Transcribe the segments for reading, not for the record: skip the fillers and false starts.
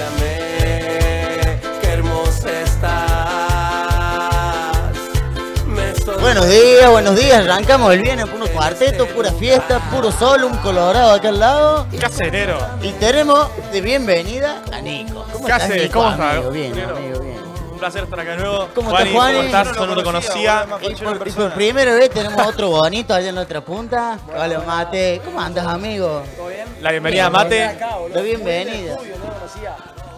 mírame, qué hermosa estás. Buenos días, arrancamos el viernes, puro cuarteto, pura fiesta, puro sol, un colorado acá al lado. Caserero. Y tenemos de bienvenida a Nico. ¿Cómo estás, Nico? ¿Cómo estás? Amigo, bien, amigo, bien. Un placer estar acá de nuevo. ¿Cómo estás, Juani? ¿Cómo estás? No lo conocía. Y por primera vez tenemos otro bonito allá en nuestra punta. Hola, Mate. ¿Cómo andas, amigo? ¿Todo bien? La bienvenida a Mate. La bienvenida.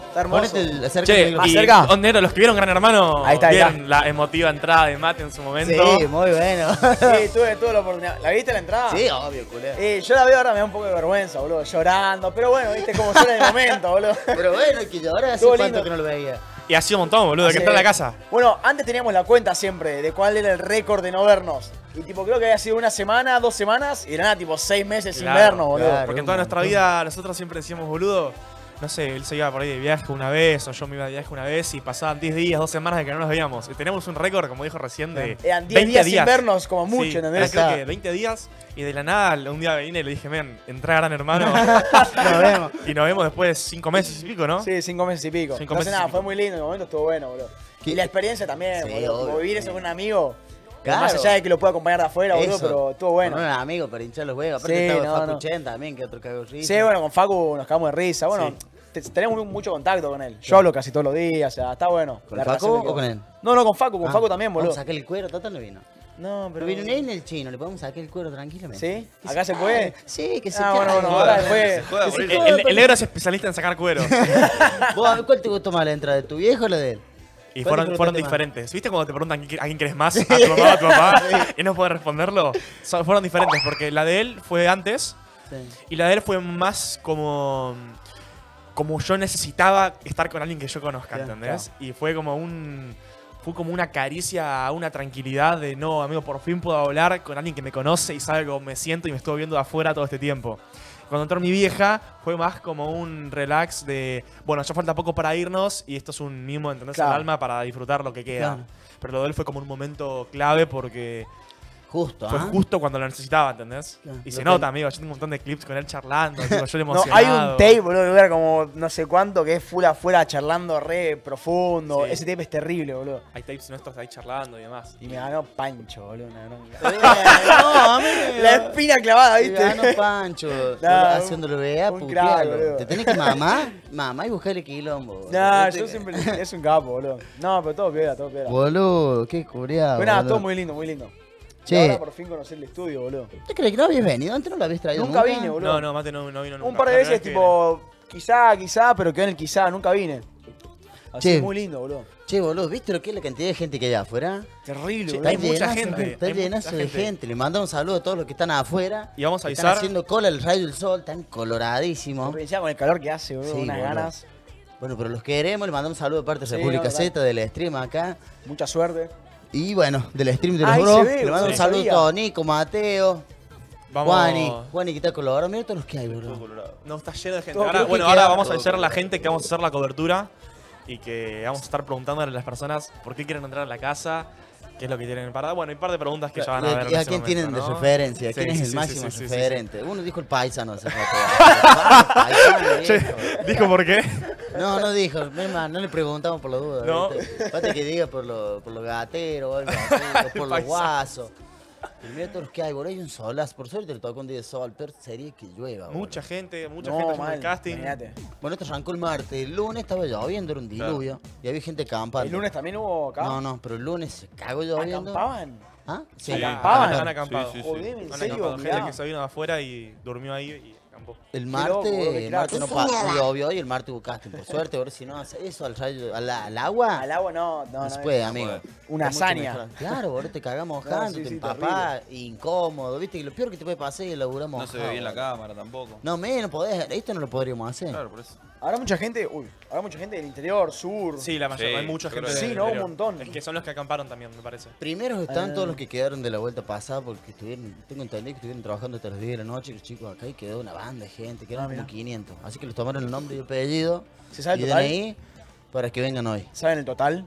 Está hermoso. Che, acerca. ¿Dónde los que vieron Gran Hermano? Ahí está, vieron la emotiva entrada de Mate en su momento. Sí, muy bueno. Sí, tuve la oportunidad. ¿La viste la entrada? Sí, obvio, culero. Yo la veo ahora, me da un poco de vergüenza, boludo. Llorando. Pero bueno, viste cómo suena el momento, boludo. Pero bueno, es que ahora hace cuánto que no lo veía. Y ha sido un montón, boludo, que está en la casa. Bueno, antes teníamos la cuenta siempre de cuál era el récord de no vernos. Y tipo, creo que había sido una semana, 2 semanas, y era nada, tipo 6 meses sin vernos, boludo. Claro, porque en toda nuestra vida nosotros siempre decíamos, boludo, no sé, él se iba por ahí de viaje una vez, o yo me iba de viaje una vez, y pasaban 10 días, 2 semanas de que no nos veíamos. Y tenemos un récord, como dijo recién, de 20 días sin vernos, como mucho, sí, ¿entendés? Creo que 20 días, y de la nada, un día vine y le dije, men, entrá, Gran Hermano. Nos vemos. Y nos vemos después de 5 meses y pico, ¿no? Sí, 5 meses y pico. Entonces, nada, fue muy lindo, el momento estuvo bueno, boludo. Y la experiencia también, sí, boludo, como vivir eso con un amigo. Claro. Más allá de que lo pueda acompañar de afuera, boludo, pero estuvo bueno. Bueno, amigo, para hinchar los huevos. Aparte estaba Facu Chen también, que otro cago risa. Sí, bueno, con Facu nos cagamos de risa. Bueno, tenemos mucho contacto con él. Yo hablo casi todos los días, o sea, está bueno. ¿Con Facu o con él? No, no, con Facu también, boludo. Vamos a sacar el cuero, Tatán no vino. No, pero vino en el chino, le podemos sacar el cuero tranquilamente. ¿Sí? ¿Acá se puede? Sí, que se puede. Ah, bueno, ahora después. El negro es especialista en sacar cuero. ¿Cuál te gustó más, la entrada de tu viejo o la de él? Y fueron diferentes. ¿Viste cuando te preguntan a quién crees más? ¿A tu mamá o a tu papá? Y no puedes responderlo. Fueron diferentes porque la de él fue antes y la de él fue más como yo necesitaba estar con alguien que yo conozca, ¿entendés? Claro. Y fue como una caricia, una tranquilidad de no, amigo, por fin puedo hablar con alguien que me conoce y sabe cómo me siento y me estuvo viendo de afuera todo este tiempo. Cuando entró mi vieja, fue más como un relax de, bueno, ya falta poco para irnos y esto es un mimo, ¿entendés? Claro. Al alma para disfrutar lo que queda. Claro. Pero lo de él fue como un momento clave porque fue justo cuando lo necesitaba, ¿entendés? Claro. Y se nota, amigo, yo tengo un montón de clips con él charlando, tipo, yo le emocionado. No, hay un tape, boludo, que era como no sé cuánto, que es full afuera charlando re profundo. Sí. Ese tape es terrible, boludo. Hay tapes nuestros ahí charlando y demás. Y me ganó Pancho, boludo, una bronca. No, la espina clavada, ¿viste? Me ganó Pancho, haciéndolo vea, putealo. Te tenés que mamá y buscarle quilombo, boludo. No, yo siempre, es un capo, boludo. No, pero todo piedra. Boludo, qué curiado. Pero nada, todo muy lindo, muy lindo. Che. Ahora por fin conocer el estudio, boludo. ¿Te crees que no habías venido? Antes no lo habías traído. Nunca vine, boludo. No, Mate no vino nunca. Un par de veces, tipo, quizá, pero quedó en el quizá, nunca vine. Así che. Es muy lindo, boludo. Che, boludo, ¿viste lo que es la cantidad de gente que hay afuera? Terrible, che, boludo. Hay mucha gente. Está llenazo de gente. Le mandamos un saludo a todos los que están afuera. Y vamos a avisar. Están haciendo cola el rayo del sol, tan coloradísimo. Ya con el calor que hace, boludo, unas ganas. Bueno, pero los queremos, le mandamos un saludo de parte de República Z, del stream acá. Mucha suerte. Y bueno, del stream de los bros, le mando un saludo a Nico, Mateo, Juani que está colorado. Mira todos los que hay, boludo. No, está lleno de gente. Ahora, bueno, ahora vamos a hacer la gente que vamos a hacer la cobertura y que vamos a estar preguntándole a las personas por qué quieren entrar a la casa, qué es lo que tienen en parada. Bueno, hay un par de preguntas que ya van a ver. ¿A quién tienen de referencia? ¿Quién es el máximo referente? Uno dijo el paisano. ¿Dijo por qué? No, no dijo, no le preguntamos por la duda. No. Falta que diga por los gateros, por los guasos. Mira todos los que hay, boludo. Hay un solazo. Por suerte le tocó un día de sol, pero sería que llueva. Mucha gente en el casting. Mirate. Bueno, esto arrancó el martes. El lunes estaba lloviendo, era un diluvio. Claro. Y había gente acampando. ¿El lunes también hubo acampado? No, pero el lunes se cagó lloviendo. ¿Acampaban? ¿Ah? Sí, acampaban. Han acampado. Sí, sí, sí. Joder, ¿en serio? Gente que se vino afuera y durmió ahí. El martes no pasó, obvio, y el martes hubo casting, por suerte, ahora si no hace eso al agua. Al agua no se puede, amigo. Una hazaña. Claro, ahora te cagamos mojando, te empapás, incómodo, viste que lo peor que te puede pasar es laburar mojado. No se ve bien la cámara tampoco. No, no podés, esto no lo podríamos hacer. Claro, por eso. Habrá mucha gente del interior, sur. Sí, la mayoría, hay mucha gente. Sí, no, un montón. Es que son los que acamparon también, me parece. Primeros están todos los que quedaron de la vuelta pasada porque estuvieron, tengo entendido que estuvieron trabajando hasta las 10 de la noche, los chicos acá y quedó una banda de gente, que eran como 500. Así que les tomaron el nombre y el apellido. ¿Se sabe el total? DNI para que vengan hoy. ¿Saben el total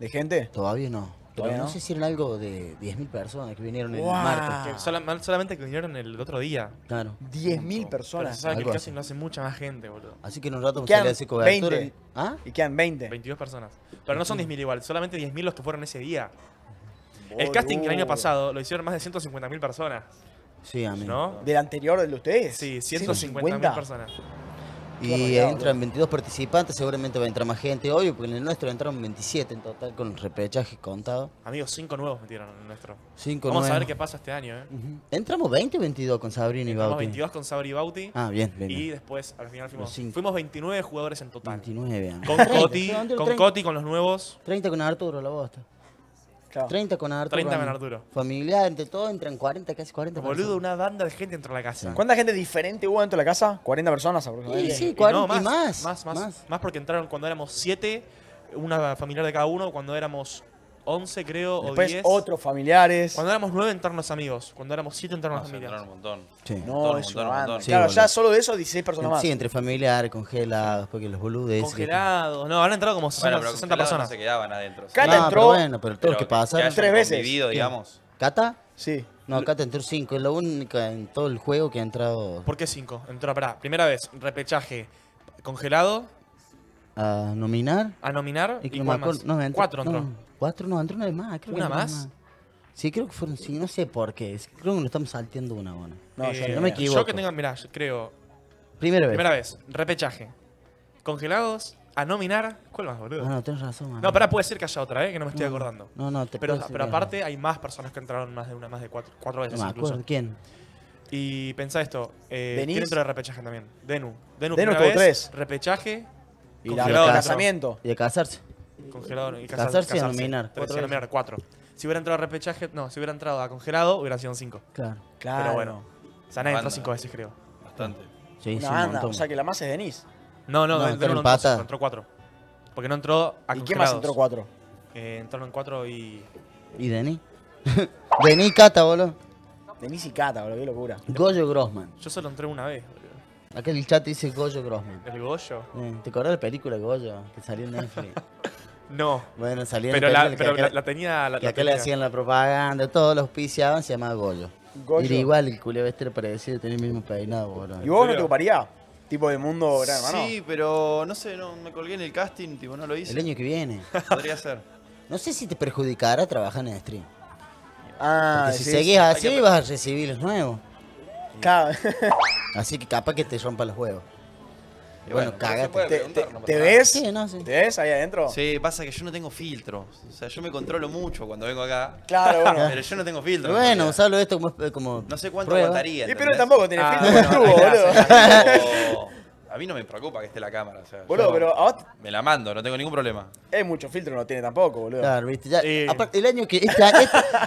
de gente? Todavía no. Pero no sé si eran algo de 10.000 personas que vinieron el martes. Solamente que vinieron el otro día. Claro. 10.000 personas. Pero se sabe que casi no hace mucha más gente, boludo. Así que en un rato sale ese cobertura. Y quedan 20. 22 personas. Pero no son 10.000 igual, solamente 10.000 los que fueron ese día. El casting del año pasado lo hicieron más de 150.000 personas. Sí, amigo. ¿No? ¿Del anterior, del de ustedes? Sí, 150.000 personas. Y entran 22 participantes, seguramente va a entrar más gente. Obvio, porque en el nuestro entraron 27 en total con repechajes contados. Amigos, 5 nuevos metieron en el nuestro. 5 nuevos. Vamos a ver qué pasa este año, ¿eh? ¿Entramos 20 o 22 con Sabrina y Bauti? Entramos 22 con Sabrina y Bauti. Ah, bien, bien. Y después, al final, fuimos 29 jugadores en total. 29, amigo. Con Coti, con los nuevos. 30 con Arturo, la bosta. Claro. 30 con Arturo. 30 con Arturo. Familiar, entre todo, entran 40, casi 40 personas. Boludo, una banda de gente entró a la casa. ¿Cuánta gente diferente hubo dentro de la casa? 40 personas aproximadamente. Sí, sí, 40 y más. Más porque entraron cuando éramos 7, una familiar de cada uno, cuando éramos 11 creo, después, o 10. Otros familiares. Cuando éramos 9 entraron los amigos, cuando éramos 7 entraron los familiares. Entraron un montón. Sí. No, es un montón. Sí, claro, ya solo de eso 16 personas más. Sí, entre familiares, congelados, porque los boludes. Congelados, no, han entrado como 60 personas. No se quedaban adentro. ¿Sí? Cata entró. Pero bueno, pero todos los que pasaron. Que 3 veces. Convivido, digamos. ¿Cata? Sí. No, Cata entró 5, es la única en todo el juego que ha entrado. ¿Por qué 5? Entró, pará, primera vez, repechaje, congelado. A nominar. A nominar. Y no, entró, 4 entró. ¿4? No, entró una vez más. Creo. ¿Una más? Sí, creo que fueron 5. No sé por qué. Creo que nos estamos salteando una. Bueno. No, yo no me equivoco. Yo que tengo, mirá, creo. Primera vez. Repechaje. Congelados. A nominar. ¿Cuál más, boludo? No, tenés razón. No, pará, puede ser que haya otra, que no me estoy acordando. No, no, te puedo decir, pero aparte hay más personas que entraron más de una, más de 4 veces incluso. ¿Quién? Y pensá esto. ¿Quién entró de repechaje también? Denu primera vez. 3. Repechaje. Y el casamiento. Y de casarse. Congelado y casarse y nominar. 4. Si hubiera entrado a repechaje, no, si hubiera entrado a congelado, hubiera sido 5. Claro. Pero bueno, Sanay entró 5 veces, creo. Bastante. Sí, sí, o sea que la más es Denise. No, entró 4. Porque no entró a congelados. ¿Y quién más entró 4? Entraron 4 y... ¿Y Denis? Denis y Cata, boludo. Denis y Cata, boludo, qué locura. Goyo Grossman. Yo solo entré una vez, boludo. Acá en el chat dice Goyo Grossman. ¿El Goyo? ¿Te acordás de la película Goyo que salió en Netflix? No. Bueno, salía en Netflix. Pero la tenía... Y acá le hacían la propaganda, todos los auspiciaban, se llamaba Goyo. Y era igual, el culeo este era parecido, tenía el mismo peinado, boludo. ¿Y vos no te ocuparías? Tipo de mundo, Gran Hermano. Sí, pero no sé, no me colgué en el casting, tipo, no lo hice. El año que viene. Podría ser. No sé si te perjudicará trabajar en stream. Ah, porque si seguís así vas a recibir los nuevos. Así que capaz que te rompa los huevos. Y bueno, cagate. ¿Te ves? Sí, no, sí. ¿Te ves ahí adentro? Sí, pasa que yo no tengo filtro. O sea, yo me controlo mucho cuando vengo acá. Claro, bueno. Pero yo no tengo filtro. Pero bueno, usalo esto como no sé cuánto prueba. Aguantaría. Y pero tampoco tenés filtro, bueno, boludo. A mí no me preocupa que esté la cámara. O sea, boludo, pero a vos... Me la mando, no tengo ningún problema. Es mucho filtro, no tiene tampoco, boludo. Claro, viste. Ya, aparte, el año que...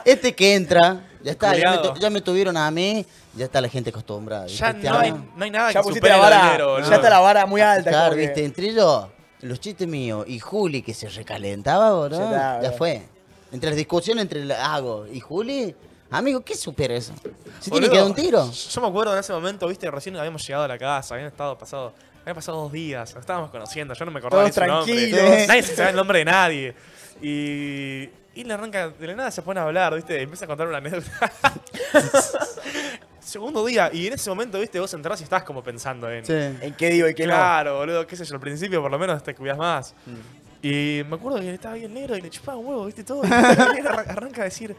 Este que entra, ya está. Ya me tuvieron a mí, ya está la gente acostumbrada. Ya este no hay nada ya que supere la vara, dinero, ya está la vara muy alta. Claro, viste, que... entre yo, los chistes míos y Juli, que se recalentaba, boludo, ya fue. Entre las discusiones entre Hago y Juli... Amigo, ¿qué supera eso? ¿Se tiene que dar un tiro? Yo me acuerdo en ese momento, viste, recién habíamos llegado a la casa, habían pasado 2 días, nos estábamos conociendo, yo no me acordaba de su nombre. Nadie se sabe el nombre de nadie. Y le arranca, de la nada se pone a hablar, viste, empieza a contar una anécdota. Segundo día, y en ese momento, viste, vos entrás y estás como pensando en... Sí. ¿En qué digo y qué no? Claro, boludo, qué sé yo, al principio por lo menos te cuidás más. Y me acuerdo que estaba bien negro y le chupaba un huevo, viste, todo. Y arranca a decir...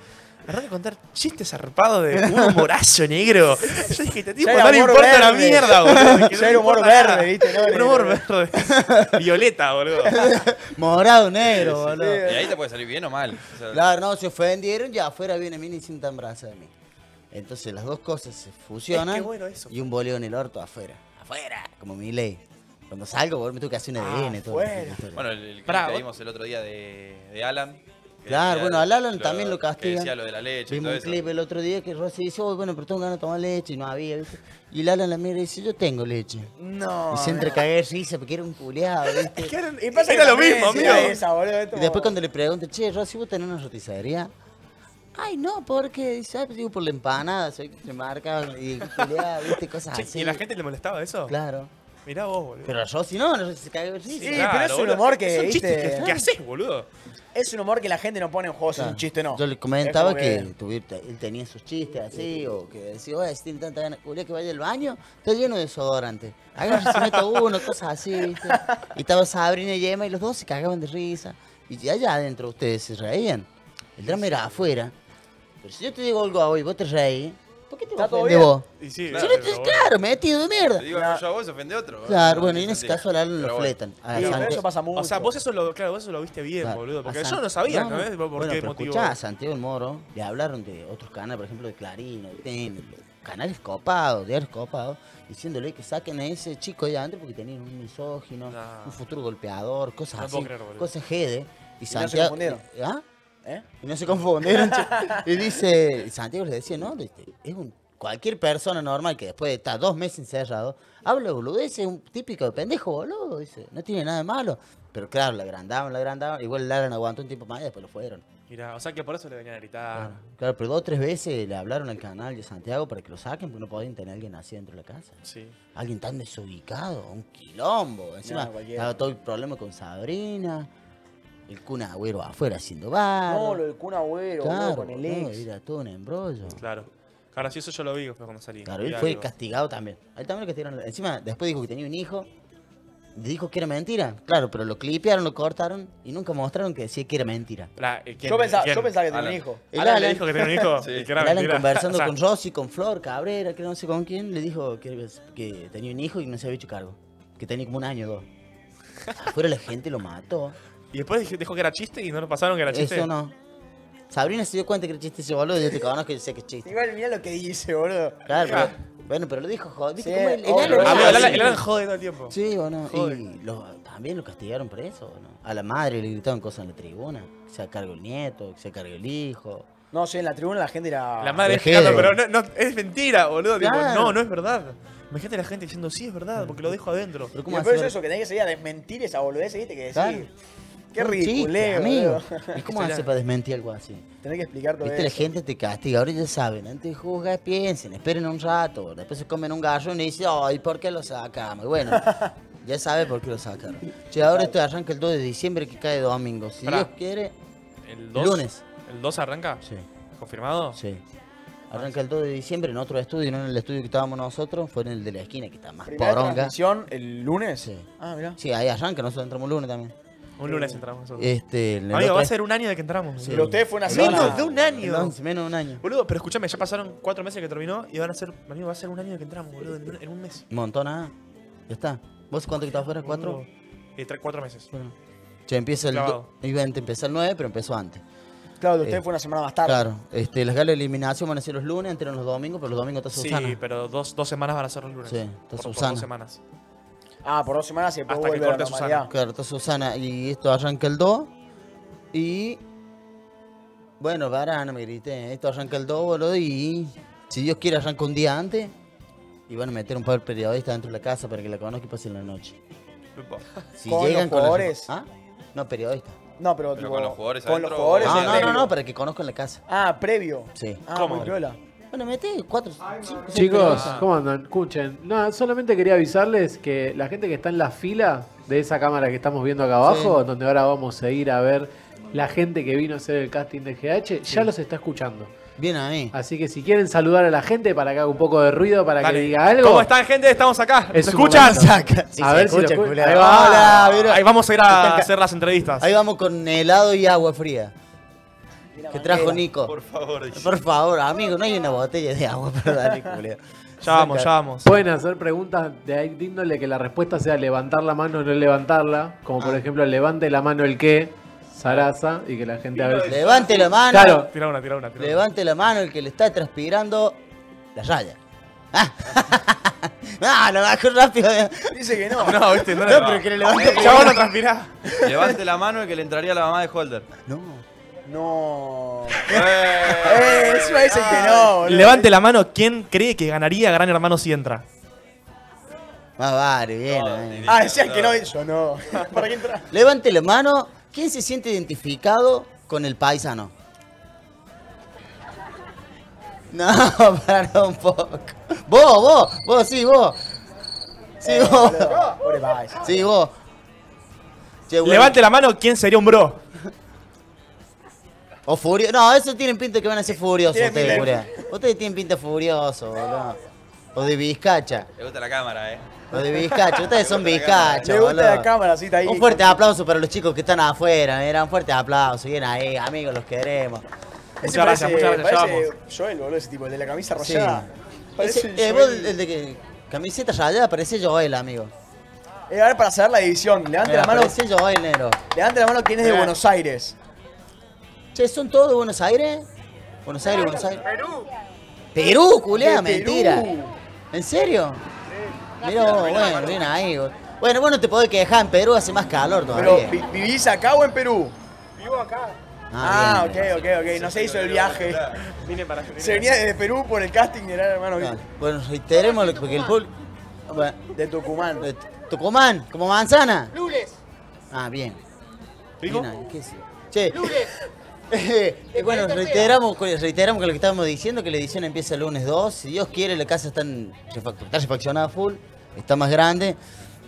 Arranca a contar chistes zarpados de un humorazo negro. Yo dije, este tipo no le importa la mierda, boludo. Ya era humor verde, viste. Un humor verde. Violeta, boludo. Morado, negro, boludo. Y ahí te puede salir bien o mal. Claro, no, se ofendieron y afuera viene Mini sin tan braza de mí. Entonces las dos cosas se fusionan y un boleo en el orto afuera. Afuera, como Milei. Cuando salgo, me tengo que hacer un ADN. Bueno, el que vimos el otro día de Alan. Claro, bueno, a Alan también lo castigan. Que decía lo de la leche. Vimos un clip el otro día que Rossi dice, oh, bueno, pero tengo ganas de tomar leche y no había, ¿viste? Y Alan la mira y dice, yo tengo leche. No. Y se entra a cagar risa porque era un culeado, ¿viste? Era lo mismo, amigo. Y después cuando le preguntan, che, Rossi, ¿vos tenés una rotizadería? Ay, no, porque, dice, digo, por la empanada, se marca y culeado, ¿viste? Cosas así. ¿Y la gente le molestaba eso? Claro. Mirá vos, boludo. Pero yo, si no, no se cae. Sí, sí, claro, pero es un humor que. Es un chiste que haces, boludo. Es un humor que la gente no pone en juego, claro. Es un chiste, no. Yo le comentaba que él tenía sus chistes así, o que decía, oye, si tiene tanta ganas, que vaya al baño, está lleno de desodorante. Háganos se meta uno, cosas así, ¿viste? Y estaba Sabrina y Emma, y los dos se cagaban de risa. Y allá adentro ustedes se reían. El drama era afuera. Pero si yo te digo algo hoy, vos te reís. ¿Por qué te ofendes vos? Y sí, claro, si no te, claro, metido de mierda. Te digo yo a vos, se ofende otro. Claro, bueno, y en ese caso a Alan lo fletan. Eso pasa mucho. O sea, vos eso lo, claro, vos eso lo viste bien, claro, boludo. Porque yo no sabía, ¿no ves? ¿Por bueno, qué motivo? Escuchá, a Santiago del Moro le hablaron de otros canales, por ejemplo, de Clarín, de TN, canales copados, de aires copados, diciéndole que saquen a ese chico de antes porque tenían un misógino, un futuro golpeador, cosas así, cosas jede. Y Santiago. ¿Ah? ¿Eh? Y no se confundieron. Y dice, Santiago le decía, no, es un, cualquier persona normal que después de estar 2 meses encerrado, habla boludez, es un típico de pendejo, boludo, dice, no tiene nada de malo. Pero claro, la agrandaban, igual Lara no aguantó un tiempo más y después lo fueron. Mirá, o sea que por eso le venían a gritar. Claro, claro, pero 2 o 3 veces le hablaron al canal de Santiago para que lo saquen, porque no podían tener a alguien así dentro de la casa. Sí. Alguien tan desubicado, un quilombo. Encima estaba todo el problema con Sabrina. El Kun Agüero afuera haciendo bar. No, lo del Kun Agüero, claro, con el ex. Era todo un embrollo. Claro. Claro, sí, eso yo lo vi cuando salí. Claro, él fue castigado también. A él también lo castigaron. Encima, después dijo que tenía un hijo. Dijo que era mentira. Claro, pero lo clipearon, lo cortaron y nunca mostraron que decía que era mentira. Yo pensaba que tenía un hijo. Alan le dijo que tenía un hijo. Sí. Que era Alan mentira. Conversando o sea, con Rossi, con Flor, Cabrera, que no sé con quién, le dijo que tenía un hijo y no se había hecho cargo. Que tenía como 1 año o 2. Afuera la gente lo mató. Y después dijo que era chiste y no lo pasaron que era chiste. Eso no. Sabrina se dio cuenta que era chiste ese boludo y yo te conozco y yo sé que es chiste. Igual mirá lo que dice, boludo. Claro, ah, pero, bueno, pero lo dijo joder. Sí, el Alan jode todo el tiempo. Sí, bueno. Joder. Y también lo castigaron por eso, ¿no? A la madre le gritaron cosas en la tribuna. Que se cargue el nieto, que se cargue el hijo. No, sí, en la tribuna la gente era... La madre gritando, pero no, es mentira, boludo. Claro. Tipo, no es verdad. Imagínate la gente diciendo, sí, es verdad, porque lo dejo adentro. Pero ¿cómo es eso? Que tenés que seguir a desmentir esa boludez, ¿viste? Que decir... Qué ridiculeo, amigo. ¿Y cómo hace para desmentir algo así? Tenés que explicar todo eso. La gente te castiga, ahora ya saben, antes juzgas, piensen, esperen un rato, después se comen un garrón y dicen, ay, ¿por qué lo sacamos? Y bueno, ya sabes por qué lo sacaron. Che, ahora esto arranca el 2 de diciembre que cae domingo. Si Dios quiere, el lunes. ¿El 2 arranca? Sí. ¿Confirmado? Sí. Arranca el 2 de diciembre en otro estudio, no en el estudio que estábamos nosotros, fue en el de la esquina que está más poronga. ¿Transmisión el lunes? Sí. Ah, mirá. Sí, ahí arranca, nosotros entramos el lunes también. Un lunes entramos nosotros. Amigo, va a ser 1 año de que entramos. Sí. Pero ustedes fue una semana. Menos de 1 año. Menos de 1 año. Boludo, pero escúchame, ya pasaron 4 meses que terminó y van a ser, amigo, va a ser 1 año de que entramos, boludo, en 1 mes. Montona. Ya está. ¿Vos cuánto que estás afuera? ¿4? 4 meses. Bueno. Ya empieza el... Iba a empezar el 9, pero empezó antes. Claro, de ustedes fue 1 semana más tarde. Claro, las galas de eliminación van a ser los lunes, entran los domingos, pero los domingos está Susana. Sí, pero 2 semanas van a ser los lunes. Sí, está Susana. Por 2 semanas. Ah, por 2 semanas se puede volver a la normalidad. Claro, está Susana y esto arranca el 2 y... Bueno, para, no me grité, esto arranca el 2, boludo, y si Dios quiere arranca un día antes y van a meter un par de periodistas dentro de la casa para que la conozca y pasen la noche. Si ¿con llegan los jugadores? Con los... ¿Ah? No, periodistas. No, pero tipo, con los jugadores adentro. Los jugadores no, para que conozcan la casa. Ah, previo. Sí. Ah, ¿cómo? Muy piola. Bueno, mete 4, 5... Chicos, ¿cómo andan? Escuchen. No, solamente quería avisarles que la gente que está en la fila de esa cámara que estamos viendo acá abajo, sí, donde ahora vamos a ir a ver la gente que vino a hacer el casting de GH, sí, ya los está escuchando. Bien ahí. Así que si quieren saludar a la gente para que haga un poco de ruido, para que diga algo. ¿Cómo están, gente? Estamos acá. ¿Te escuchan? Sí, a ver si lo escuchan. Ahí, ahí vamos a ir a hacer las entrevistas. Ahí vamos con helado y agua fría. Que trajo Nico. Por favor. Por favor, amigo, no hay una botella de agua para darle, culero. Ya vamos, ya vamos. Pueden hacer preguntas de ahí díndole que la respuesta sea levantar la mano o no levantarla. Como por ejemplo, levante la mano el que... Sarasa y que la gente a veces... Levante la mano. Claro. Tira una. Levante la mano el que le está transpirando la raya. Ah, lo bajó rápido. Dice que no. No, viste, no, no, pero que le levante. Ya vos no transpirás. Levante la mano el que le entraría a la mamá de Holder. No. Eso dice que no. Levante la mano quien cree que ganaría Gran Hermano si entra. Ah, vale, bien. Ah, decían que no, eso no. ¿Para qué entrar? Levante la mano. ¿Quién se siente identificado con el paisano? No, para un poco. Vos, sí, vos. Sí, vos. Pobre Valle. Sí, vos. Che, bueno. Levante la mano, ¿quién sería un bro? O furioso. No, esos tienen pinta que van a ser furiosos ustedes, ustedes tienen pinta furioso, boludo. O de vizcacha. Le gusta la cámara, O de vizcacha. Ustedes son vizcachos, boludo. Le gusta la cámara, sí, está ahí. Un fuerte aplauso para los chicos que están afuera. Un fuerte aplauso. Bien ahí, amigos, los queremos. Muchas gracias, muchas gracias. Joel, boludo, ese tipo, el de la camisa rayada. Sí. Parece Joel. El de que camiseta rayada parece Joel, amigo. Ahora para saber la división, levante la mano. Joel, negro. Levante la mano quién es de Buenos Aires. Che, ¿son todos de Buenos Aires? Buenos Aires, Buenos Aires. Perú. Perú, culea, mentira. ¿En serio? Sí. Mirá vos, bueno, bien ahí. Bueno, vos no te podés quejar, en Perú hace más calor todavía. ¿Pero vivís acá o en Perú? Vivo acá. Ah, bien, ok. No se hizo el viaje. Vine para acá. Se venía desde Perú por el casting de Gran Hermano. Bueno, reiteremos porque el público... De Tucumán. Tucumán, como manzana. Lules. Ah, bien. ¿Rico? ¿Qué es? Che. Lules. Bueno, reiteramos que lo que estábamos diciendo, que la edición empieza el lunes 2. Si Dios quiere, la casa está refaccionada full, está más grande,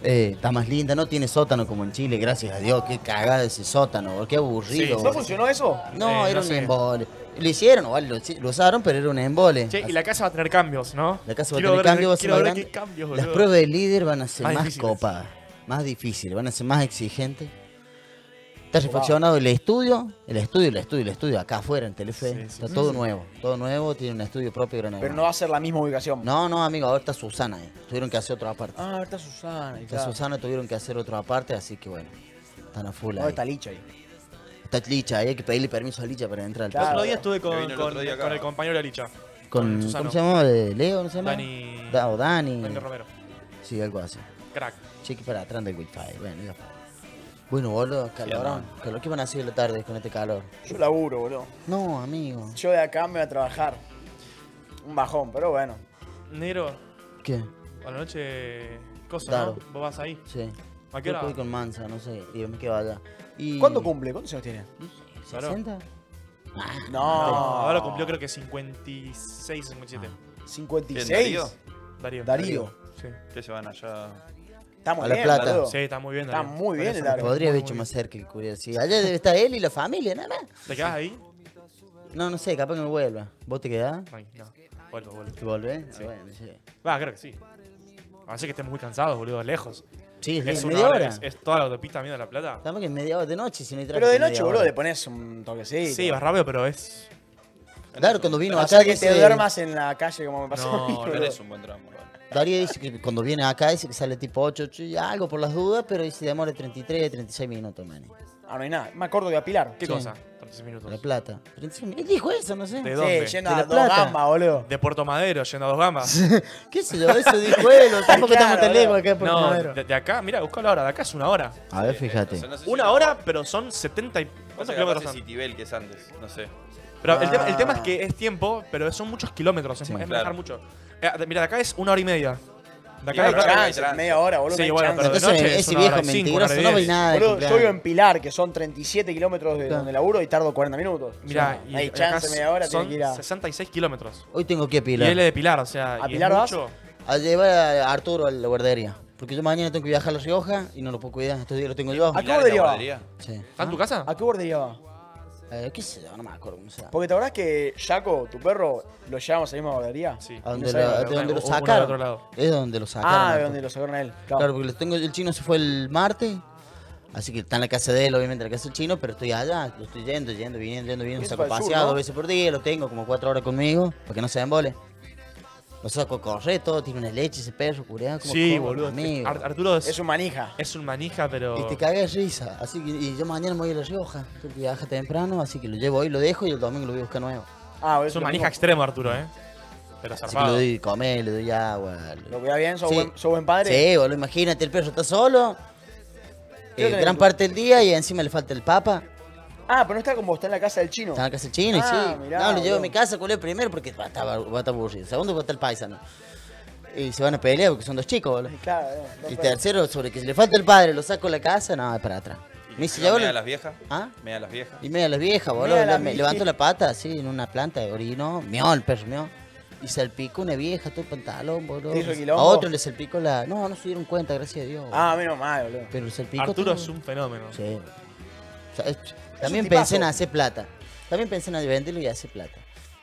está más linda, no tiene sótano como en Chile, gracias a Dios. Qué cagada ese sótano, qué aburrido. Sí. ¿No funcionó eso? No, era un embole. Lo hicieron, lo usaron, pero era un embole. Che, y la casa va a tener cambios, ¿no? La casa va a tener cambios, las pruebas de líder van a ser más copadas, más difíciles, van a ser más exigentes. Está refaccionado el estudio acá afuera en Telefe. Está todo nuevo, tiene un estudio propio Gran Hermano. Pero no va a ser la misma ubicación. No, no, amigo, ahora está Susana ahí. Tuvieron que hacer otra parte. Ah, ahora está Susana. Está claro. Susana, tuvieron que hacer otra parte, así que bueno, están a full ahí. No, está Licha ahí. Está Licha ahí, hay que pedirle permiso a Licha para entrar al claro. El otro día estuve con el compañero de Licha. Con ¿cómo se llama? ¿Leo? ¿No se llama? Dani. O Dani. Dani Romero. Sí, algo así. Crack. Cheque para atrás del wifi. Bueno, ya está. Bueno, boludo, calorón. ¿Qué van a hacer la tarde con este calor? Yo laburo, boludo. No, amigo. Yo de acá me voy a trabajar. Un bajón, pero bueno. Negro. ¿Qué? A la noche... Cosa, claro. ¿No? Vos vas ahí. Sí. ¿A qué hora? Yo voy con Mansa, no sé. Y me quedo allá. Y... ¿Cuánto cumple? ¿Cuántos años tiene? ¿60? Ah, no. Ahora cumplió creo que 56, 57. ¿56? Darío. Darío. Sí. Que se van allá... Está muy bien, Plata. Sí, está muy bien. Está muy bien el árbol. Podría haber hecho más cerca el curial. Sí. Allá debe estar él y la familia, nada más. ¿Te quedás ahí? No, no sé, capaz que me vuelva. ¿Vos te quedás? Ay, no. Vuelvo. ¿Te volvés? Sí. Bueno, sí. Va, creo que sí. A veces que estemos muy cansados, boludo, lejos. Sí, es media hora. Es toda la autopista mía de La Plata. Estamos que es media hora de noche, si no hay tráfico. Pero de noche, boludo, le pones un toquecito. Sí, vas rápido, pero es... Claro, cuando vino acá... que te duermas en la calle como me pasó. No, no eres un buen tramo. Darío dice que cuando viene acá dice que sale tipo 8 y algo por las dudas, pero dice demora 33, 36 minutos, man. Ah, no hay nada. Me acuerdo de a Pilar. ¿Qué cosa? 36 minutos. La Plata. Él dijo eso, no sé. ¿De dónde? Sí, yendo a Dos Gambas, boludo. De Puerto Madero, yendo a Dos Gambas. ¿Qué sé yo? Eso dijo él. Tampoco estamos tan lejos acá de Puerto Madero. De acá, mira, busca la hora. De acá es una hora. A ver, fíjate. Una hora, pero son 70 y... ¿Cuántos kilómetros son? Citibel, que es antes. No sé. Pero el tema es que es tiempo, pero son muchos kilómetros. Es manejar mucho. Mira, de acá es una hora y media. De acá es media hora, boludo. Sí, bueno, pero de noche es una hora y 5, no hay nada. Boludo, yo vivo en Pilar, que son 37 kilómetros de donde laburo y tardo 40 minutos. Mirá, y hay chance media hora, tiene que ir a... 66 kilómetros. Hoy tengo que ir a Pilar. Y él es de Pilar, o sea... ¿A Pilar vas? A llevar a Arturo a la guardería. Porque yo mañana tengo que viajar a La Rioja y no lo puedo cuidar. Estos días lo tengo yo. ¿A qué guardería va? ¿Está en tu casa? ¿A qué guardería va? ¿Qué sé yo? No me acuerdo cómo se llama. Porque te acordás que Jaco, tu perro, lo llevamos a la misma guardería. Sí. ¿A donde lo sacaron? Otro lado. Es donde lo sacaron. Ah, de donde lo sacaron a él. Claro, claro, porque el chino se fue el martes. Así que está en la casa de él, obviamente, en la casa del chino, pero estoy allá. Lo estoy yendo, viniendo. Saco paseado 2 veces por día, lo tengo como 4 horas conmigo, para que no se embole. Lo saco a correr, todo, tiene una leche ese perro, curado. Sí, boludo. Arturo es un manija. Es un manija, pero... Y te cagué de risa. Así que, y yo mañana me voy a La Rioja. Yo viaja temprano, así que lo llevo hoy, lo dejo y el domingo lo voy a buscar nuevo. Ah, es un manija extremo, Arturo, Pero zarpado. Así que le doy comer, le doy agua. ¿Lo cuida bien? ¿Sos buen padre? Sí, boludo, imagínate, el perro está solo. Gran parte del día y encima le falta el papa. Ah, pero no está con vos, está en la casa del chino. Está en la casa del chino, sí. Mirá, no, lo llevo a mi casa, culé primero porque va a estar aburrido. Segundo, va a estar el paisano. Y se van a pelear porque son 2 chicos, boludo. Claro, y tercero, sobre que si le falta el padre, lo saco a la casa, no, es para atrás. ¿Me da las viejas? ¿Ah? ¿Me da las viejas? Y me da las viejas, boludo. Me levantó la pata, así, en una planta, orinó, meó, el perro meó. Y salpicó una vieja, todo el pantalón, boludo. A otro le salpicó la... No, no se dieron cuenta, gracias a Dios. Ah, menos mal, boludo. Pero el salpicó... Arturo todo... es un fenómeno. Sí. O sea, es... También pensé en hacer plata. También pensé en venderlo y hacer plata.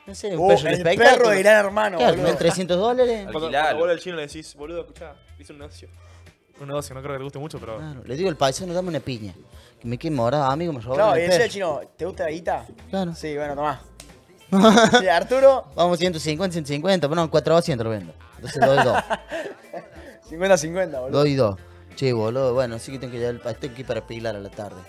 No sé, un perro el perro de Gran Hermano, claro, boludo. $300. Cuando vos al chino le decís, boludo, escuchá, hice un negocio. Un negocio, no creo que te guste mucho, pero... Claro, le digo, el paisano, dame una piña. Que me queme morada, amigo, me robó. Claro, y decía el chino, ¿te gusta la guita? Claro. Sí, bueno, tomá. Sí, Arturo. Vamos 150, 150, bueno, 400 lo vendo. Entonces doy 2. 50-50, boludo. Doy 2. Che, boludo, bueno, así que tengo que llevar el pastel aquí para Pilar a la tarde.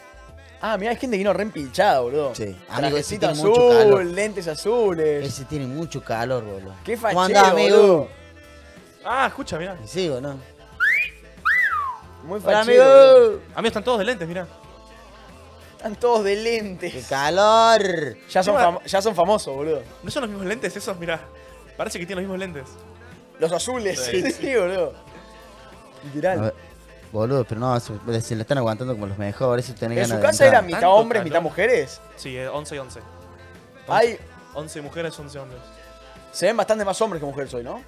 Ah, mirá, es gente que no reempilchada, boludo. Sí, amigo, ese tiene azul, mucho calor. Lentes azules. Ese tiene mucho calor, boludo. Qué fachero, ¿cómo andás, amigo? Ah, escucha, mirá. Sí, boludo. Muy fachero. Hola, amigo. Amigos, están todos de lentes, mirá. Están todos de lentes. ¡Qué calor! Ya son famosos, boludo. No son los mismos lentes esos, mirá. Parece que tienen los mismos lentes. Los azules, sí, boludo. Literal. Boludo, pero no, se le están aguantando como los mejores. ¿En ganas su casa era mitad hombres, mitad mujeres? Sí, 11 y 11. Hay 11 mujeres, 11 hombres. Se ven bastante más hombres que mujeres hoy, ¿no?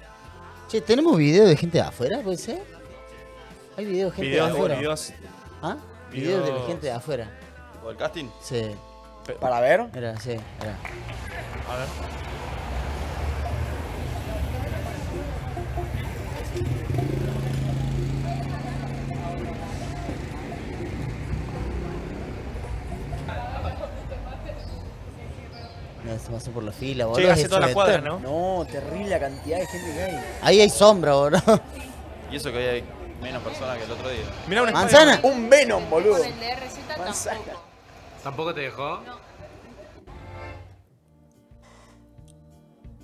Che, ¿tenemos videos de gente de afuera, puede ser? Hay videos de gente de afuera. Videos. ¿Ah? Videos de la gente de afuera. ¿O el casting? Sí. ¿Para ver? Era, sí, era. A ver. Se pasó por la fila, boludo. Llegase toda la cuadra, ¿no? No, terrible la cantidad de gente que hay. Ahí hay sombra, boludo. Y eso que hoy hay menos personas que el otro día. Mirá una manzana. Un Venom, boludo. Manzana. ¿Tampoco te dejó? No.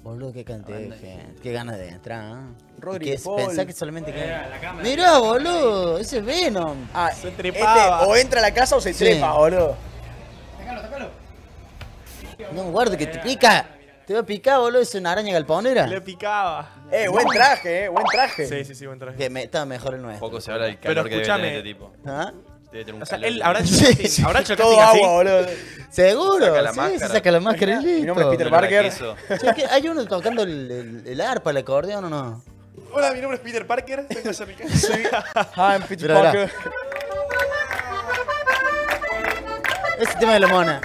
Boludo, qué cantidad de gente. Qué ganas de entrar, Rodríguez. Pensá que solamente queda. Mirá, boludo. Ese es Venom. Ah, se trepaba. Este, o entra a la casa o se trepa, boludo. Sácalo, sácalo. No, guarda que te pica. Te va a picar, boludo, es una araña galponera. Le picaba. Buen traje, buen traje. Sí, buen traje. Que estaba mejor el nuestro. Poco se habla del calor. Pero escuchame, que debe tener este tipo. ¿Ah? Debe tener un calor. Él habrá hecho el todo agua, boludo. Seguro, se saca la máscara y listo. Mi nombre es Peter Parker. ¿Hay uno tocando el arpa, el acordeón o no? Hola, mi nombre es Peter Parker. Vengo a hacer mi casa. I'm Peter Parker. Ese tema de La Mona.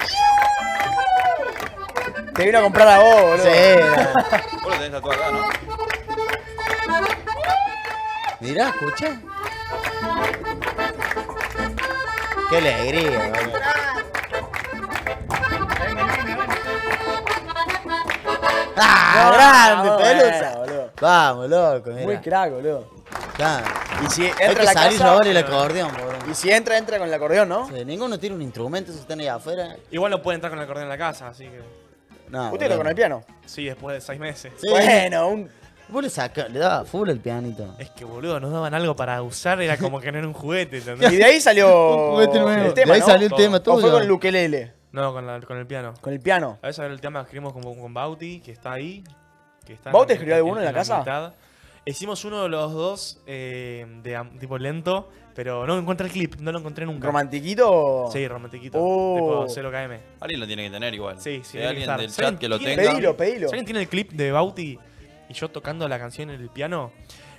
Te vino a comprar a vos, boludo. Sí. Vos lo tenés tatuado acá, ¿no? Mirá, escucha. Qué alegría, boludo. ¡Ah, no, grande, pelusa! Boludo. Vamos, loco, mira. Muy crack, boludo. Claro. Y si entra hay que la salir casa, el acordeón, boludo. Y si entra con el acordeón, ¿no? Sí, ninguno tiene un instrumento, si están ahí afuera. Igual no puede entrar con el acordeón en la casa, así que... No, ¿usted lo con el piano? Sí, después de 6 meses. Sí. Bueno, vos le daba full el pianito. Es que, boludo, nos daban algo para usar, era como que no era un juguete, ¿entendés? Y de ahí salió el tema, de ahí salió el tema todo. ¿O fue con el ukelele? No, con el piano. ¿Con el piano? A veces el tema que escribimos con Bauti, que está ahí. ¿Bauti escribió alguno en la casa? Hicimos uno de los dos, de tipo lento, pero no encontré el clip, no lo encontré nunca. ¿Romantiquito? Sí, romantiquito. Tipo 0KM. Alguien lo tiene que tener igual. Sí. Hay alguien del chat que lo tenga. Pedilo. Si alguien tiene el clip de Bauti y yo tocando la canción en el piano,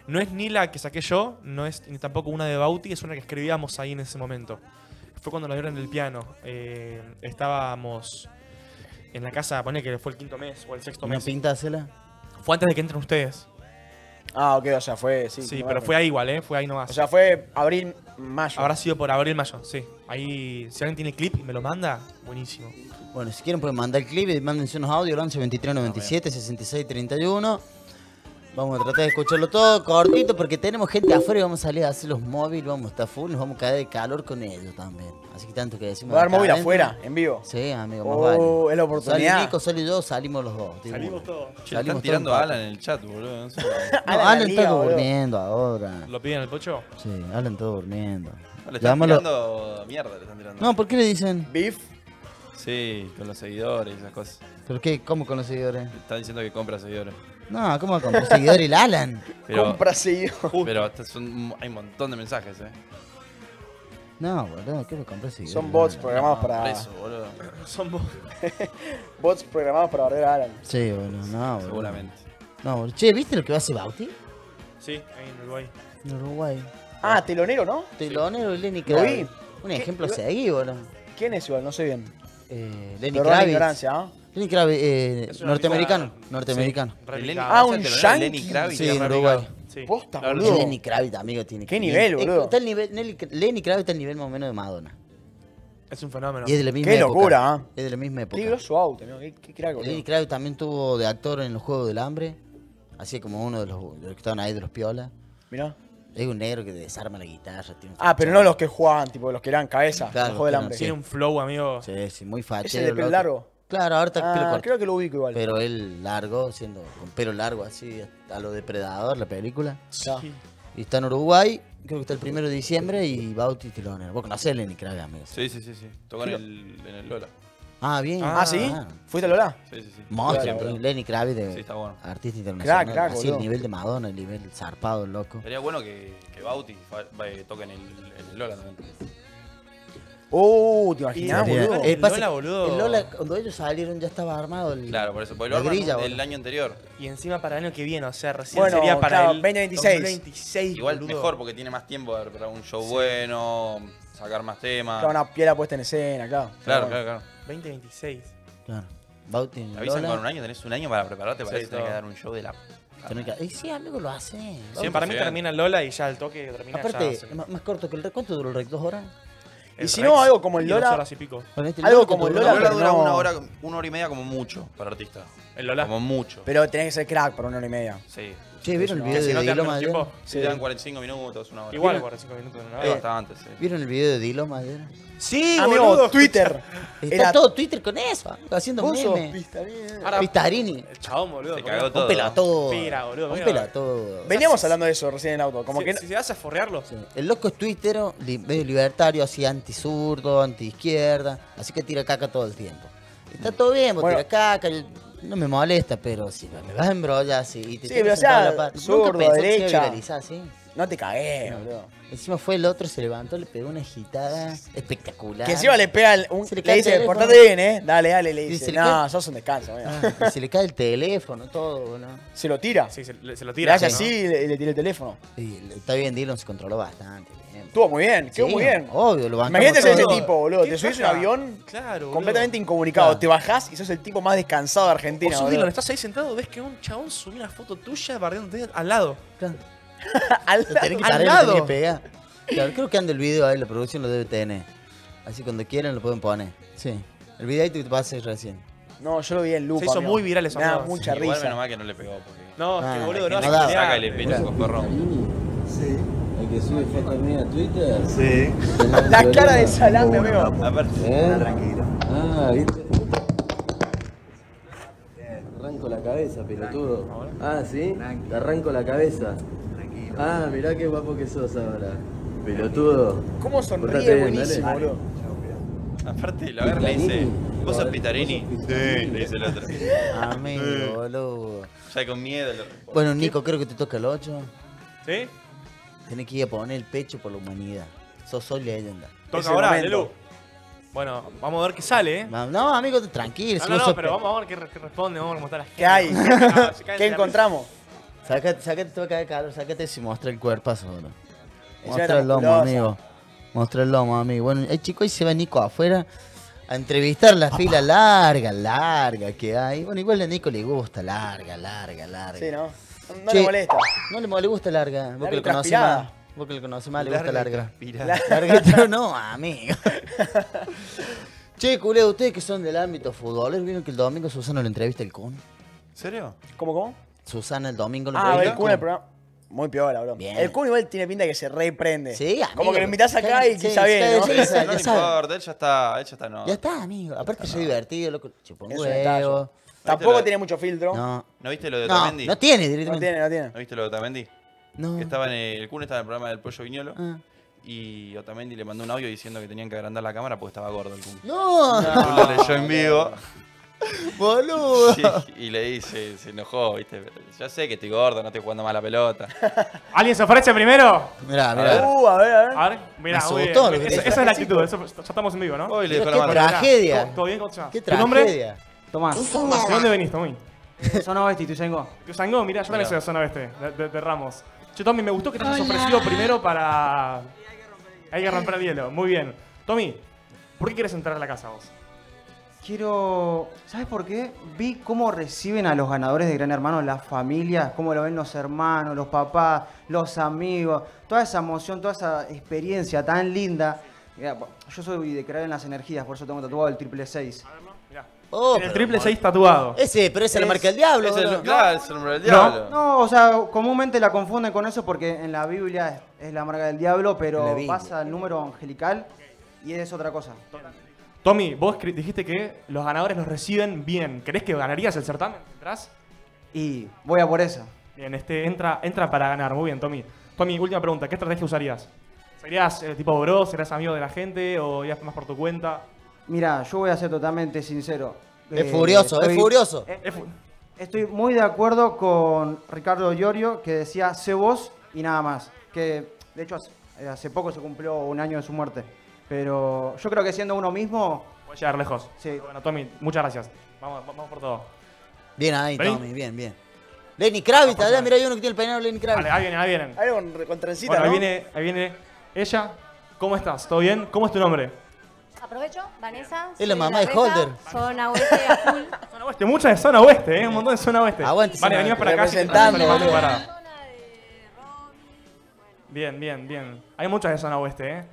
no es ni la que saqué yo, no es ni tampoco una de Bauti, es una que escribíamos ahí en ese momento. Fue cuando nos dieron el piano. Estábamos en la casa, pone que fue el 5º mes o el 6º mes. ¿Una pintásela? Fue antes de que entren ustedes. Ah, ok, o sea, fue... Sí, pero fue ahí igual, fue ahí nomás. O sea, fue abril, mayo. Habrá sido por abril, mayo, sí. Ahí, si alguien tiene el clip y me lo manda, buenísimo. Bueno, si quieren pueden mandar el clip y mándense unos audios, 11, 23, 97, 66, 31. Vamos a tratar de escucharlo todo, cortito, porque tenemos gente afuera y vamos a salir a hacer los móviles, vamos a estar full, nos vamos a caer de calor con ellos también. Así que tanto que decimos... ¿Va a dar móvil afuera, en vivo? Sí, amigo, más vale. Es la oportunidad. Salí Nico, salí yo, salimos los dos. Salimos todos. Están tirando a Alan en el chat, boludo. Alan está durmiendo ahora. ¿Lo piden el pocho? Sí, Alan está durmiendo. Le están tirando mierda, le están tirando. No, ¿por qué le dicen? Beef. Sí, con los seguidores y esas cosas. ¿Pero qué? ¿Cómo con los seguidores? Están diciendo que compra seguidores. No, ¿cómo compra seguidores el Alan? Compra seguidores. Pero hay un montón de mensajes, No, boludo, ¿qué lo compré seguidores? Son bots programados para... Eso, boludo. Son bots programados para barrer a Alan. Sí, boludo, no, boludo. Seguramente. No, che, ¿viste lo que va a hacer Bauti? Sí, ahí en Uruguay. En Uruguay. Ah, telonero, ¿no? Telonero, sí. Lenny Kravitz. Un ejemplo seguido, boludo. ¿Quién es igual? No sé bien. Lenny Kravitz. Lenny Kravitz, norteamericano. Norteamericano. Sí. Ah, un yankee. Lenny Kravitz. Sí, en Uruguay. Sí. Posta, boludo. Lenny Kravitz, amigo, tiene que... ¿Qué nivel, boludo? Está el nivel, Lenny Kravitz está al nivel más o menos de Madonna. Es un fenómeno. Y es de la misma época. ¡Qué locura! ¿Eh? Es de la misma época. Tiró su auto, ¿no? ¿Qué crack, boludo? Lenny Kravitz también tuvo de actor en los Juegos del Hambre. Así como uno de los que estaban ahí, de los piolas. Mirá. Es un negro que desarma la guitarra. Tiene pero no los que jugaban, tipo los que eran cabezas. Claro, los Juegos del Hambre. Tiene un flow, amigo. Sí, sí, muy fachero. ¿Ese de pelo largo? Claro, ahorita pelo corto. Creo que lo ubico igual. Pero él largo, siendo con pelo largo así, a lo Depredador, la película. Sí. Y está en Uruguay, creo que está el 1 de diciembre, y Bauti Tiloner. Vos conocés a Lenny Kravitz, amigo. Sí, sí, sí, sí. Tocó en el Lola. Ah, bien. Ah, ¿sí? ¿Fuiste a Lola? Sí, sí, sí. Monstruo, claro, Lenny Kravitz, sí, está bueno. Artista internacional. Crack, así boludo. El nivel de Madonna, el nivel zarpado, loco. Sería bueno que Bauti toque en el Lola también. ¿Te imaginás, boludo? El Lola, cuando ellos salieron, ya estaba armado el... Claro, por eso, porque el Lola del año anterior. Y encima para el año que viene, o sea, recién sería para el 2026. Igual mejor, porque tiene más tiempo para un show bueno, sacar más temas. Claro, una piedra puesta en escena, claro. Claro, claro, claro. 2026. Claro. Bauti en Lola. Avisan con un año, tenés un año para prepararte para eso, tenés que dar un show de la... Y sí, amigo, lo hace. Para mí termina Lola y ya al toque termina. Aparte, más corto que el rec. ¿Cuánto duró el rec? 2 horas. Y si no, algo como el Lola. Algo como el Lola dura 1 hora y media como mucho para artistas. El Lola. Como mucho. Pero tenés que ser crack para 1 hora y media. Sí. Che, ¿vieron el video de Diloma ayer? Si te dan 45 minutos, 1 hora. Igual 45 minutos en 1 hora. Bastante, sí. ¿Vieron el video de Diloma ayer? Sí, amigo, Twitter. Está todo Twitter con eso, haciendo memes. Pistarini. El chabón, boludo. Se cagó todo. Un pelatón. Pira, boludo. Un pelatón. Veníamos hablando de eso recién en auto. Como que si se hace a forrearlo. El loco es twittero, medio libertario, así anti-zurdo, anti-izquierda. Así que tira caca todo el tiempo. Está todo bien, vos tira caca. No me molesta, pero si me vas a embrollar así y te pero o sea, zurdo, derecha. No te cagué, boludo. Encima fue el otro, se levantó, le pegó una agitada espectacular. Que encima le pega le dice, portate bien, dale, dale, le dice. No, sos un descanso, amigo. Se le cae el teléfono, todo, ¿no? Se lo tira. Sí, se lo tira. Le hace así y le tira el teléfono. Está bien, Dylan se controló bastante. Estuvo muy bien, quedó muy bien. Obvio, lo bancamos. Imagínate ser ese tipo, boludo. Te subís un avión completamente incomunicado. Te bajás y sos el tipo más descansado de Argentina. O Dylan, estás ahí sentado, ves que un chabón subió una foto tuya bardeándote al lado. Claro. al lado. Claro, creo que anda el video ahí, la producción lo debe TN. Así cuando quieran lo pueden poner. Sí. El video ahí te va a hacer recién. No, yo lo vi en lupa. Se hizo muy viral esa cosa. Mucha risa. Igual menos mal que no le pegó. Porque... No, es que boludo, no le saca y le pega con perrón. Sí. El que sube fotos mías a Twitter. Sí. La cara de salame, amigo. Aparte, tranquilo. Ah, viste. Te arranco la cabeza, pelotudo. Ah, sí. Te arranco la cabeza. Ah, mirá qué guapo que sos ahora. Pelotudo. ¿Cómo sonríe? Buenísimo, boludo. Aparte, la verdad le dice, ¿vos sos Pistarini? Sí, le dice el otro. Amigo, boludo. Ya con miedo. Bueno, Nico, creo que te toca el 8. ¿Sí? Tenés que ir a poner el pecho por la humanidad. Sos hoy leyenda. Toca ahora, Lelu. Bueno, vamos a ver qué sale, No, amigo, tranquilo. No, pero vamos a ver qué responde, vamos a mostrar a la gente. ¿Qué hay? ¿Qué encontramos? Sácate, te va a caer calor, sácate si muestra el cuerpazo, bro. Muestra el lomo, amigo. Muestra el lomo, amigo. Bueno, el chico ahí se va Nico afuera a entrevistar la fila larga que hay. Bueno, igual a Nico le gusta larga. Sí, ¿no? No le molesta. No le gusta larga. Vos que lo conoces más. Vos que lo conoces más, le gusta larga. Larga, pero no, amigo. Che, culeo, ustedes que son del ámbito futbolero, ¿vieron que el domingo Susana lo entrevista el Kun? ¿En serio? ¿Cómo? Susana el domingo lo entrevista. El Kun el programa. Muy peor, bro. Bien. El Kun igual tiene pinta que se reprende. Sí, amigo. Como que lo invitás acá y quizá viene, ¿no? No le importa, él ya está, no. Ya está, amigo. Aparte es divertido, loco. Chupón huevo. Tampoco tiene mucho filtro. No. ¿No viste lo de Otamendi? No tiene directamente. No tiene. ¿No viste lo de Otamendi? No. El Kun estaba en el programa del Pollo Viñolo. Y Otamendi le mandó un audio diciendo que tenían que agrandar la cámara porque estaba gordo el Kun. No. Lo leyó en vivo. Boludo. Sí, y le dice, se enojó, viste. Yo sé que estoy gordo, no estoy jugando más la pelota. ¿Alguien se ofrece primero? Mirá, mirá. A ver. Mirá, esa es la actitud, eso, ya estamos en vivo, ¿no? Hoy le dejó la mano. ¡Qué tragedia! ¿Todo bien? ¿Qué tragedia? ¿Tu nombre? Tomás. ¿De dónde venís, Tomín? Zona Oeste y Tuyango. Tuyango, mirá, yo también soy de Zona Oeste, de Ramos. Yo, Tommy, me gustó que te hayas ofrecido primero para... Hay que romper el hielo, muy bien. Tommy, ¿por qué quieres entrar a la casa vos? Quiero... ¿Sabes por qué? Vi cómo reciben a los ganadores de Gran Hermano las familias, cómo lo ven los hermanos, los papás, los amigos, toda esa emoción, toda esa experiencia tan linda. Mirá, yo soy de creer en las energías, por eso tengo tatuado el 666. Oh, el 666 tatuado. Ese, pero es la marca del diablo. Es el, claro, es la marca del diablo. No, o sea, comúnmente la confunden con eso porque en la Biblia es la marca del diablo, pero pasa el número angelical y es otra cosa. Tommy, vos dijiste que los ganadores los reciben bien. ¿Crees que ganarías el certamen? ¿Entrás? Y voy a por eso. Bien, entra para ganar. Muy bien, Tommy. Tommy, última pregunta. ¿Qué estrategia usarías? ¿Serías tipo bro? ¿Serás amigo de la gente? ¿O irías más por tu cuenta? Mira, yo voy a ser totalmente sincero. Es furioso, es furioso. Estoy muy de acuerdo con Ricardo Llorio, que decía, sé vos y nada más. Que, de hecho, hace poco se cumplió un año de su muerte. Pero yo creo que siendo uno mismo... puede llegar lejos. Sí. Bueno, Tommy, muchas gracias. Vamos por todo. Bien ahí, ¿Vení? Tommy, bien, bien. Lenny Kravitz, allá, mirá, hay uno que tiene el peinado de Lenny Kravitz. Vale, ahí vienen, ahí vienen. Ahí viene con trencita, bueno, ¿no? Ahí viene ella. ¿Cómo estás? ¿Todo bien? ¿Cómo es tu nombre? Aprovecho, Vanessa. Es la mamá de Holder. Zona Oeste a full. Zona Oeste, mucha de Zona Oeste, un montón de Zona Oeste. Aguante, vale, venimos para acá. Bien, bien, bien. Hay muchas de Zona Oeste,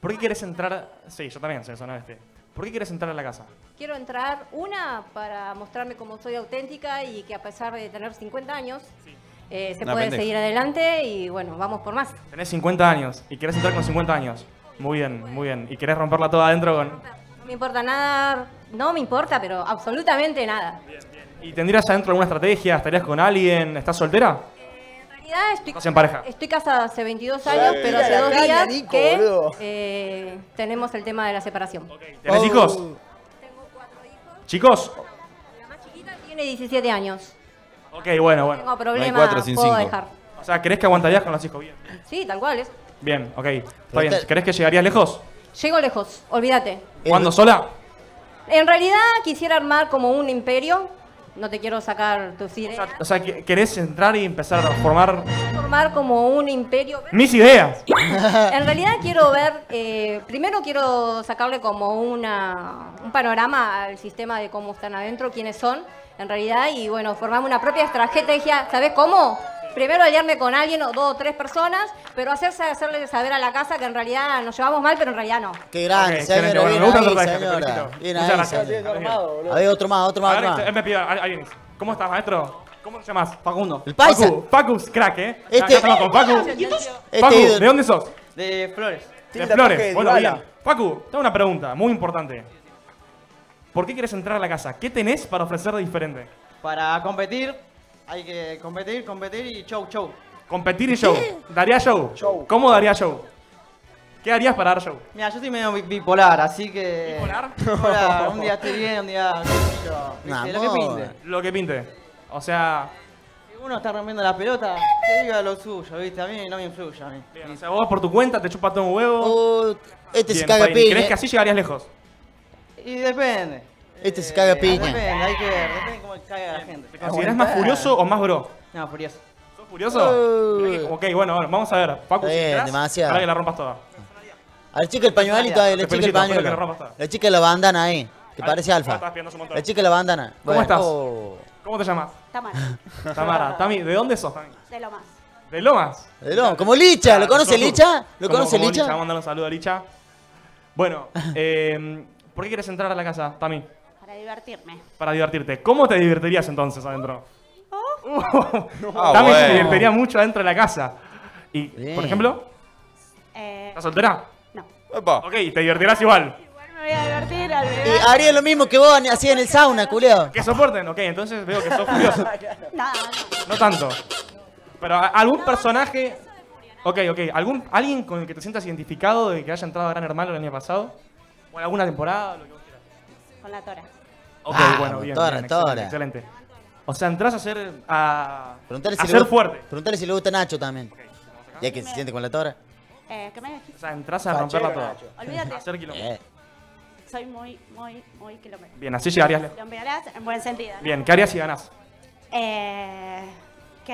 ¿Por qué quieres entrar? Sí, yo también soy de Zona Oeste. ¿Por qué quieres entrar a la casa? Quiero entrar, una, para mostrarme cómo soy auténtica y que a pesar de tener 50 años, sí, se puede seguir adelante y bueno, vamos por más. Tenés 50 años y querés entrar con 50 años. Muy bien, bueno, muy bien. ¿Y querés romperla toda adentro con...? No me importa nada, no me importa, pero absolutamente nada. Bien, bien. ¿Y tendrías adentro alguna estrategia? ¿Estarías con alguien? ¿Estás soltera? Estoy casada hace 22 años, pero hace 2 días que tenemos el tema de la separación. Okay. ¿Tenés hijos? Tengo 4 hijos. ¿Chicos? La más chiquita tiene 17 años. Ok, bueno. No tengo problema, puedo dejar. O sea, ¿crees que aguantarías con los hijos bien? Sí, tal cual es. Bien, ok. Está bien. ¿Crees que llegarías lejos? Llego lejos, olvídate. ¿Cuándo sola? En realidad quisiera armar como un imperio. No te quiero sacar tus ideas. O sea, ¿querés entrar y empezar a formar? Formar como un imperio. ¡Mis ideas! En realidad quiero ver... primero quiero sacarle como un panorama al sistema de cómo están adentro, quiénes son, en realidad. Y bueno, formar una propia estrategia. ¿Sabés cómo? Primero aliarme con alguien o 2 o 3 personas, pero hacerle saber a la casa que en realidad nos llevamos mal, pero en realidad no. Qué grande, señora. Bien ahí, señora. A ver, otro más. ¿Cómo estás, maestro? ¿Cómo te llamas? Facundo. El paisa. Facu, crack, estamos con Facu. Facu, ¿de dónde sos? De Flores. De Flores, bueno, bien. Facu, tengo una pregunta muy importante. ¿Por qué querés entrar a la casa? ¿Qué tenés para ofrecer de diferente? Para competir. Hay que competir y show. Competir y show. ¿Daría show? ¿Cómo daría show? ¿Qué harías para dar show? Mira, yo soy medio bipolar, así que... ¿Bipolar? Bipolar. Un día estoy bien, un día... No, lo que pinte. Lo que pinte. O sea... Si uno está rompiendo la pelota, que diga lo suyo, ¿viste? A mí no me influye. A mí. Bien, o sea, vos por tu cuenta te chupas todo un huevo. Se caga piña. ¿Crees que así llegarías lejos? Y depende. Se caga piña. Depende cómo caiga la gente. ¿Te consideras más furioso o más bro? No, furioso. ¿Sos furioso? Ok, bueno, vamos a ver. Facu, demasiado. Ahora que la rompas toda. A la chica el pañuelito ahí, la chica el pañuelo. La chica de la bandana ahí, que parece alfa. La chica de la bandana. ¿Cómo estás? ¿Cómo te llamas? Tamara. Tamara. Tami, ¿de dónde sos? De Lomas. ¿De Lomas? De Lomas. Como Licha, ¿lo conoce Licha? ¿Lo conoce Licha? Vamos a mandar un saludo a Licha. Bueno, ¿por qué quieres entrar a la casa, Tami? Para divertirme. Para divertirte. ¿Cómo te divertirías entonces adentro? También se divertiría mucho adentro de la casa. Y, por ejemplo, ¿estás soltera? No. Opa. Ok, te divertirás igual. Igual me voy a divertir. Haría lo mismo que vos hacías en el sauna, culeo. Que soporten, ok, entonces veo que sos curioso. No tanto. Pero algún personaje... Ok, ¿alguien con el que te sientas identificado de que haya entrado a Gran Hermano el año pasado? ¿O en alguna temporada? Lo que vos quieras. Con la Tora. Ok, bueno, bien, Tora. Excelente. O sea, entras a ser, fuerte. Preguntale si le gusta Nacho también. Okay, ya que se siente con la Tora. ¿Qué me dijiste? O sea, entras a romperla toda. Olvídate. A hacer kilómetros. Soy muy quilombera. Bien, así llegarías lejos. Quilomberas en buen sentido, ¿no? Bien, ¿qué harías si ganás? ¿Qué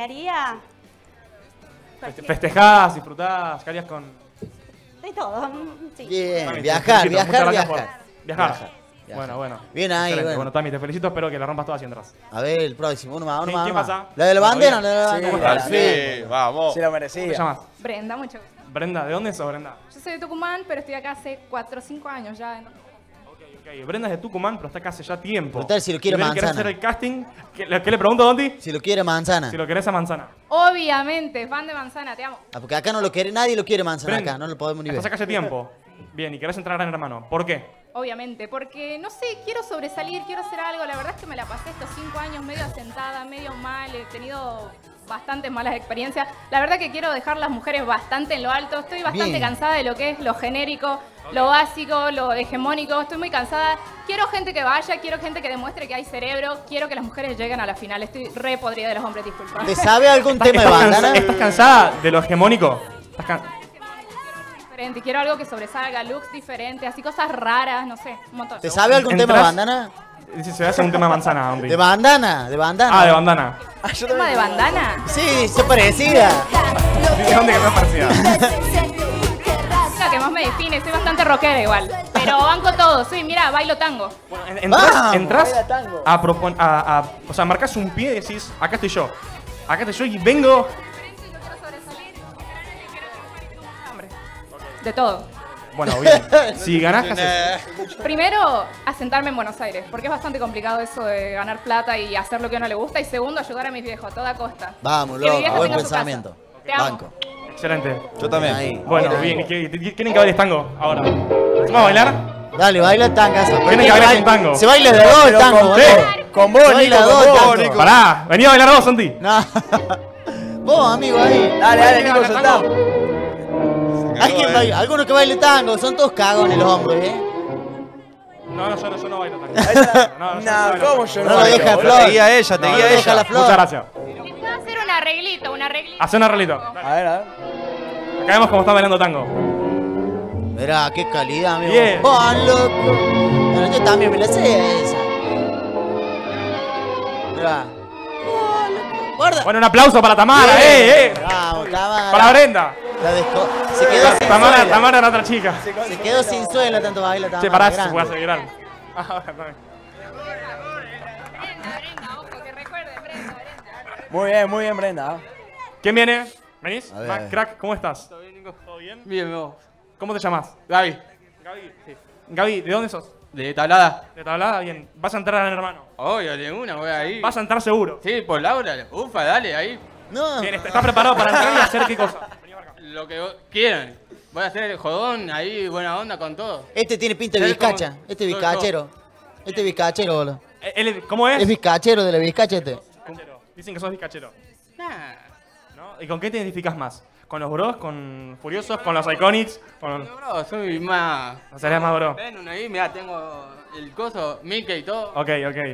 haría? ¿Festejás, disfrutás? ¿Qué harías con...? De todo, sí. Bien, Tami, viajar. Bueno. Bien ahí, excelente. Bueno, Tami, te felicito. Espero que la rompas todas hacia atrás. A ver, el próximo. Uno más. ¿Qué pasa? ¿La de la bandera? Sí, vamos. Sí, lo merecía. ¿Cómo te llamas? Brenda, mucho gusto. Brenda, ¿de dónde sos, Brenda? Yo soy de Tucumán, pero estoy acá hace 4 o 5 años ya. Ok. Brenda es de Tucumán, pero está acá hace ya tiempo. Preguntar si lo quiere manzana. ¿Querés hacer el casting? ¿Qué le pregunto, Dondi? Si lo quiere manzana. Si lo querés a manzana. Obviamente, fan de manzana, te amo. Ah, porque acá no lo quiere, nadie lo quiere manzana. Brenda, acá, no lo podemos ni ver. Estás acá hace tiempo. Bien, y querés entrar a Gran Hermano. ¿Por qué? Obviamente, porque, no sé, quiero sobresalir, quiero hacer algo. La verdad es que me la pasé estos 5 años medio asentada, medio mal, he tenido... bastantes malas experiencias. La verdad que quiero dejar las mujeres bastante en lo alto. Estoy bastante cansada de lo que es lo genérico, lo básico, lo hegemónico. Estoy muy cansada. Quiero gente que vaya, quiero gente que demuestre que hay cerebro. Quiero que las mujeres lleguen a la final. Estoy re podrida de los hombres, disculpa. ¿Te sabe algún tema de bandana? ¿Estás cansada de lo hegemónico? ¿Estás cansada? Quiero algo que sobresalga, looks diferentes, así cosas raras, no sé, un montón. ¿Te sabe algún tema de bandana? Se hace un tema de manzana, hombre. De bandana. Ah, de bandana. ¿Un tema de bandana? Sí, se parecía. ¿De dónde que me parecía? La que más me define, soy bastante rockera igual. Pero banco todo, sí, mira, bailo tango. Bueno, entras a, o sea, marcas un pie y decís, acá estoy yo y vengo. De todo. Bueno, bien. Si ganás, ¿qué haces? Primero, asentarme en Buenos Aires, porque es bastante complicado eso de ganar plata y hacer lo que a uno le gusta. Y segundo, ayudar a mis viejos a toda costa. Vamos, loco, buen pensamiento. Te amo. Excelente. Yo también. Ahí. Bueno, bien. ¿Quieren que bailes tango ahora? ¿Vamos a bailar? Dale, baila el tango. ¿Quieren que bailes un tango? Se baila de dos el tango. Con vos, Nico. Pará, vení a bailar vos, Santi. No. Vos, amigo, ahí. Dale, Nico, soltá. Algunos que bailen tango, son todos cagones los hombres, ¿eh? No, yo no bailo tango. ¿Cómo yo no? No lo deja Flor. Te guía ella. Muchas gracias. Le puedo hacer un arreglito, Hacé un arreglito. A ver. Acá vemos cómo está bailando tango. Mirá, qué calidad, amigo. Yeah. Bueno, yo también me la sé esa. Mirá. Guarda. Bueno, un aplauso para Tamara, ¡eh! Bravo, Tamara. Para Brenda. Se quedó sin suela. Tamara era otra chica. Se quedó sin suela tanto baila Tamara. Che, pará, se puede hacer viral. Ahora también. Brenda, ojo, que recuerde, Brenda. Muy bien, Brenda. ¿Quién viene? ¿Venís? Crack, ¿cómo estás? ¿Todo bien, Nico? ¿Todo bien? Bien, vos. ¿Cómo te llamás? Gaby. Sí. Gaby, ¿de dónde sos? De Tablada. De Tablada, bien. ¿Vas a entrar, hermano? Obvio, de una, voy ahí. ¿Vas a entrar seguro? Sí, por Laura. Ufa, dale, ahí. No. Bien, ¿estás preparado para entrar y hacer qué cosa? Lo que quieran. Voy a hacer el jodón, ahí, buena onda con todo. Este tiene pinta de vizcacha. Como... Este es vizcachero. Este es vizcachero, boludo. ¿Cómo es? Es vizcachero de la vizcacha este. Dicen que sos vizcachero. Nah. ¿No? ¿Y con qué te identificas más? ¿Con los bros? ¿Con Furiosos? ¿Con los Iconics? Con los bros, soy más... O sea, eres más bro. Ven uno ahí, mirá, tengo el coso, Mickey y todo. Ok.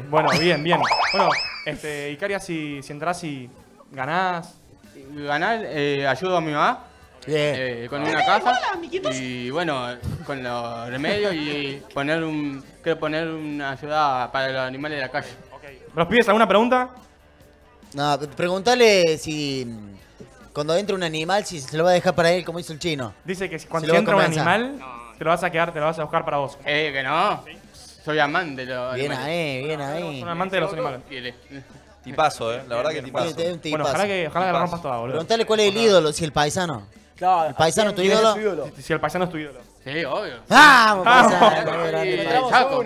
Bueno, bien. Bueno, Icaria, si entras y ganás... Ganar, ayudo a mi mamá. Con una casa. Y bueno, con los remedios y poner un... Quiero poner una ayuda para los animales de la calle. Ok. ¿Los pibes alguna pregunta? No, preguntale si... Cuando entra un animal, si se lo va a dejar para él, como hizo el chino. Dice que cuando entra un animal, te lo vas a quedar, te lo vas a buscar para vos. Que no. Soy amante de los animales. Bien ahí. Soy un amante de los animales. Tipazo, la verdad que tipazo. Bueno, ojalá que la rompas toda, boludo. Preguntale cuál es el ídolo, si el paisano. Claro. ¿El paisano es tu ídolo? Si el paisano es tu ídolo. Sí, obvio. ¡Vamos, paisano!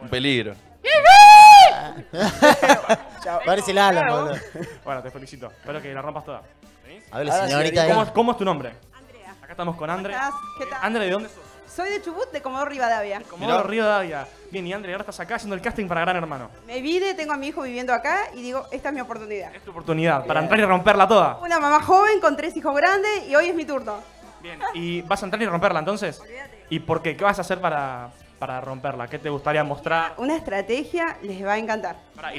Un peligro. Parece el ala, boludo. Bueno, te felicito. Espero que la rompas toda. A ver, señorita. ¿Cómo es tu nombre? Andrea. Acá estamos con Andrea. ¿Qué tal? Andrea, ¿de dónde sos? Soy de Chubut, de Comodoro Rivadavia. Bien, y Andrea, ahora estás acá haciendo el casting para Gran Hermano. Me vine, tengo a mi hijo viviendo acá y digo, esta es mi oportunidad. Es tu oportunidad, para entrar y romperla toda. Una mamá joven con 3 hijos grandes y hoy es mi turno. Bien, ¿y vas a entrar y romperla entonces? Olvídate. ¿Y por qué? ¿Qué vas a hacer para romperla? ¿Qué te gustaría mostrar? Una estrategia, les va a encantar. Pará,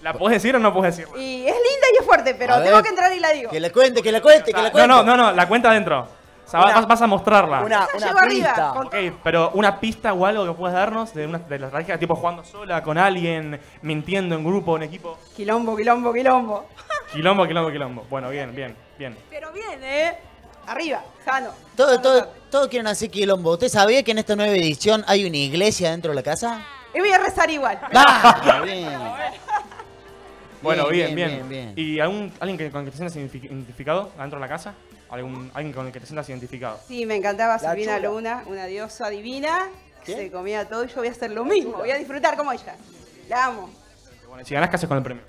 ¿La podés decir o no podés decir? Y es linda y es fuerte, pero tengo que entrar y la digo. Que la cuente. No, la cuenta adentro. O sea, vas a mostrarla. Una pista. Okay, pero una pista o algo que puedas darnos de las estrategias, tipo jugando sola, con alguien, mintiendo en grupo, en equipo. Quilombo, quilombo, quilombo. Quilombo, quilombo, quilombo. Bueno, bien, bien, bien. Pero bien, ¿eh? Arriba, sano. Todos quieren hacer quilombo. ¿Usted sabía que en esta nueva edición hay una iglesia dentro de la casa? Y voy a rezar igual. ¡Ah! Bien. Bueno, bien, bien, bien. ¿Y alguien con el que te sientas identificado adentro de la casa? ¿Alguien con el que te sientas identificado? Sí, me encantaba Silvina Luna, una diosa divina. ¿Qué? Se comía todo y yo voy a hacer lo mismo. Voy a disfrutar como ella. La amo. Bueno, si ganás, ¿qué haces con el premio?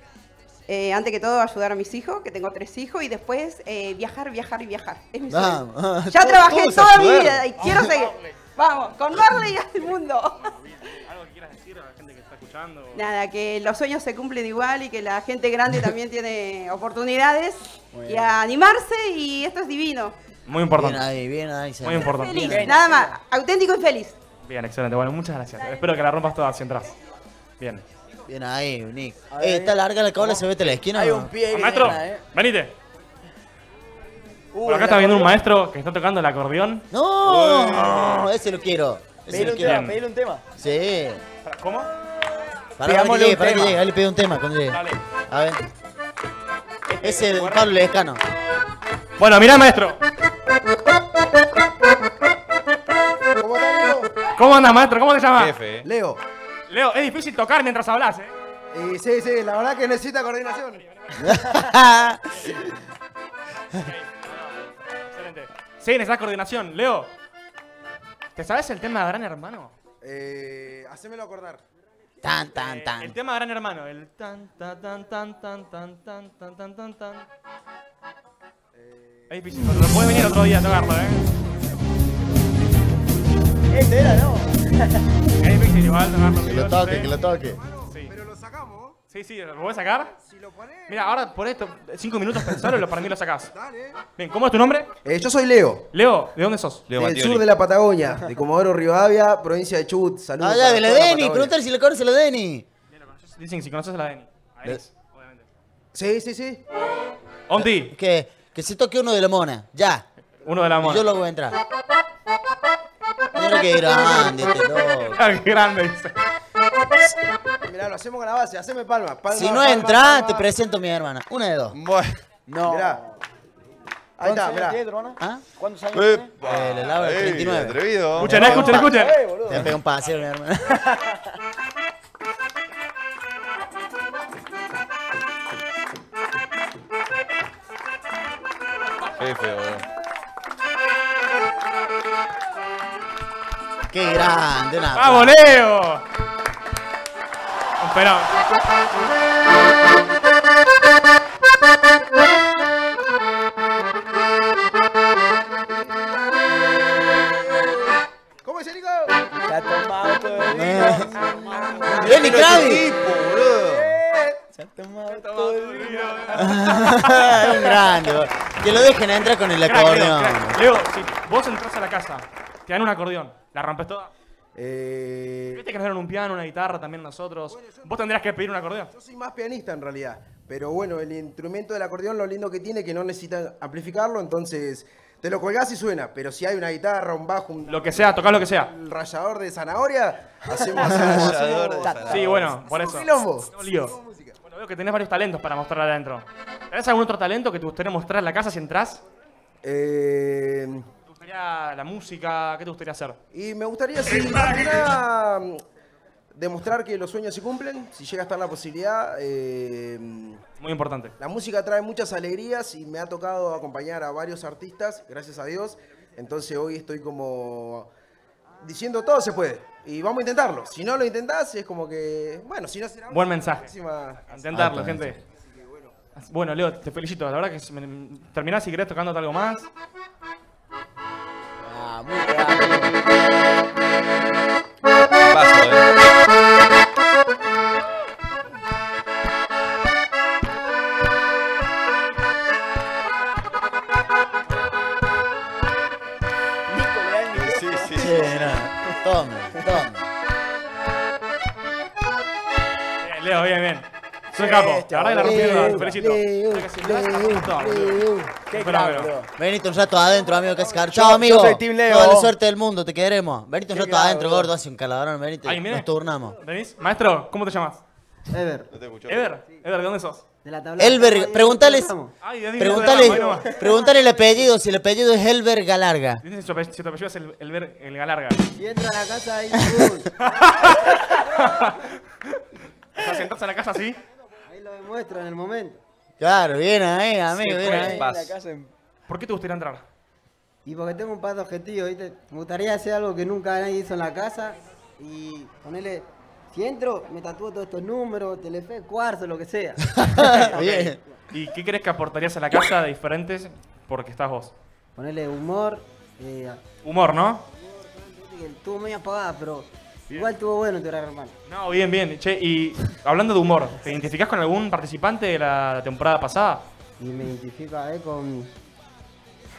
Antes que todo, ayudar a mis hijos, que tengo 3 hijos. Y después, viajar, viajar y viajar. Es mi sueño. Ya trabajé toda mi vida y quiero seguir. Vamos, con darle al mundo. ¿Algo que quieras decir a la gente que está escuchando? Nada, que los sueños se cumplen igual y que la gente grande también tiene oportunidades. Bueno. Y a animarse, y esto es divino. Muy importante. Bien ahí, muy importante. Feliz, bien, nada más, auténtico y feliz. Bien, excelente. Bueno, muchas gracias. Espero que la rompas todas si entras. Bien. Bien ahí, Nick. Está larga la cola, se vete a la esquina. Hay un pie ahí. Maestro, venite. Por acá está viendo un maestro que está tocando el acordeón. ¡No! Ese lo quiero. Pedile un tema. Sí. ¿Cómo? Para que llegue, ahí le pedí un tema cuando llegue. Dale. A ver. Ese es Pablo Lescano. Bueno, mirá, maestro. ¿Cómo andas, maestro? ¿Cómo te llamas? Jefe. Leo. Leo, es difícil tocar mientras hablas, ¿eh? Y sí, sí, la verdad que necesita coordinación. Excelente. Sí, necesitas coordinación. Leo, ¿te sabes el tema de Gran Hermano? Hacémelo acordar. Tan, tan, tan. El tema de Gran Hermano. El tan, tan, tan, tan, tan, tan, tan, tan, tan, tan, tan. Es difícil. Pero puedes venir otro día a tocarlo, ¿eh? Este era, ¿no? Es difícil igual tocarlo. Que lo toque, que lo toque. Sí. Pero lo sacamos. Sí, sí, ¿lo voy a sacar? Si lo pones. Mira, ahora por esto, 5 minutos pensalo y para mí lo sacás. Dale. Bien, ¿cómo es tu nombre? Yo soy Leo. Leo, ¿de dónde sos? Leo Del sur de la Patagonia, de Comodoro Rivadavia, provincia de Chubut. Saludos. Allá de la Deni, pregúntale si le conoces a la Deni. Dicen que si conoces a la Deni. A él, obviamente. Sí, sí, sí. Onti. Que se toque uno de La Mona, ya. Uno de La Mona. Y yo lo voy a entrar. Mira qué grande este loco. Qué grande dice. Mirá, lo hacemos con la base, haceme palma. Si no entras, te presento a mi hermana. Una de dos. Bueno. No. Mirá. Ahí está, mirá. ¿Ah? ¿Cuántos años tiene? El lado del 39. Atrevido. Escuchen, escuchen, escuchen. Te pega un paseo, mi hermana. Qué feo, boludo. ¡Qué grande! ¡Vamos, Leo! Un pelón. ¿Cómo es el Nico? La tomado todo el día. ¡Lenny Kravitz! Se ha tomado todo el día. Un grande, boludo. Que lo dejen entrar con el acordeón. Leo, si vos entras a la casa, te dan un acordeón. ¿La rompes toda? Viste que nos dieron un piano, una guitarra también nosotros. Bueno, vos tendrías que pedir un acordeón. Yo soy más pianista en realidad. Pero bueno, el instrumento del acordeón lo lindo que tiene es que no necesitas amplificarlo. Entonces te lo colgás y suena. Pero si hay una guitarra, un bajo, un... Lo que sea, tocá lo que sea. El rallador de zanahoria. Hacemos rallador de zanahoria. Sí, bueno, por eso. Bueno, veo que tenés varios talentos para mostrar adentro. ¿Tenés algún otro talento que te gustaría mostrar en la casa si entrás? La música, ¿qué te gustaría hacer? Y me gustaría, si nada, demostrar que los sueños se cumplen, si llega a estar la posibilidad. Muy importante. La música trae muchas alegrías y me ha tocado acompañar a varios artistas, gracias a Dios. Entonces hoy estoy como diciendo todo se puede y vamos a intentarlo. Si no lo intentás, es como que, bueno, si no será... Buen mensaje. Próxima... Intentarlo, gente. Así que, bueno. Bueno, Leo, te felicito. La verdad que terminás si querés tocándote algo más. Muy paso, Sí. Toma. Bien, Leo, bien, bien. Soy capo. La verdad que la rompieron. Felicito. Qué capo. Venite un rato adentro, amigo, que es caro. Chao, amigo. Soy Team Leo. Toda la suerte del mundo, te queremos. Venite un rato adentro, gordo. Hace un caladrón. Venite. Nos turnamos. ¿Venís? Maestro, ¿cómo te llamas? Ever. No te escucho. Ever. Ever, ¿de dónde sos? De la Tablada. Elber, pregúntale el apellido, si el apellido es Elber Galarga. Dice si tu apellido es Elber el Galarga. Y entra a la casa ahí. O sea, sentás a la casa así. Ahí lo demuestra en el momento. Claro, bien ahí, amigo, bien ahí. ¿Por qué te gustaría entrar? Y porque tengo un par de objetivos, ¿viste? Me gustaría hacer algo que nunca nadie hizo en la casa y ponerle... Si entro, me tatúo todos estos números, Telefe, cuarzo, lo que sea. Okay. ¿Y qué crees que aportarías a la casa de diferentes porque estás vos? Ponerle humor. Humor, ¿no? Estuvo medio apagada, pero bien. Igual estuvo bueno tu gran hermano. No, bien, bien. Che, y hablando de humor, ¿te identificás con algún participante de la temporada pasada? Y me identifico con...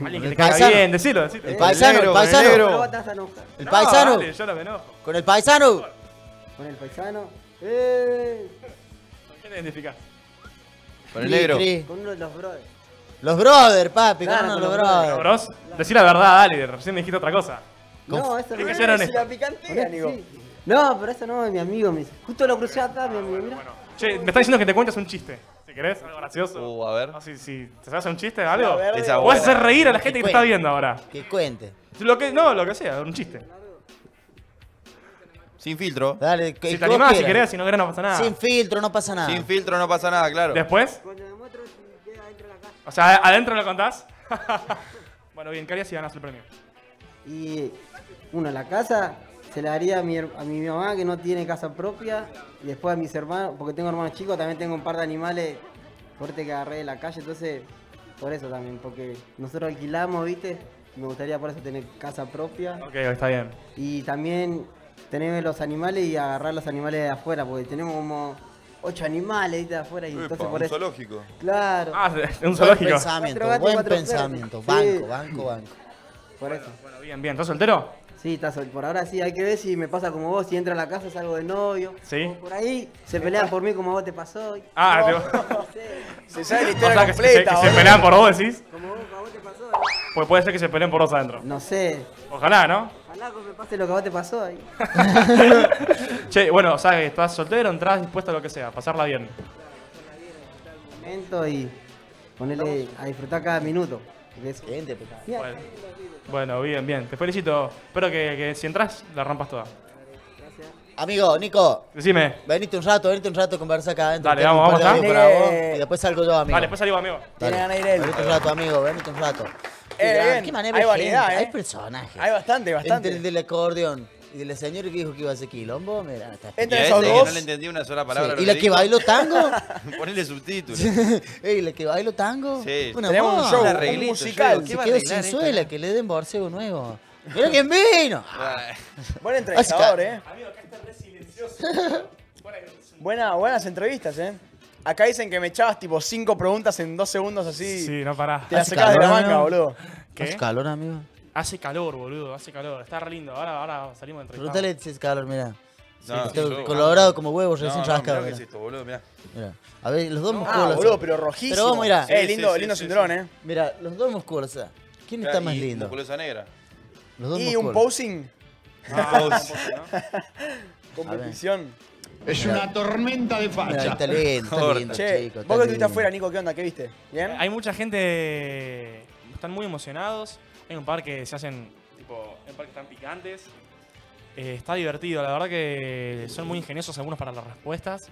Alguien que te caiga bien, decilo, decilo. El paisano, el paisano. El paisano. Dale, yo no me enojo. Con el paisano. Con el paisano. ¿Con quién te identificás? Con el negro. Con uno de los brothers. Los brothers, papi, claro, con uno de los brothers. Decí la verdad, dale, recién me dijiste otra cosa. No, eso no es la picantía, digo. No, pero eso no es mi amigo, me dice. Justo lo crucé atrás, mi amigo, mirá. Che, me está diciendo que te cuentas un chiste. Si querés, algo gracioso. A ver. Si te sabes un chiste, algo. O vas a hacer reír a la gente que te está viendo ahora. Que cuente. No, lo que sea, un chiste. Sin filtro. Dale, si te animás, si querés, si no querés, no pasa nada. Sin filtro, no pasa nada. Sin filtro, no pasa nada, claro. ¿Después? Cuando demuestro, si queda adentro de la casa. O sea, ¿adentro lo contás? Bueno, bien, ¿qué harías si ganás el premio? Y, uno, la casa se la haría a mi mamá, que no tiene casa propia. Y después a mis hermanos, porque tengo hermanos chicos, también tengo un par de animales fuertes que agarré de la calle. Entonces, por eso también, porque nosotros alquilamos, ¿viste? Me gustaría por eso tener casa propia. Ok, está bien. Y también... Tenemos los animales y agarrar los animales de afuera, porque tenemos como 8 animales de afuera y Epa, entonces por eso... un zoológico. Claro. Ah, un zoológico. Buen pensamiento, banco. Por eso. Bueno, bien. ¿Estás soltero? Sí, está soltero. Por ahora sí, hay que ver si me pasa como vos, si entro a la casa salgo de novio. Sí. Por ahí se pelean por mí como vos te pasó. Ah, se sabe la historia completa. Que se pelean por vos, decís. Como a vos te pasó. ¿No? Pues puede ser que se peleen por vos adentro. No sé. Ojalá, ¿no? Me pase lo que a vos te pasó ahí. Che, bueno, o sea, estás soltero, entras dispuesto a lo que sea, pasarla bien. Momento y ponerle a disfrutar cada minuto. Bueno, bien. Te felicito. Espero que si entras, la rompas toda. Gracias. Amigo, Nico. Decime. Venite un rato a conversar acá adentro. Dale, vamos. Y después salgo yo, amigo. Vale, después salgo, amigo. Venite un rato, amigo, venite un rato. Mirá, qué manera hay variedad, hay personajes. Hay bastante. Entre el del acordeón y el señor que dijo que iba a hacer quilombo, mirá. Entre esos dos. No le entendí una sola palabra. Sí. ¿Y la que bailó tango? Ponele subtítulos. ¿Y la que bailó tango? Sí. Tenemos un show, un musical. Que quedó sin suela, que le den borcego nuevo. ¡Mirá quién vino! Buen entrevistador, Amigo, acá está re silencioso. Buenas entrevistas, Acá dicen que me echabas tipo 5 preguntas en 2 segundos así. Sí, no parás. Te las sacás de la manga, boludo. ¿Qué? Hace calor, amigo. Hace calor, boludo. Hace calor. Está re lindo. Ahora salimos de entrevistado. Pregúntale si es calor, mirá. Sí, no, sí, colorado como huevos recién rascado. ¿Qué es esto, boludo? Mirá. A ver, los dos musculosos. Ah, boludo, pero rojísimo. Pero vos, mirá. Lindo cinturón, Mirá, los dos musculosos. ¿Quién está más lindo? Musculosa negra. Los dos musculosos. Y un posing. Competición. Es una tormenta de facha. Está lindo, chico. Vos que estuviste afuera, Nico, ¿qué onda? ¿Qué viste? ¿Bien? Hay mucha gente... Están muy emocionados. Hay un par que se hacen... Hay un par que están picantes. Está divertido. La verdad que son muy ingeniosos algunos para las respuestas.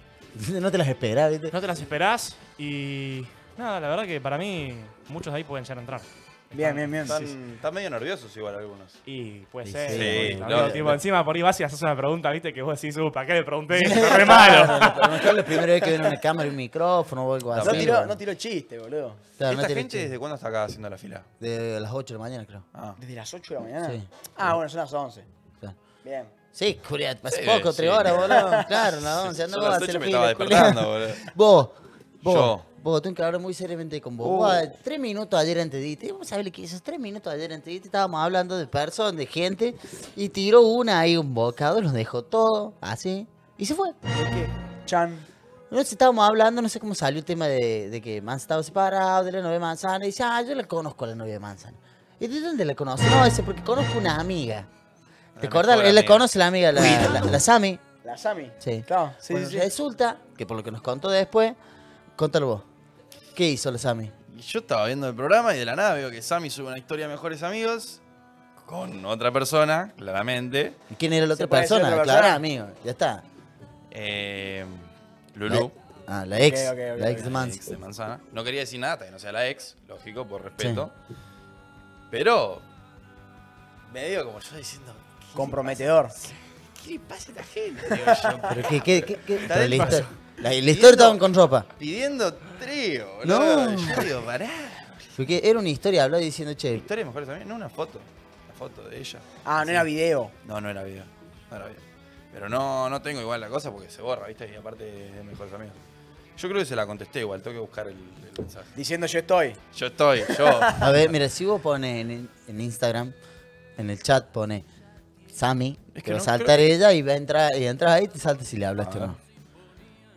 No te las esperás, ¿viste? No te las esperás. Y... Nada, la verdad que para mí... Muchos de ahí pueden llegar a entrar. Bien. Están medio nerviosos igual algunos. Y puede ser. Sí. Tipo, encima por ahí vas y haces una pregunta, viste, que vos decís, ¿para qué le pregunté? Está re malo. A lo mejor la primera vez que ven una cámara y un micrófono o algo así. No tiró chiste, boludo. Claro, ¿Esta gente desde cuándo está acá haciendo la fila? Desde las 8 de la mañana, creo. Ah. ¿Desde las 8 de la mañana? Sí. Ah, bueno, son las 11. Sí. Bien. Sí, Julián, hace poco, 3 horas, boludo. Claro, las 11. Ando con las 8 me estaba despertando, boludo. Vos, tengo que hablar muy seriamente con vos. Tres minutos ayer antes de irte. Vos sabés que esos 3 minutos ayer antes de irte estábamos hablando de personas, de gente. Y tiró una ahí un bocado, los dejó todo, así. Y se fue. ¿Qué? Chan. Nosotros estábamos hablando, no sé cómo salió el tema de que Manzana estaba separado de la novia de Manzana. Y dice, ah, yo la conozco a la novia de Manzana. ¿Y de dónde la conoce? No, dice, porque conozco una amiga. ¿Te acordás? Él la conoce, la amiga, la Sami. ¿La Sami? Sí. Claro, sí, bueno, sí. Resulta que por lo que nos contó después, contalo vos. ¿Qué hizo la Sami? Yo estaba viendo el programa y de la nada veo que Sami sube una historia de Mejores Amigos con otra persona, claramente. ¿Y quién era la otra persona? Claro, amigo, ya está. Lulú. La ex. Okay. La ex de Manzana. La ex de Manzana. No quería decir nada hasta que no sea la ex, lógico, por respeto. Sí. Pero medio como yo diciendo... Comprometedor. ¿Qué le pasa a esta gente? Pero la historia estaban con ropa. Pidiendo trío. No. Yo digo, pará. Porque era una historia, hablaba diciendo, che... Historia de Mejores Amigos, no una foto. La foto de ella. Ah, no era video. No, no era video. No era video. Pero no tengo igual la cosa porque se borra, ¿viste? Y aparte es Mejores Amigos. Yo creo que se la contesté igual, tengo que buscar el mensaje. Diciendo yo estoy. Yo estoy, yo. A ver, mira, si vos pones en Instagram, en el chat pone Sami, es que va a saltar ella y va a entrar, ahí y te salta si le hablaste o no.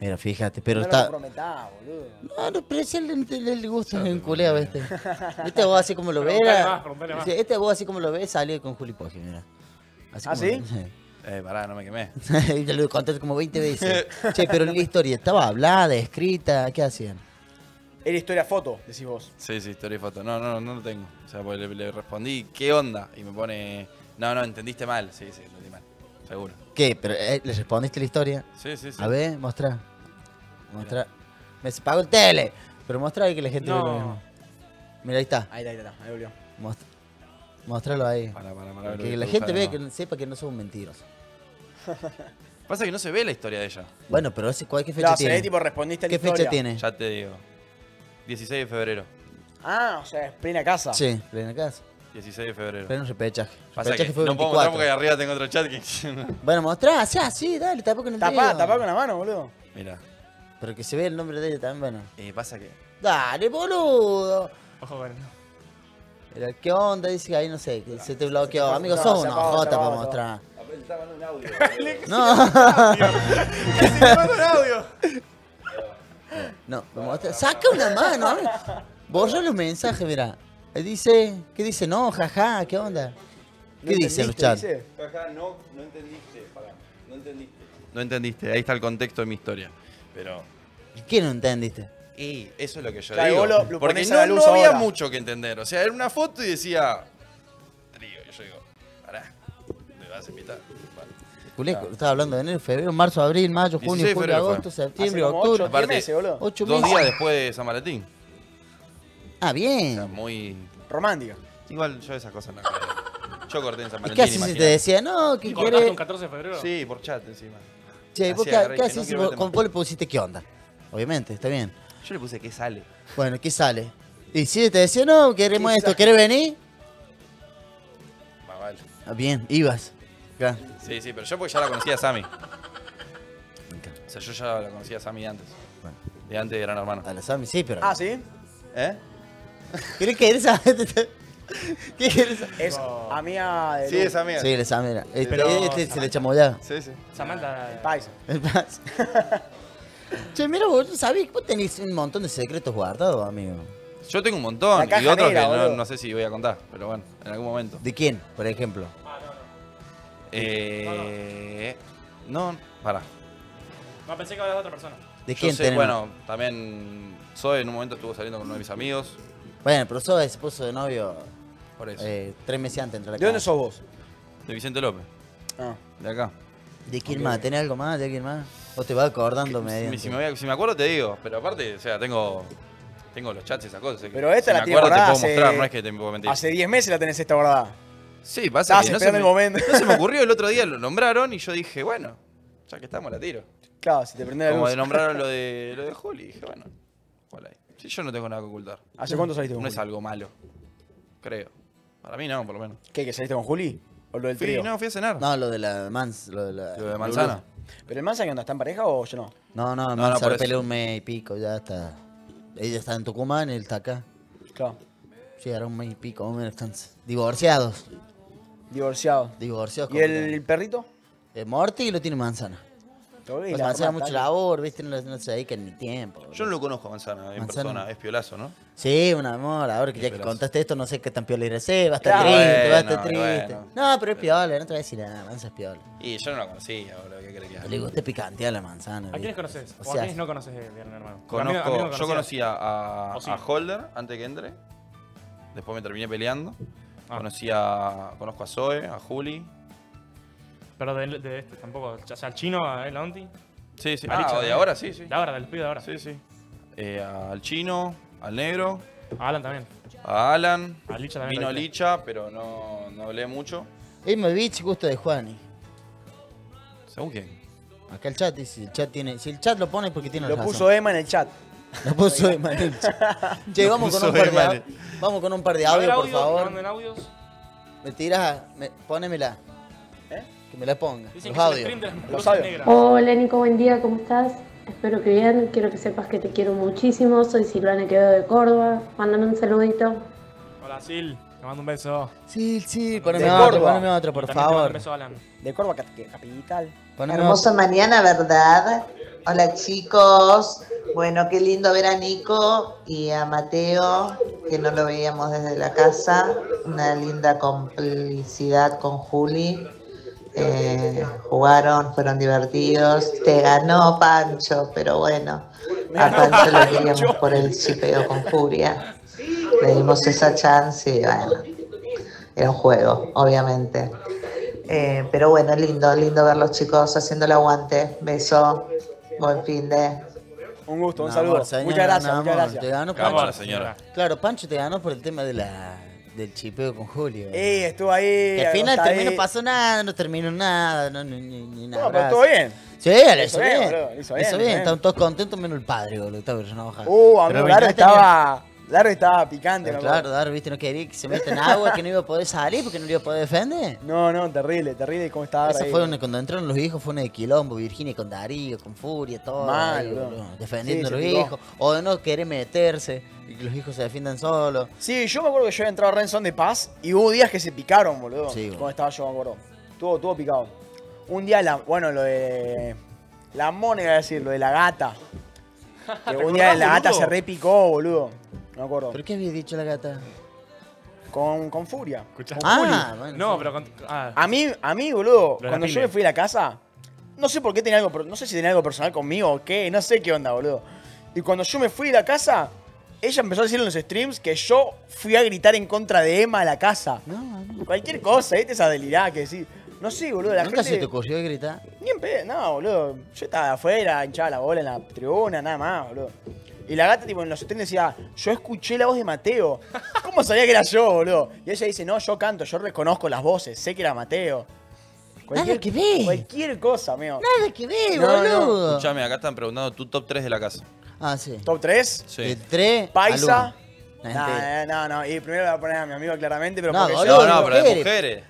Mira, fíjate, pero no está... No lo comprometás, boludo. No, pero si le gusta el culeo, ¿viste? Este vos así como lo ves... Este vos así como lo ves salió con Juli Poggi, mira. ¿Ah, sí? Pará, no me quemé. Te lo conté como 20 veces. Che, pero la historia estaba hablada, escrita, ¿qué hacían? Era historia foto, decís vos. Sí, sí, historia foto. No lo tengo. O sea, porque le respondí, ¿qué onda? Y me pone, no, entendiste mal. Sí, lo di mal. Seguro. ¿Qué? ¿Pero le respondiste la historia? Sí. A ver, mostrá. Mostrá. Me se pagó el tele. Pero mostrá ahí que la gente ve lo mismo. Mira, ahí está. Ahí está. Ahí volvió. Mostralo ahí. Para que la gente vea, que sepa que no somos mentirosos. Pasa que no se ve la historia de ella. Bueno, pero ¿qué fecha tiene? Se ve, tipo, respondiste a la historia. ¿Qué fecha tiene? Ya te digo. 16 de febrero. Ah, o sea, es plena casa. Sí, plena casa. 16 de febrero. Pleno repechaje. Pasa que fue 24. No puedo mostrar porque arriba tengo otro chat que... Bueno, mostrá, sí, dale, tampoco no te digo. Tapá con la mano, boludo. Mirá. Pero que se vea el nombre de ella también, bueno. Pasa que... Dale, boludo. Ojo, bueno. Pero, ¿qué onda? Dice que ahí no sé, que se te bloqueó. Amigo, sos una jota para mostrar. Está mandando un audio. No, saca una mano. Borra los mensajes, mirá. Dice, ¿qué dice? No, jaja, ¿qué onda? ¿Qué dice el chat? Jaja, no entendiste. Pará, no entendiste. No entendiste, ahí está el contexto de mi historia. Pero... ¿Qué no entendiste? Y eso es lo que yo digo. Lo porque no había mucho que entender. O sea, era una foto y decía... Trío. Yo digo, pará, me vas a invitar. Vale. Culeco, estaba hablando de enero, febrero, marzo, abril, mayo, junio, julio, agosto, septiembre, octubre. 8 meses, boludo. 8 meses. 2 días después de San Valentín. Ah, bien. O sea, muy... Romántica. Igual yo esas cosas no creo. Yo corté en San Valentín, ¿qué así te decía? No, ¿qué querés? ¿Cortaste un 14 de febrero? Sí, por chat encima. Che, ¿vos qué haces? Con Paul le pusiste qué onda. Obviamente, está bien. Yo le puse, ¿qué sale? Bueno, ¿qué sale? Y si te decía, no, queremos esto, ¿querés venir? Vale. Ah, bien, ibas. Claro. Sí, pero yo porque ya la conocía a Sami. Okay. O sea, yo ya la conocía a Sami antes. Bueno. De antes de Gran Hermano. A la Sami, sí, pero... Ah, ¿sí? ¿Eh? ¿Crees que eres a... ¿Qué querés? Es amiga de... Sí, es amiga. Sí, es amiga. Este se le echamos ya. Sí. Samantha... El paisa. Che, mira, vos sabés que vos tenés un montón de secretos guardados, amigo. Yo tengo un montón y otro que no sé si voy a contar, pero bueno, en algún momento. ¿De quién, por ejemplo? No, pará. No, pensé que hablabas de otra persona. ¿De quién tenés? Bueno, también Zoe en un momento estuvo saliendo con uno de mis amigos. Bueno, pero Zoe se puso de novio por eso. 3 meses antes. ¿De dónde sos vos? De Vicente López. Ah. De acá. ¿De quién más? ¿Tenés algo más? ¿De alguien más? ¿O te vas acordándome? Si me acuerdo te digo, pero aparte, o sea, tengo los chats y esas cosas. Pero esta la tengo guardada hace 10 meses la tenés esta guardada. Sí, pasa que no se me ocurrió, el otro día lo nombraron y yo dije, bueno, ya que estamos la tiro. Claro, si te prende la luz. Como nombraron lo de Juli, dije, bueno, hola. Sí, yo no tengo nada que ocultar. ¿Hace cuánto saliste con Juli? No es algo malo, creo. Para mí no, por lo menos. ¿Qué, que saliste con Juli? ¿O lo del trío? No, fui a cenar. No, lo de Manzana. ¿Pero el Manzana qué onda? ¿Está en pareja o yo no? No, Manzana peleó un mes y pico, ya está. Ella está en Tucumán y él está acá. Claro. Sí, ahora un mes y pico, más o menos están divorciados. ¿Y el perrito? Es Morty y lo tiene Manzana. todo. Y pues Manzana mucho labor, ¿viste? No se dedica ni tiempo. Yo no lo conozco a Manzana en persona, es piolazo, ¿no? Sí, un amor. Ahora que ya que contaste esto, no sé qué tan piola iré a ser. Va a estar triste, va a estar triste. No, pero es piola, no te voy a decir nada. Manzana es piola. Y yo no la conocía, boludo. ¿Qué crees que haga? Le gusta picantear la Manzana. ¿A quiénes conoces? ¿O a quiénes no conoces de Gran Hermano? Yo conocía a Holder antes que entre. Después me terminé peleando. Conozco a Zoe, a Juli. Pero de este tampoco. O sea, al chino, a él, a Onti. Sí, sí. De ahora, sí, sí. De ahora, del pibe de ahora. Sí, sí. Al chino, al negro. A Alan también. A Alan. A Licha también. Vino Licha, pero no hablé mucho. Me vi gusto de Juani. ¿Según quién? Acá el chat dice, si el chat lo pone es porque tiene razón. Lo puso Emma en el chat. Lo puso Emma en el chat. Che, vamos con un par de audios, por favor. ¿Manden audios? Me tirás, ponémela. Que me la ponga. Los audios. Hola Nico, buen día, ¿cómo estás? Espero que bien, quiero que sepas que te quiero muchísimo. Soy Silvana Quevedo de Córdoba. Mándame un saludito. Hola Sil, te mando un beso. Sil, Sil, poneme otro, por favor. Un beso, Alan. De Córdoba, capital. Hermosa mañana, ¿verdad? Hola chicos. Bueno, qué lindo ver a Nico y a Mateo, que no lo veíamos desde la casa. Una linda complicidad con Juli. Jugaron, fueron divertidos. Te ganó Pancho, pero bueno, a Pancho lo queríamos por el chipeo con furia. Le dimos esa chance y bueno, era un juego, obviamente. Pero bueno, lindo, lindo ver los chicos haciendo el aguante. Beso, buen fin de. Un gusto, un saludo. Muchas gracias, muchas gracias. Te ganó Pancho. Claro, Pancho te ganó por el tema de del chipeo con Julio. Estuvo ahí. Que al final no pasó nada, no terminó nada, ni nada. No, pero estuvo bien. Sí, lo hizo bien. Hizo bien, estaban todos contentos menos el padre, boludo. Estaba persona baja. Largo estaba picante, ¿no? Claro, Largo, viste, no quería que se meta en agua, que no iba a poder salir porque no le iba a poder defender. No, terrible, terrible cómo estaba. Esa fue cuando entraron los viejos, fue una de quilombo, Virginia con Darío, con furia, todo. Mal, bro. Defendiendo a los viejos. O de no querer meterse y que los viejos se defiendan solos. Sí, yo me acuerdo que yo había entrado a Renzón de Paz y hubo días que se picaron, boludo. Sí, cuando estaba yo, me acuerdo. Todo picado. Un día, lo de La Mona, iba a decir, lo de la gata. Un día la gata se repicó, boludo. No acuerdo. ¿Pero qué había dicho la gata? Con furia. ¿Escuchaste? Bueno. No, pero a mí, boludo, cuando yo me fui a la casa, no sé por qué tenía algo, no sé si tenía algo personal conmigo o qué, no sé qué onda, boludo. Y cuando yo me fui a la casa, ella empezó a decir en los streams que yo fui a gritar en contra de Emma a la casa. No. Cualquier cosa, ¿viste? Esa delirada que decís. No sé, boludo, la gente... ¿Nunca se te ocurrió gritar? Ni en pedo, no, boludo. Yo estaba afuera, hinchaba la bola en la tribuna, nada más, boludo. Y la gata, tipo, en los streams decía, yo escuché la voz de Mateo. ¿Cómo sabía que era yo, boludo? Y ella dice, no, yo canto, yo reconozco las voces, sé que era Mateo. Nada que ver. Cualquier cosa, amigo. Nada que ver, boludo. No. Escuchame, acá están preguntando tu top 3 de la casa. Sí. ¿Top 3? Sí. De 3 Paisa. No, y primero voy a poner a mi amigo claramente, pero porque yo... No, pero de mujeres.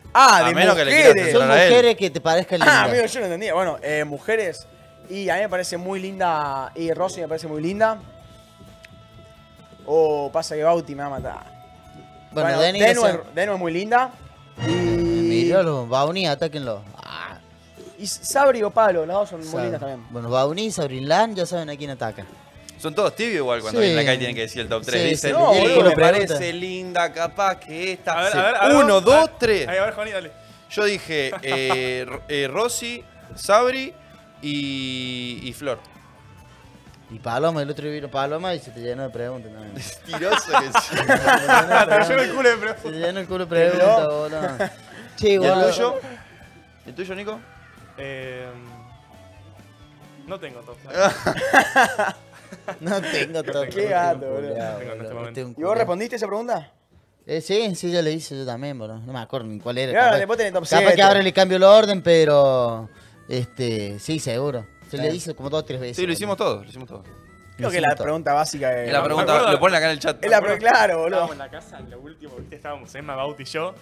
De menos mujeres. Que son mujeres que te parezcan lindas. Amigo, yo no entendía. Bueno, mujeres. Y a mí me parece muy linda, y Rosy me parece muy linda. Pasa que Bauti me va a matar. Bueno, Denu es muy linda. Y... Miralo, Bauni, atáquenlo. Y Sabri o Pablo, las dos son muy lindas también. Bueno, Bauni y Sabrilán ya saben a quién ataca. Son todos tibios igual cuando vienen acá y tienen que decir el top 3. Dicen, me parece linda, capaz que esta. A ver, 1, 2, 3. A ver, Juaní, dale. Yo dije Rosy, Sabri y Flor. Y Paloma, el otro vino Paloma y se te llenó de preguntas también. Estiroso que sí. Te llenó el culo de preguntas. Se te llenó el culo de preguntas, boludo. ¿Y el tuyo? ¿El tuyo, Nico? No tengo top. No tengo todo. Qué gato, boludo. ¿Y vos respondiste esa pregunta? Sí, ya le hice yo también, boludo. No me acuerdo ni cuál era. Claro, después tenés top 7. Capaz que ahora le cambio el orden, pero... sí, seguro. Se le hizo como 2 o 3 veces. Sí, lo hicimos todos, lo hicimos todos. Creo que la pregunta básica es... La pregunta, lo ponen acá en el chat. Es la pregunta, claro, boludo. Estábamos en la casa, en lo último, viste, estábamos Emma, Bauti y yo.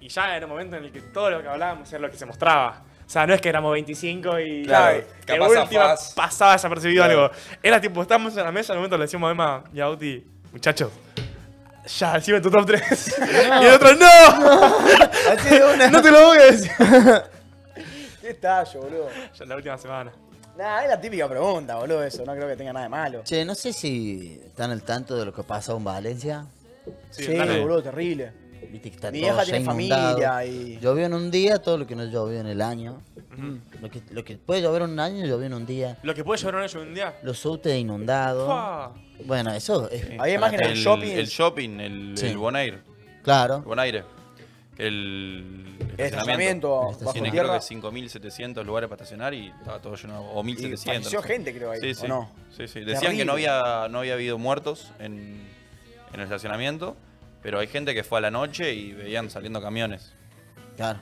Y ya era un momento en el que todo lo que hablábamos era lo que se mostraba. O sea, no es que éramos 25 y... Claro, capaz pasaba desapercibido algo. Era tipo, estábamos en la mesa, en el momento le decíamos a Emma y a Bauti, muchachos, ya, decime tu top 3. Y el otro, ¡no! ¡No te lo voy a decir! ¿Qué tallo, boludo? Ya la última semana. Nah, es la típica pregunta, boludo, eso. No creo que tenga nada de malo. Che, no sé si están al tanto de lo que pasa en Valencia. Sí, sí, boludo, terrible. Viste que está mi vieja tiene familia y... Llovió en un día todo lo que no llovió en el año. Uh-huh. Lo que puede llover en un año, llovió en un día. Lo que puede llover en un año, llovió en un día. Los subtes inundados. Bueno, eso es... Había imágenes del shopping. El shopping, el Buen Aire. Claro. Buen Aire. El estacionamiento. Tiene creo que 5.700 lugares para estacionar y estaba todo lleno. O 1.700. Falleció gente, creo, ahí. Sí, sí. No. Sí, sí. Decían que no había habido muertos en el estacionamiento. Pero hay gente que fue a la noche y veían saliendo camiones. Claro.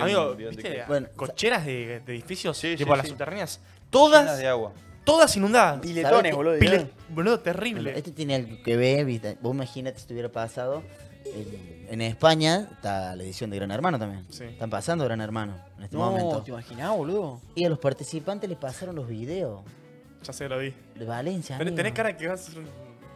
Amigo, ¿viste? Bueno, cocheras de edificios, sí, tipo sí, las subterráneas, todas de agua. Todas inundadas. Piletones, boludo. Boludo, terrible. Bueno, este tiene algo que ver, ¿viste? Vos imagínate si estuviera pasado. En España está la edición de Gran Hermano también. Sí. Están pasando Gran Hermano en este momento. No, te imaginás, boludo. Y a los participantes les pasaron los videos. Ya se lo vi. De Valencia. Pero tenés cara que vas...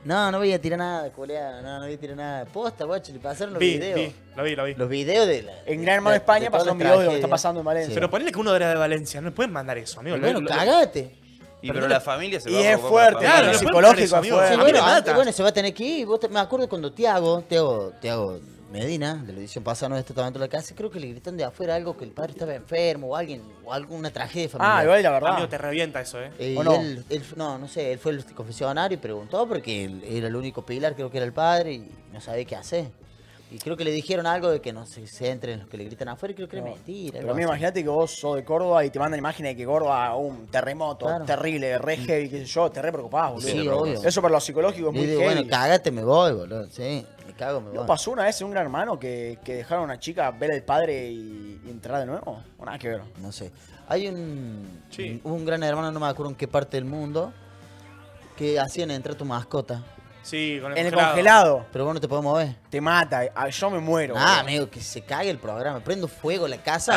No, no voy a tirar nada, colega. No voy a tirar nada. Posta, guacho, le pasaron los videos. Lo vi. Los videos de la... En Gran Hermano de España pasaron videos de lo que está pasando en Valencia. Sí. Pero ponele que uno era de Valencia. No le pueden mandar eso, amigo. Bueno, cagate. Pero la familia se va a... Y es fuerte, claro, lo psicológico, amigo. Sí, bueno, se va a tener que ir. Me acuerdo cuando Tiago Medina, de la edición pasada, no está dentro de la casa, creo que le gritan de afuera algo que el padre estaba enfermo o alguien, o alguna tragedia familiar. Ah, igual la verdad. Amigo, te revienta eso, ¿eh? No? Él, no sé, él fue el confesionario y preguntó porque él era el único Pilar, creo que era el padre, y no sabía qué hacer. Y creo que le dijeron algo de que no se centren los que le gritan afuera y creo que era mentira. Pero a mí imagínate que vos sos de Córdoba y te mandan imágenes de que Córdoba, un terremoto terrible, re heavy, qué sé yo, te re preocupás, boludo. Sí, obvio. Eso para los psicológicos es muy heavy. Bueno, cagate, me voy, boludo, sí. ¿No pasó una vez en un Gran Hermano que dejaron a una chica ver al padre y entrar de nuevo? O nada que ver. No sé. Hay un Gran Hermano, no me acuerdo en qué parte del mundo, que hacían entrar tu mascota. Sí, con el congelado. Pero vos no te podés mover. Te mata. Yo me muero. Ah, amigo, que se cague el programa. Prendo fuego en la casa.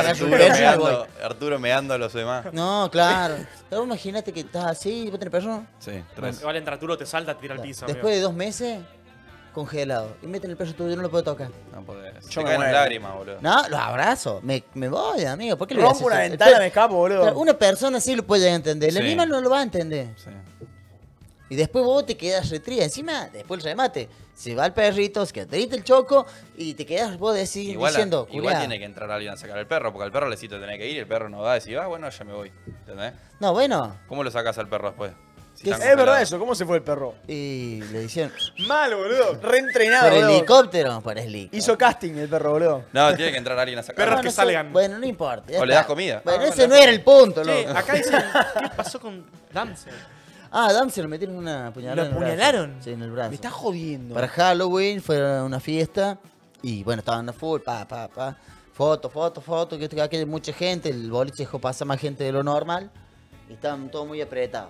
Arturo meando a los demás. No, claro. Pero imagínate que estás así, vos tenés perro. Sí, tres. Vale, entra Arturo, te salta, te tira al piso. Después de 2 meses... Congelado. Y meten el peso tuyo, yo no lo puedo tocar. No podés. Yo me caen lágrimas, boludo. No, lo abrazo. Me voy, amigo. ¿Por qué le rompo una ventana, me escapo, boludo? Una persona sí lo puede entender. La misma no lo va a entender. Sí. Y después vos te quedas retría. Encima, después el remate. Se va el perrito, se queda, te diste el choco y te quedas vos diciendo... Igual tiene que entrar alguien a sacar al perro, porque al perro le cito tener que ir y el perro no va a decir, ah, bueno, ya me voy. ¿Entendés? No, bueno. ¿Cómo lo sacas al perro después? Es verdad eso, ¿cómo se fue el perro? Y le hicieron... Mal, boludo, reentrenado. Por helicóptero, por helicóptero. Hizo casting el perro, boludo. No, tiene que entrar alguien a sacar. Perros que salgan. Bueno, no importa. O le das comida. Bueno, ese no era el punto, loco. Sí, acá dicen, ¿qué pasó con Damsel? Ah, Damsel lo metieron una puñalada. ¿Lo apuñalaron? Sí, en el brazo. Me está jodiendo. Para Halloween fue una fiesta y bueno, estaban a full, pa. Foto, que acá hay mucha gente, el boliche dejó pasar más gente de lo normal y estaban todos muy apretados.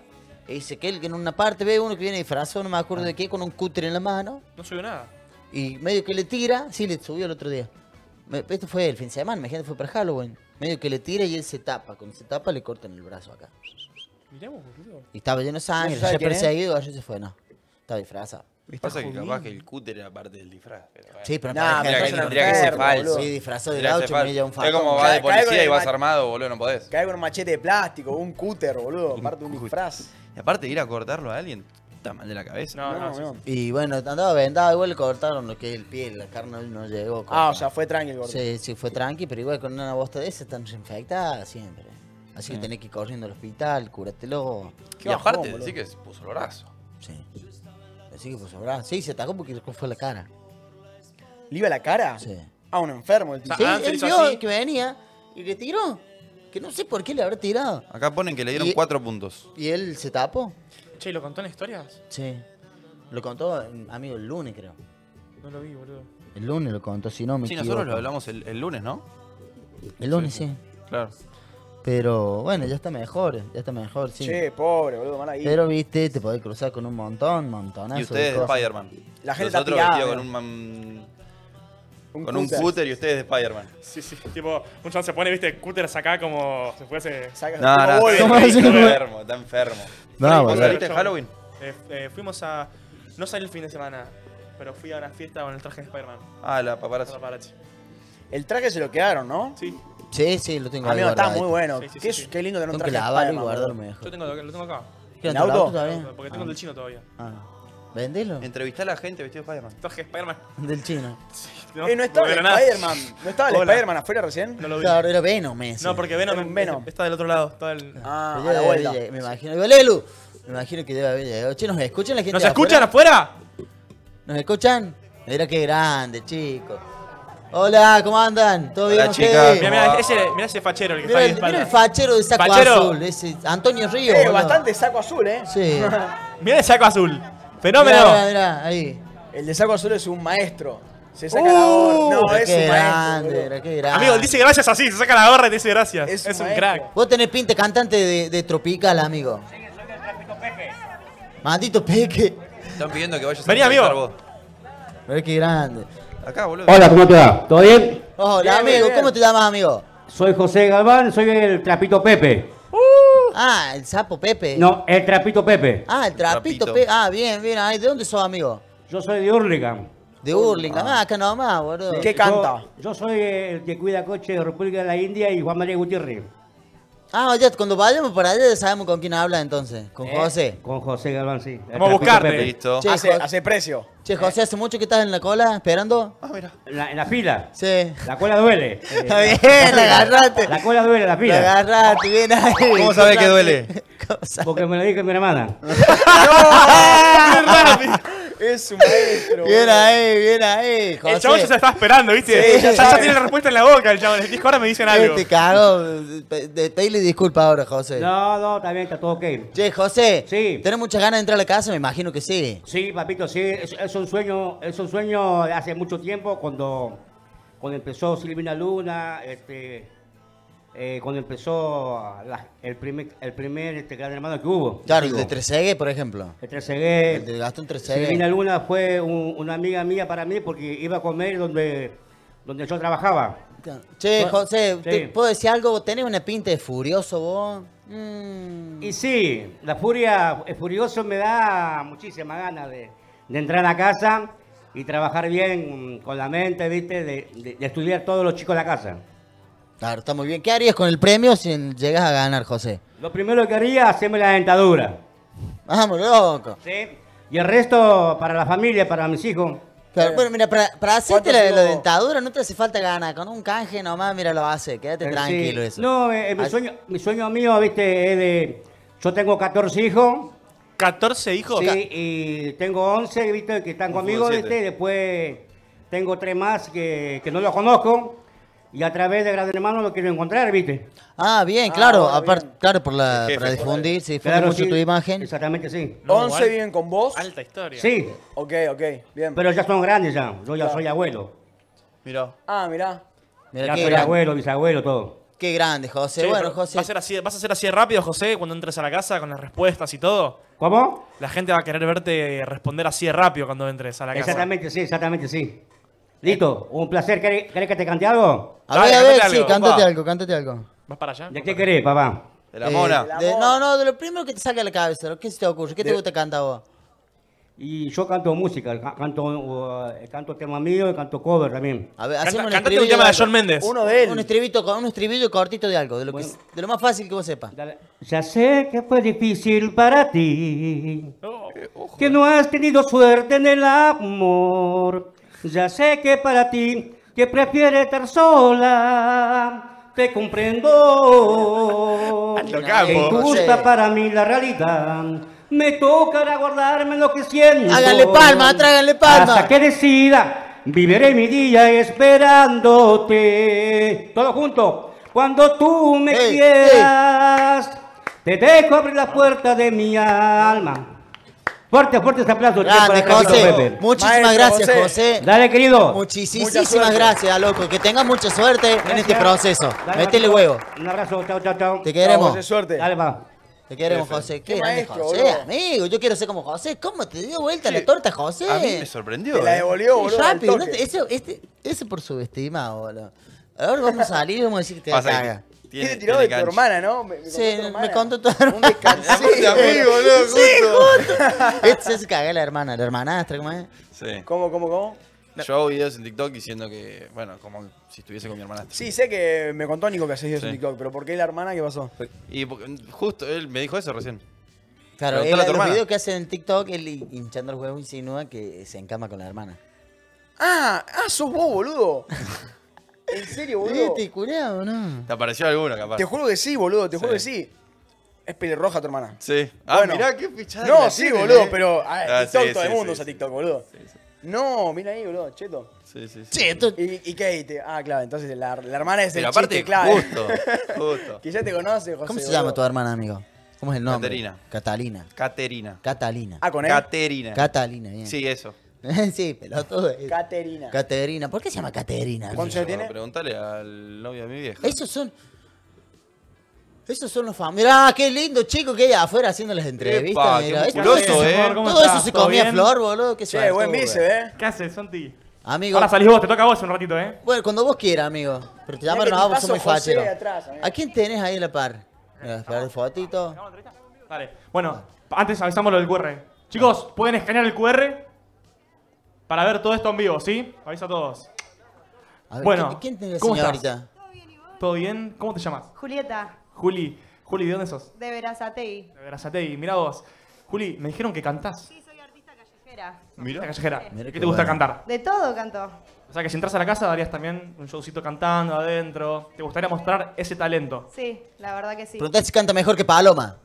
Y dice que él en una parte ve uno que viene disfrazado, no me acuerdo de qué, con un cutre en la mano. No subió nada. Y medio que le tira, sí, le subió el otro día. Esto fue el fin de semana, imagínate, fue para Halloween. Medio que le tira y él se tapa. Cuando se tapa le cortan el brazo acá. Miremos, boludo. Y estaba lleno de sangre, ya perseguido, allá se fue, no. Estaba disfrazado. Pasa que capaz que el cúter era parte del disfraz. Pero bueno. Sí, pero no, tendría que ser falso. Sí, disfrazado de gaucho, me lleva un falso. Es como vas de policía y vas armado, boludo, no podés. Cae con un machete de plástico, un cúter, boludo, parte de un disfraz. Y aparte de ir a cortarlo a alguien, está mal de la cabeza. No. Y bueno, andaba vendado, igual le cortaron lo que es el pie, la carne no llegó. Ah, o sea, fue tranqui el gordo. Sí, fue tranqui, pero igual con una bosta de esa están desinfectadas siempre. Así que tenés que ir corriendo al hospital, cúratelo. Y aparte, sí que se puso el brazo. Sí. Así que puso el brazo. Sí, se atacó porque fue la cara. ¿Le iba la cara? Sí. Ah, un enfermo el tipo. Sí, él vio que venía y le tiró. Que no sé por qué le habrá tirado. Acá ponen que le dieron 4 puntos. ¿Y él se tapó? Che, ¿lo contó en historias? Sí. Lo contó, amigo, el lunes, creo. No lo vi, boludo. El lunes lo contó, si no me equivoco. Sí, nosotros lo hablamos el lunes, ¿no? El lunes, sí. Claro. Pero, bueno, ya está mejor, sí. Che, pobre, boludo, mal ahí. Pero, viste, te podés cruzar con un montonazo. Y ustedes de Spider-Man. La gente está tirada. Nosotros vestidos con un... Con un cúter y ustedes de Spider-Man. Sí, tipo, un chan se pone, viste, cúter acá como se fuese. No, está enfermo. No, ¿vos saliste en Halloween? Fuimos a... No salí el fin de semana, pero fui a una fiesta con el traje de Spider-Man. Ah, la paparazzi. El traje se lo quedaron, ¿no? Sí. Sí, sí, lo tengo. Amigo, está muy bueno. Sí, sí, qué, sí. Qué lindo tener un traje de Spiderman, boludo. Yo lo tengo acá. ¿En auto? Porque tengo el del chino todavía. ¿Vendelo? Entrevistá a la gente vestido de Spiderman. Traje Spiderman. Del chino. Sí, no estaba el Spiderman. ¿No estaba el Spiderman afuera recién? No lo vi. Claro, era Venom ese. No, porque Venom está del otro lado. Está del... Ah, a la vuelta. Me imagino. Lelu. Me imagino que debe haber. Che, ¿nos escuchan la gente? ¿Nos escuchan afuera? ¿Nos escuchan? Mira qué grande, chicos. Hola, ¿cómo andan? ¿Todo bien? Chicas. Mirá ese fachero el que está ahí. Mirá el fachero de saco azul. Ese Antonio Ríos. Bastante saco azul, ¿eh? Sí. Mirá el saco azul. Fenómeno. Mirá, ahí. El de saco azul es un maestro. Se saca la gorra. No, es un maestro. Qué grande. Amigo, dice gracias así. Se saca la gorra y te dice gracias. Es un crack. Vos tenés pinta cantante de Tropical, amigo. Sí, soy del Maldito Peque. Maldito Peque. Están pidiendo que vayas a cantar vos. Mirá qué grande. Acá, boludo. Hola, ¿cómo te va? ¿Todo bien? Hola, bien, amigo. Bien. ¿Cómo te llamas, amigo? Soy José Galván, soy el Trapito Pepe. Ah, el sapo Pepe. No, el Trapito Pepe. Ah, el Trapito Pepe. Ah, bien, bien. Ay, ¿de dónde sos, amigo? Yo soy de Hurlingham. De Hurlingham, acá nomás, boludo. ¿Qué canta? Yo soy el que cuida coche de República de la India y Juan María Gutiérrez. Ah, ya, cuando vayamos para allá sabemos con quién habla entonces. ¿Con José? Con José Galván, sí. Vamos a buscarte. Listo. Che, hace precio. Che, José, ¿hace mucho que estás en la cola esperando? Ah, mira. ¿En la fila? Sí. La cola duele. Está bien, la agarrate. La cola duele, la fila. La agarrate, bien ahí. ¿Cómo sabés que duele? Porque me lo dijo mi hermana. ¡No! Es un maestro. Bien ahí, bien ahí, José. El chabón ya se está esperando, ¿viste? Sí, ya tiene la respuesta en la boca el chabón. Dijo, ahora me dicen algo. Te cago. Pedile disculpa ahora, José. No, también está todo ok. Che, José. Sí. ¿Tenés muchas ganas de entrar a la casa? Me imagino que sí. Sí, papito, sí. Es un sueño de hace mucho tiempo cuando empezó Silvina Luna, cuando empezó el primer Gran Hermano que hubo. Claro, el de Trezeguet, por ejemplo. El Trezeguet. El de Gastón Trezeguet. Silvina Luna fue una amiga mía para mí porque iba a comer donde yo trabajaba. Che, José, ¿te puedo decir algo? ¿Tenés una pinta de furioso vos? Y sí, la furia, el furioso me da muchísima ganas de entrar a casa y trabajar bien con la mente, ¿viste? De estudiar todos los chicos de la casa. Claro, está muy bien. ¿Qué harías con el premio si llegas a ganar, José? Lo primero que haría, hacerme la dentadura. Vamos, loco. Sí. Y el resto para la familia, para mis hijos. Pero, bueno, mira, para hacerte la dentadura no te hace falta ganar. Con un canje nomás, mira, lo hace. Quédate tranquilo eso. No, mi sueño mío, viste, es de... Yo tengo 14 hijos. ¿14 hijos? Sí, y tengo 11, viste, que están conmigo, viste. Después tengo 3 más que no los conozco. Y a través de Gran Hermano lo quiero encontrar, ¿viste? Ah, bien, claro. Aparte, claro, para difundir, se difunde mucho tu imagen. Exactamente, sí. ¿11 viven con vos? Alta historia. Sí. Ok, bien. Pero ya son grandes ya. Yo ya soy abuelo. Mirá. Ah, mirá. Ya soy abuelo, bisabuelo, todo. Qué grande, José. Sí, bueno, José. ¿Vas a ser así rápido, José, cuando entras a la casa con las respuestas y todo? ¿Cómo? La gente va a querer verte responder así de rápido cuando entres a la casa. Exactamente, sí. Listo, un placer. ¿Querés que te cante algo? A ver, sí, cántate algo. ¿Vas para allá? ¿De qué querés, papá? De La Mona. De lo primero que te saque a la cabeza. ¿Qué se te ocurre? ¿Qué te gusta cantar vos? Y yo canto música, canto temas míos y canto cover también. A ver, cantate un tema de John Méndez. Uno de él. Un estribillo cortito de algo, de lo más fácil que vos sepas. Dale. Ya sé que fue difícil para ti, que no has tenido suerte en el amor. Ya sé que para ti, que prefieres estar sola, te comprendo. Es justa para mí la realidad. Me tocará guardarme lo que siento. Háganle palma. Hasta que decida, viviré mi día esperándote. Todo junto. Cuando tú me quieras, te dejo abrir la puerta de mi alma. Fuerte este aplauso. Grande, José. Muchísimas gracias, José. Dale, querido. Muchísimas gracias, loco. Que tengas mucha suerte en este proceso. Métele huevo. Un abrazo. Chao. Te queremos. José, suerte. Dale, va. Te queremos, José. Qué grande, José, amigo. Yo quiero ser como José. ¿Cómo te dio vuelta la torta, José? A mí me sorprendió. Te la devolvió, boludo. Rápido. Ese por subestimado, boludo. Ahora vamos a salir y vamos a decir que te caga. Tiene tirado de tu hermana, ¿no? Me contó tu hermana. Un descansito, amigo, loco. Sí, justo. Se hace cagar la hermana. La hermanastra, ¿cómo es? Sí. ¿Cómo? Yo hago videos en TikTok diciendo que, bueno, como si estuviese con mi hermanastra. Sí, sé que me contó Nico que hacés videos en TikTok, pero ¿por qué la hermana? ¿Qué pasó? Y justo él me dijo eso recién. Claro, él, los videos que hace en TikTok, él hinchando el huevo insinúa que se encama con la hermana. ¡Ah! ¡Ah, sos vos, boludo! ¿En serio, boludo? ¿Te curado, no? ¿Te apareció alguno, capaz? Te juro que sí, boludo, te juro que sí. Es pelirroja tu hermana. Sí. Ah, bueno, mirá qué pichada. No, sí, boludo, pero TikTok todo el mundo usa TikTok, boludo. Sí, sí. No, mira ahí, boludo, cheto. Sí, sí, sí. Cheto. ¿Y qué dijiste? Ah, claro, entonces la hermana es pero el aparte, chiste clave. Justo, justo. Que ya te conoce, José. ¿Cómo se llama tu hermana, amigo? ¿Cómo es el nombre? Caterina. Catalina. Caterina. Catalina. Ah, con él. Caterina. Catalina, bien. Sí, eso. Sí, pelotudo. Caterina. Caterina. ¿Por qué se llama Caterina? ¿Cuánto tiene? Preguntale al novio de mi vieja. Esos son los famosos. Mirá, qué lindo chico que hay afuera haciendo las entrevistas. Epa, mirá. Qué musculoso, todo eso se comía bien? Flor, boludo. Qué suave. Buen bíceps, ¿Qué haces, Santi? Amigo. Ahora salís vos, te toca a vos un ratito, Bueno, cuando vos quieras, amigo. Pero te llaman a vos, sos muy fachero. ¿A quién tenés ahí en la par? Para fotito. Dale. Bueno, antes avisamos lo del QR. Chicos, pueden escanear el QR para ver todo esto en vivo, ¿sí? Avisa a todos. A ver, bueno, ¿quién te enseñó ahorita? ¿Todo bien, Iván? ¿Todo bien? ¿Cómo te llamas? Julieta. Juli, ¿de dónde sos? De Berazategui. De Berazategui, mirá vos. Juli, me dijeron que cantás. Sí, soy artista callejera. Mirá. Artista callejera. Mirá ¿Qué te gusta cantar? De todo canto. O sea que si entras a la casa darías también un showcito cantando adentro. ¿Te gustaría mostrar ese talento? Sí, la verdad que sí. Preguntá si canta mejor que Paloma.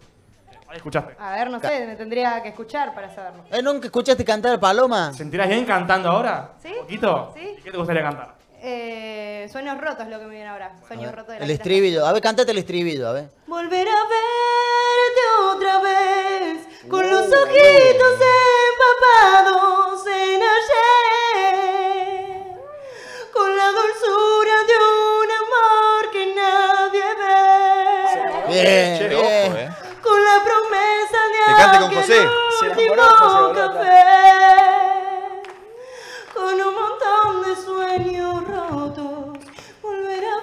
Ahí escuchaste. A ver, no sé, me tendría que escuchar para saberlo. ¿Nunca escuchaste cantar Paloma? ¿Sentirás bien cantando ahora? ¿Sí? ¿Un poquito? ¿Sí? ¿Y qué te gustaría cantar? Sueños rotos lo que me viene ahora. Sueños rotos de la El estribillo. A ver, cántate el estribillo, a ver. Volver a verte otra vez con los ojitos empapados en ayer, con la dulzura de un amor que nadie ve. Bien, bien. Ojo, con la promesa de que cante con José. Se enamoró José, café, con un montón de sueños rotos, volver a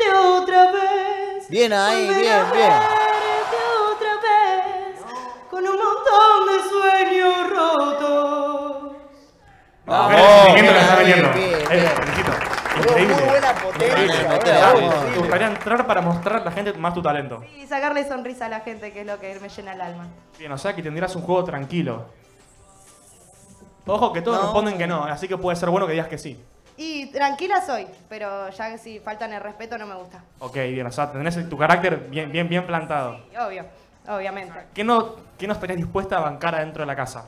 verte otra vez. Bien ahí, bien, bien. Verte otra vez, con un montón de sueños rotos. Vamos, muy buena potencia. Te gustaría entrar para mostrar a la gente más tu talento. Sí, y sacarle sonrisa a la gente, que es lo que me llena el alma. Bien, o sea que tendrás un juego tranquilo. Ojo que todos responden que no, así que puede ser bueno que digas que sí. Y tranquila soy, pero ya que si faltan el respeto no me gusta. Ok, bien, o sea, tendrás tu carácter bien plantado. Sí, obviamente. ¿Qué no estarías dispuesta a bancar adentro de la casa?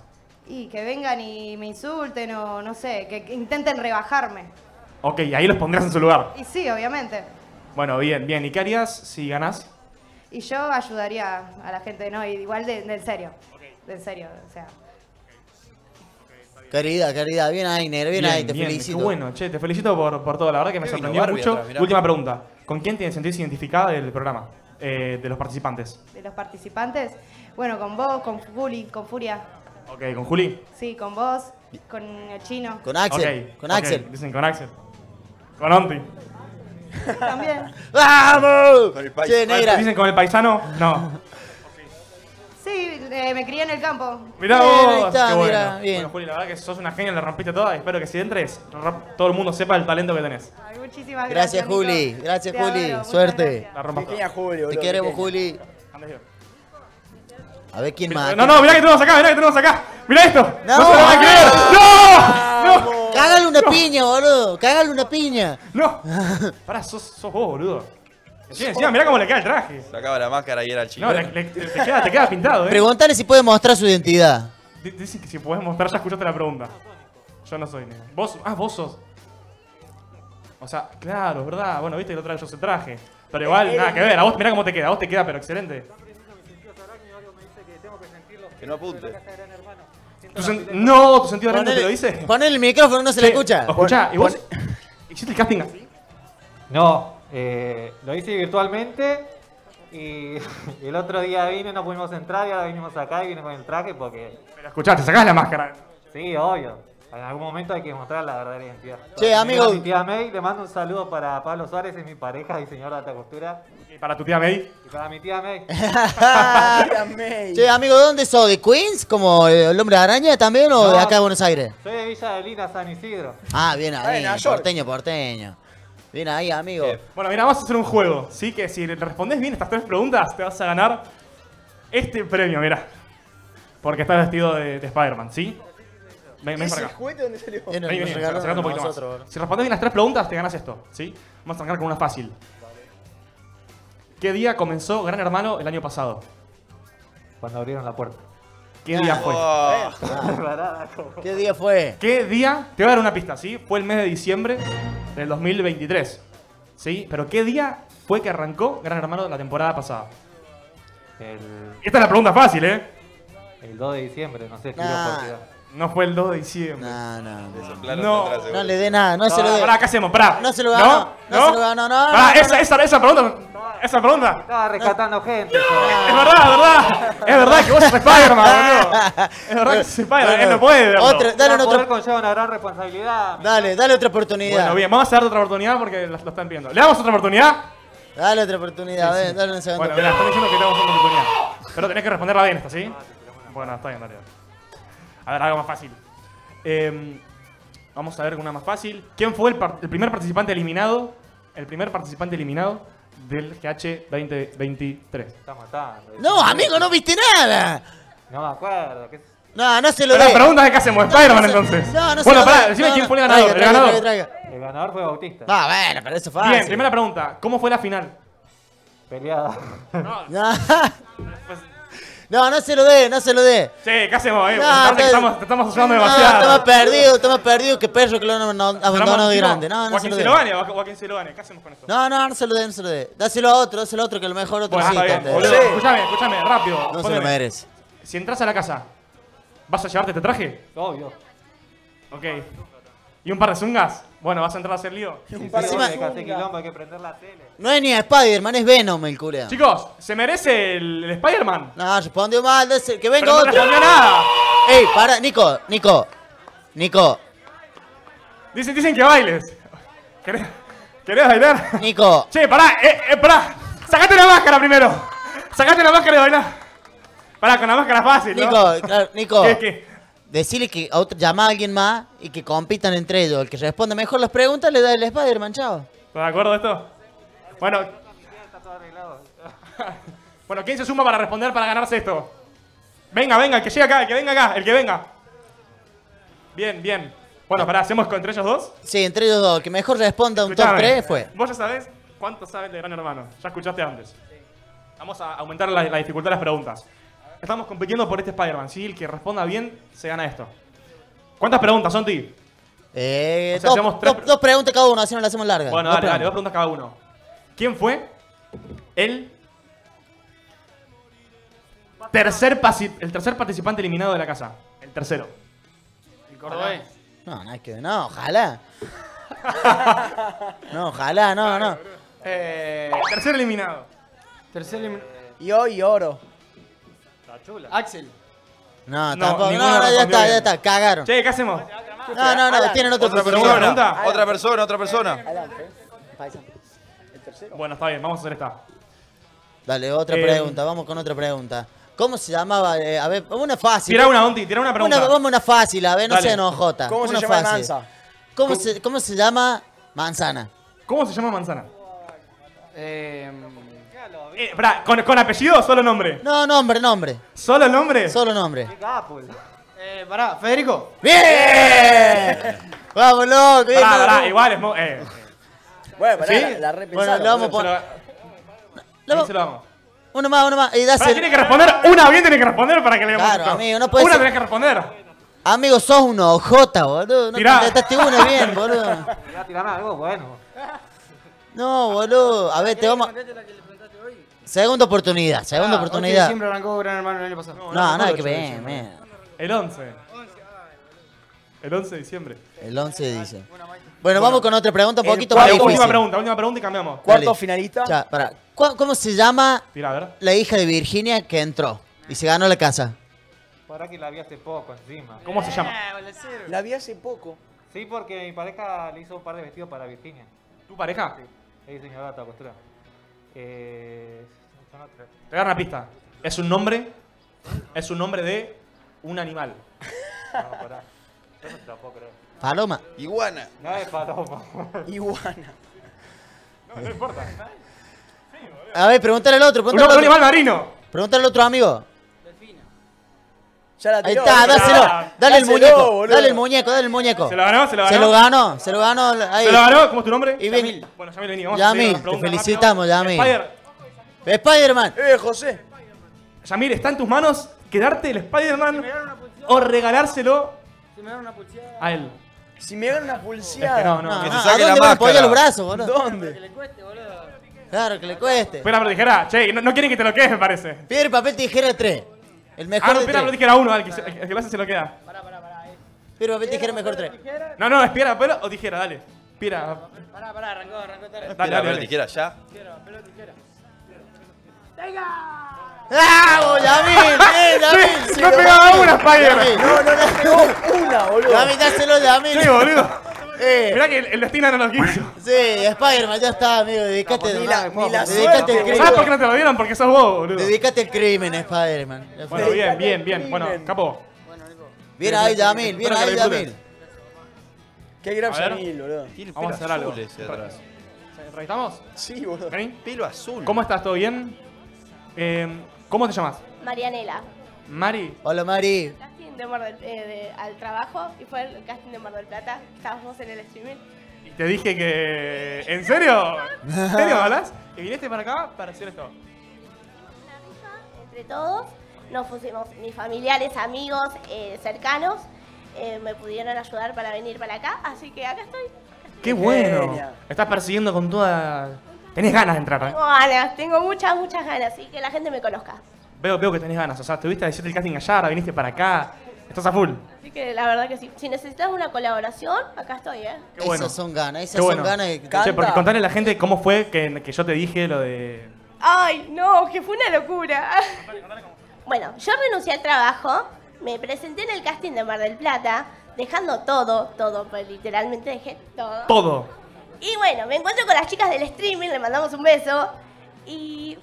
Y que vengan y me insulten o no sé, que intenten rebajarme. Ok, ahí los pondrías en su lugar. Y sí, obviamente. Bueno, bien, bien. ¿Y qué harías si ganás? Y yo ayudaría a la gente, ¿no? Igual en serio. En serio, o sea. Querida, bien ahí, Ner, bien ahí, te felicito. Qué bueno, che, te felicito por todo, la verdad que me sorprendió mucho. Última pregunta, ¿con quién te sentís identificada del programa? De los participantes. ¿De los participantes? Bueno, con vos, con Juli, con Furia. Ok, ¿con Juli? Sí, con vos, con el chino. Con Axel, dicen con Axel. Con Onti. También. ¡Vamos! Con el paisano. ¿Dicen con el paisano? No. Sí, me crié en el campo. Mirá vos. Está, bueno. Mirá, bien. Bueno, Juli, la verdad que sos una genia, la rompiste toda. Espero que si entres, todo el mundo sepa el talento que tenés. Ay, muchísimas gracias. Juli. Gracias, Juli. Suerte. La rompiste. Te queremos, Juli. A ver quién más. No, mirá que tenemos acá, Mirá esto. No, se lo van a creer. ¡No! Cágale una piña, boludo. Cágale una piña. No. Pará, sos vos, boludo. Sí, encima, mirá cómo le queda el traje. Sacaba la máscara y era el chico. No, te queda pintado, Preguntale si puede mostrar su identidad. Dicen que si podés mostrar, ya escuchaste la pregunta. Yo no soy negro. ¿Vos? Ah, vos sos. O sea, claro, verdad. Bueno, viste que el otro día yo se traje. Pero igual, nada que ver. A vos, mirá cómo te queda. A vos te queda, pero excelente. Que no apunte. No, tu sentido de arranque te lo dice. Ponle el micrófono, no se le escucha. Escuchá, ¿y vos hiciste el casting así? No. Lo hice virtualmente y el otro día vine, no pudimos entrar y ahora vinimos acá y vine con el traje porque... Pero escuchá, te sacás la máscara. Sí, obvio. En algún momento hay que mostrar la verdadera identidad. Che, amigo. Mi tía May, le mando un saludo para Pablo Suárez, es mi pareja, diseñadora de alta costura. ¿Y para tu tía May? Y para mi tía May. Tía May. Che, amigo, ¿de dónde sos? ¿De Queens? ¿Como el hombre de araña también o no, de acá de Buenos Aires? Soy de Villa de Lina, San Isidro. Ah, bien ahí, porteño, porteño. Bien ahí, amigo. Sí. Bueno, mira, vamos a hacer un juego, ¿sí? Que si le respondés bien estas tres preguntas, te vas a ganar este premio, mirá. Porque estás vestido de Spider-Man, ¿sí? Ven para acá. ¿Dónde salió? Ven, un poquito nosotros, más. Si respondes bien las tres preguntas, te ganas esto, ¿sí? Vamos a arrancar con una fácil. Vale. ¿Qué día comenzó Gran Hermano el año pasado? Cuando abrieron la puerta. ¿Qué día fue? Oh. ¿Qué día fue? ¿Qué día? Te voy a dar una pista, ¿sí? Fue el mes de diciembre del 2023, ¿sí? Pero ¿qué día fue que arrancó Gran Hermano la temporada pasada? Esta es la pregunta fácil, ¿eh? El 2 de diciembre, no sé, No fue el 2 de diciembre. No le dé nada, no se lo dé. Pará, ¿qué hacemos? Pará. No se lo ganó. No. Esa pregunta. Estaba rescatando gente. Es verdad. Es verdad que vos sos Spider-Man, boludo. Es verdad que sos Spider-Man, él no puede. Poder conlleva una gran responsabilidad. Dale otra oportunidad. Bueno, bien, vamos a darle otra oportunidad porque lo están viendo. ¿Le damos otra oportunidad? Dale otra oportunidad, a ver, dale un segundo. Bueno, me la están diciendo que le damos otra oportunidad. Pero tenés que responderla bien esta, ¿sí? Bueno, está bien, dale. A ver, algo más fácil. Vamos a ver una más fácil. ¿Quién fue el primer participante eliminado? El primer participante eliminado del GH 2023. Está matando. No, amigo, no viste nada. No me acuerdo. ¿Qué? No se lo dé. La pregunta es: ¿qué hacemos? ¿Spider-Man entonces? No bueno, pará, decime quién fue el ganador. El ganador fue Bautista. Ah, bueno, pero eso fue fácil. Bien, primera pregunta: ¿cómo fue la final? Peleada. No se lo dé, no se lo dé. Sí, ¿qué hacemos? Te estamos ayudando demasiado. Estamos perdidos, que perro que lo han abandonado de grande. No, no se lo dé. O a quien se lo gane, ¿qué hacemos con esto? No se lo dé, no se lo dé. Dáselo a otro, que a lo mejor otro sí. Escúchame, rápido. No se lo merece. Si entras a la casa, ¿vas a llevarte este traje? Obvio. Ok. ¿Y un par de zungas? Bueno, ¿vas a entrar a hacer lío? Hay que prender la tele. No es ni Spider-Man, es Venom el culeo. Chicos, ¿se merece el Spider-Man? No, respondió mal. Que venga otro. No respondió nada. Ey, para, Nico. Dicen que bailes. ¿Querés bailar? Nico. Che, pará, pará. Sacate la máscara primero. Sacate la máscara de bailar. Pará, con la máscara fácil, ¿no? Nico. ¿Qué? Decirle que llama a alguien más y que compitan entre ellos. El que responde mejor las preguntas le da el Spider-Man, chao. ¿Estás de acuerdo de esto? Bueno. Bueno, ¿quién se suma para responder para ganarse esto? Venga, el que llega acá, el que venga. Bien. Bueno, pará, ¿hacemos entre ellos dos? Sí, entre ellos dos. El que mejor responda un top 3 fue. Vos ya sabés cuánto sabes de Gran Hermano. Ya escuchaste antes. Vamos a aumentar la dificultad de las preguntas. Estamos compitiendo por este Spider-Man. Si el que responda bien se gana esto. ¿Cuántas preguntas son, Ti? O sea, dos preguntas cada uno, así no las hacemos largas. Bueno, dale, dos preguntas cada uno. ¿Quién fue el tercer participante eliminado de la casa? El tercero. ¿El cordobés? No, ojalá. No. Tercer eliminado. Y hoy oro. Chula. Axel. No, tampoco. Ya está. Cagaron. Che, ¿qué hacemos? No, tienen otra persona. Adelante. El tercero. Bueno, está bien, vamos a hacer esta. Dale, otra pregunta, vamos con otra pregunta. ¿Cómo se llamaba? A ver, una fácil. Tirá una pregunta. Vamos una fácil, a ver, no se enojota. ¿Cómo se llama manzana? ¿Cómo se llama manzana? ¿Con apellido o solo nombre? No, nombre. ¿Solo nombre? Solo nombre. Pará, Federico. ¡Bien! Vamos, loco. Pará, igual es... Bueno, pará, ¿sí? La repensaron. Bueno, lo vamos Uno más. Pará, tiene que responder. Una bien tiene que responder para que le demos. Claro, amigo, no puede ser. Una tenés que responder. Amigo, sos una ojota, boludo. No contestaste una bien, boludo. Tirá algo bueno. No, boludo. A ver, te vamos... Segunda oportunidad. Siempre arrancó Gran Hermano el año pasado. No, el 11. El 11 de diciembre. El 11 de diciembre. Bueno, vamos con otra pregunta un poquito más difícil. Última pregunta y cambiamos. Cuarto finalista. Ya, pará. ¿Cómo se llama la hija de Virginia que entró y se ganó la casa? Para que la vi hace poco encima. ¿Cómo se llama? La vi hace poco. Sí, porque mi pareja le hizo un par de vestidos para Virginia. ¿Tu pareja? Sí. Es diseñadora de tapostera. Te voy a dar una pista. Es un nombre. Es un nombre de un animal. No, pará. Yo no te lo puedo creer. Paloma. Iguana. No es paloma. Iguana. No, no importa. A ver, pregúntale al otro. Pregúntale al otro. Un animal marino. Pregúntale al otro amigo. Delfina. Ya la tiró. Ahí está, dáselo. Dale el muñeco. Dale el muñeco, dale el muñeco. ¿Se lo ganó? ¿Se lo ganó? Se lo ganó, se lo ganó. ¿Se lo ganó? ¿Cómo es tu nombre? Yamil. Bueno, Yamil, vení. Yamil, te felicitamos, Yamil. Spider-Man. José. Yamil, ¿está en tus manos quedarte el Spider-Man o regalárselo a él? Si me dan una pulseada. No, no, que se saque la máscara. Apoya los brazos, boludo. ¿Dónde? Que le cueste, boludo. Claro, que le cueste. Piedra, papel, tijera. Che, no quieren que te lo quedes, me parece. Piedra, papel, tijera 3. El mejor. Ah, no, piedra, papel, tijera 1. Al que lo hace se lo queda. Pará. Piedra, papel, tijera, mejor 3. No, es piedra, papel o tijera, dale. Piedra. Pará, arrancó 3. Piedra, papel, tijera, ya. Piedra, papel o tijera. ¡Venga! ¡Bravo, Yamil! ¡Yamil! ¡No pegaba una, Spider! No le pegó una, boludo. Yamil, dáselo, Yamil. Sí, boludo. Mirá que el destino no lo quiso. Sí, Spider-Man, ya está, amigo. Dedicate al crimen. ¿Sabes por qué no te lo dieron? Porque sos vos, boludo. Dedicate al crimen, Spider-Man. Bueno, bien. Bueno, capo. Bien ahí, Yamil. Bien ahí, Yamil. Qué gran Yamil, boludo. Vamos a hacer algo. ¿Revisamos? Sí, boludo. Pelo azul. ¿Cómo estás? ¿Todo bien? ¿Cómo te llamas? Marianela. Mari. Hola, Mari. Casting de Mar del, al trabajo, y fue el casting de Mar del Plata. Estábamos en el streaming. Y te dije que... ¿En serio? ¿En serio hablas? ¿Y viniste para acá para hacer esto? Una rifa entre todos. Nos pusimos mis familiares, amigos, cercanos. Me pudieron ayudar para venir para acá, así que acá estoy. ¡Qué bueno! Estás persiguiendo con toda... Tenés ganas de entrar, ¿eh? Bueno, tengo muchas ganas, así que la gente me conozca. Veo que tenés ganas, o sea, te viste a decirte el casting allá, ahora viniste para acá, estás a full. Así que la verdad que sí, si necesitas una colaboración, acá estoy, ¿eh? Qué bueno. Esas son ganas de cantar. Che, porque contale a la gente cómo fue que yo te dije lo de... Ay, no, que fue una locura. Contale cómo fue. Bueno, yo renuncié al trabajo, me presenté en el casting de Mar del Plata, dejando todo, pues, literalmente dejé todo. Todo. Y bueno, me encuentro con las chicas del streaming, le mandamos un beso. Y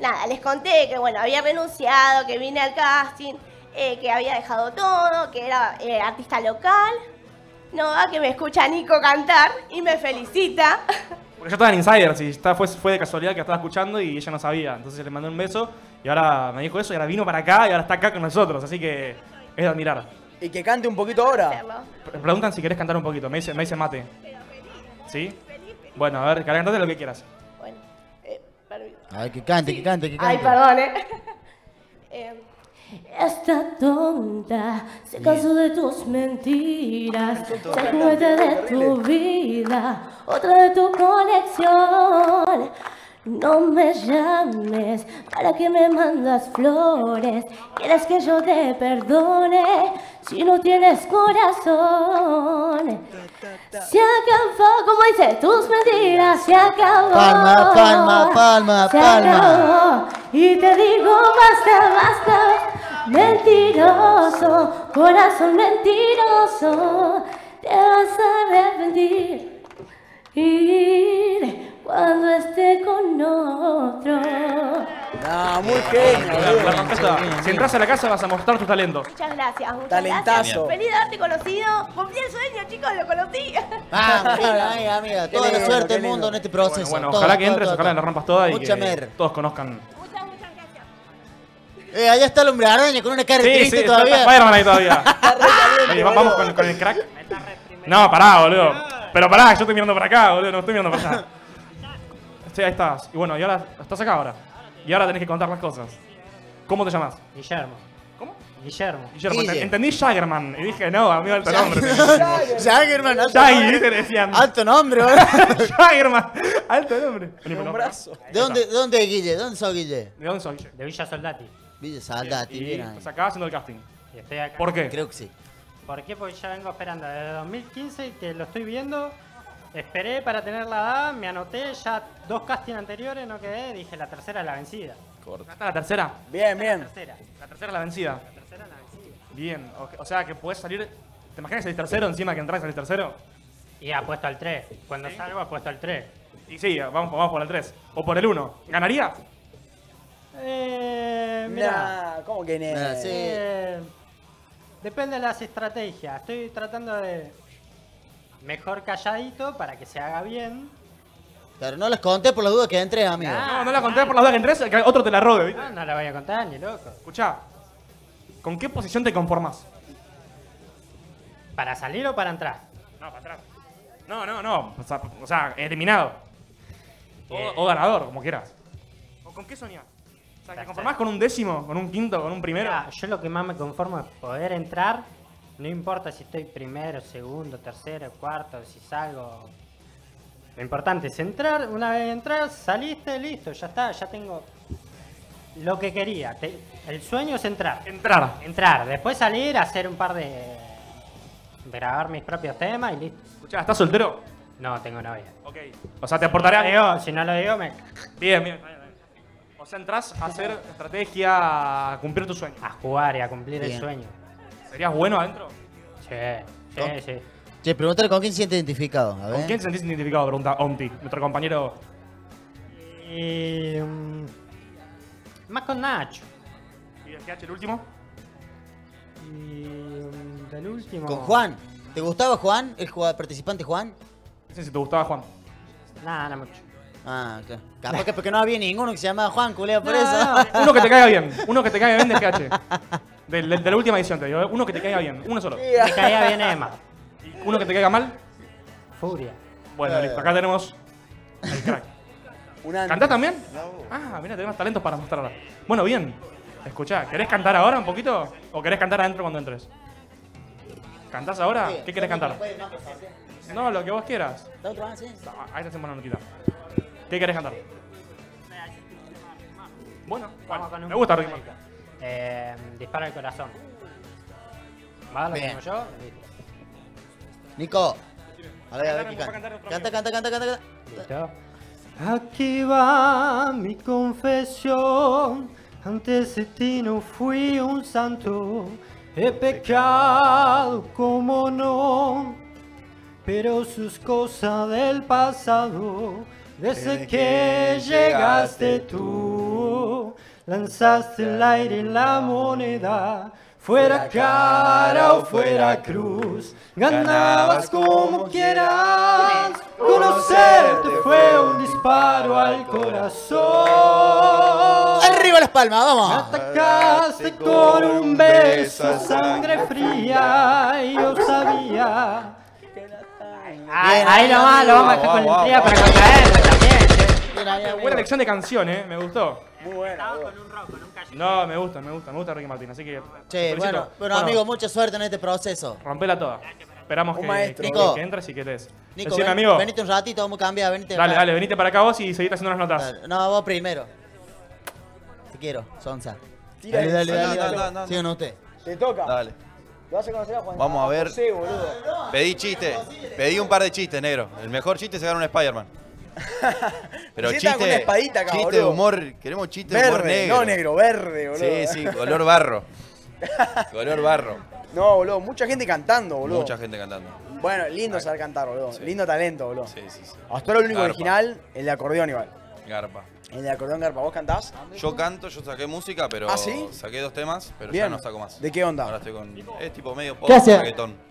nada, les conté que bueno, había renunciado, que vine al casting, que había dejado todo, que era artista local. No, que me escucha Nico cantar y me felicita. Porque yo estaba en Insider, si fue de casualidad que estaba escuchando y ella no sabía. Entonces le mandé un beso y ahora me dijo eso y ahora vino para acá y ahora está acá con nosotros. Así que es de admirar. Y que cante un poquito ahora. Me preguntan si querés cantar un poquito, me dice Mate. ¿Sí? Felipe. Bueno, a ver, cántate lo que quieras. Bueno, ay, que cante, sí. que cante. Ay, perdón, Esta tonta se cansó de tus mentiras, se mueve de tu vida, otra de tu colección. No me llames, para que me mandas flores. Quieres que yo te perdone si no tienes corazón. Se acabó, como dice, tus mentiras se acabó. Palma. Y te digo basta, mentiroso, corazón mentiroso. Te vas a arrepentir. Cuando esté con otro. No, muy genial. Si entras a la casa vas a mostrar tu talento. Muchas gracias. Talentazo. Feliz de haberte conocido. Cumplí el sueño, chicos, lo conocí. Ah, mira, amiga. Toda la suerte del mundo en este proceso. Bueno, ojalá que entres, ojalá la rompas toda y que todos conozcan. Muchas gracias. Allá está el hombre araña con una cara triste todavía. Spider-Man ahí todavía. Vamos con el crack. No, pará, boludo. Pero pará, yo estoy mirando para acá, boludo. No estoy mirando para allá. Sí, ahí estás. Y bueno, y ahora estás acá ahora. Y ahora tenés que contar las cosas. ¿Cómo te llamas? Guillermo. ¿Cómo? Guillermo. Entendí Jaggerman. Y dije, no, amigo, alto nombre. Jaggerman, alto nombre. Jaggerman, alto nombre. ¿De dónde es Guille? ¿Dónde sos Guille? ¿De dónde sos Guille? De Villa Soldati. Villa Soldati, bien ahí. Estás acá haciendo el casting. Y estoy acá. ¿Por qué? Creo que sí. ¿Por qué? Porque ya vengo esperando desde 2015 que lo estoy viendo. Esperé para tener la edad, me anoté, ya 2 castings anteriores no quedé, dije la tercera es la vencida. Corta. ¿Está la tercera? Bien, bien. La tercera es la vencida. La tercera es la vencida. Bien, o sea que podés salir... ¿Te imaginas que salís tercero encima que entras y salís tercero? Y apuesto al 3. Cuando ¿sí? salgo apuesto al 3. Y sí, vamos por el 3. O por el 1. ¿Ganarías? Mirá. Nah, ¿cómo que no? Nah, sí. Depende de las estrategias. Estoy tratando de... Mejor calladito para que se haga bien. Claro, no las conté por las dudas que entré, amigo. Ah, no las conté por las dudas que entré, que otro te la robe, ¿viste? No la voy a contar, ni loco. Escuchá, ¿con qué posición te conformás? ¿Para salir o para entrar? No, para atrás. No. O sea eliminado. O ganador, como quieras. ¿O con qué soñás? O sea, ¿te conformás con un décimo, con un quinto, con un primero? Mira, yo lo que más me conformo es poder entrar. No importa si estoy primero, segundo, tercero, cuarto, si salgo. Lo importante es entrar. Una vez entrar, saliste, listo, ya está, ya tengo lo que quería. El sueño es entrar. Entrar. Después salir, hacer un par de... grabar mis propios temas y listo. Escuchá, ¿estás soltero? No, tengo novia. Ok. O sea, te aportaría... Si no lo digo, me... Bien. O sea, entras a hacer estrategia, a cumplir tu sueño. A jugar y a cumplir el sueño. ¿Serías bueno adentro? Sí. Che, pregúntale con quién se siente identificado. A ver. ¿Con quién se siente identificado? Pregunta Omti, nuestro compañero. Más con Nacho. ¿Y el TH, el último? Del último. Con Juan. ¿Te gustaba Juan? ¿El participante Juan? Sí, si te gustaba Juan. Nada mucho. Ah, claro. Capaz que porque no había ninguno que se llamaba Juan, culea por eso. No. Uno que te caiga bien. Uno que te caiga bien del TH. De la última edición te digo, uno que te caiga bien, uno solo. Te caía bien Emma. ¿Uno que te caiga mal? Furia. Bueno, listo, acá tenemos el crack. ¿Cantás también? No. Ah, mira, tenemos talentos para mostrarla. Bueno, bien. Escuchá, ¿querés cantar ahora un poquito? ¿O querés cantar adentro cuando entres? ¿Cantás ahora? Sí. ¿Qué querés cantar? No, lo que vos quieras. ¿La otra vez? No, ahí te hacemos una notita. ¿Qué querés cantar? Bueno, me gusta Ricky Martin. Dispara el corazón. ¿Va? ¿Lo tengo yo? Listo. Nico. A ver, que canta. Listo. Aquí va mi confesión. Antes de ti no fui un santo. He pecado, como no. Pero sus cosas del pasado. Desde que llegaste tú. Lanzaste el aire en la moneda, fuera cara o fuera cruz. Ganabas como quieras, conocerte fue un disparo al corazón. ¡Arriba las palmas, vamos! Atacaste con un beso a sangre fría y yo sabía. Ahí lo vamos a dejar con la fría para contraerla también. Buena elección de canción, me gustó. Muy buena. No, me gusta Ricky Martin, así que... Che, bueno, amigo, mucha suerte en este proceso. Rompela toda. Esperamos que entres y que lees. Nico, venite un ratito, vamos a cambiar, venite. Dale, venite para acá vos y seguite haciendo unas notas. Dale. No, vos primero. Te quiero, Sonsa. Dale. Sigan usted. Te toca. Dale. Lo vas a conocer a Juan. Vamos a ver. Sí, boludo. Pedí chistes. Pedí un par de chistes, negro. El mejor chiste se gana un Spider-Man. Pero chiste de humor, queremos chiste verde, de humor negro. No negro, verde, boludo. Sí, color barro. Color barro. No, boludo, mucha gente cantando, boludo. Bueno, lindo saber cantar, boludo. Sí. Lindo talento, boludo. Sí. Hasta ahora el único original, el de acordeón igual. Garpa. El de acordeón garpa, ¿vos cantás? Yo canto, yo saqué música, pero saqué 2 temas, pero ya no saco más. ¿De qué onda? Ahora estoy con... Es tipo medio pop, reggaetón.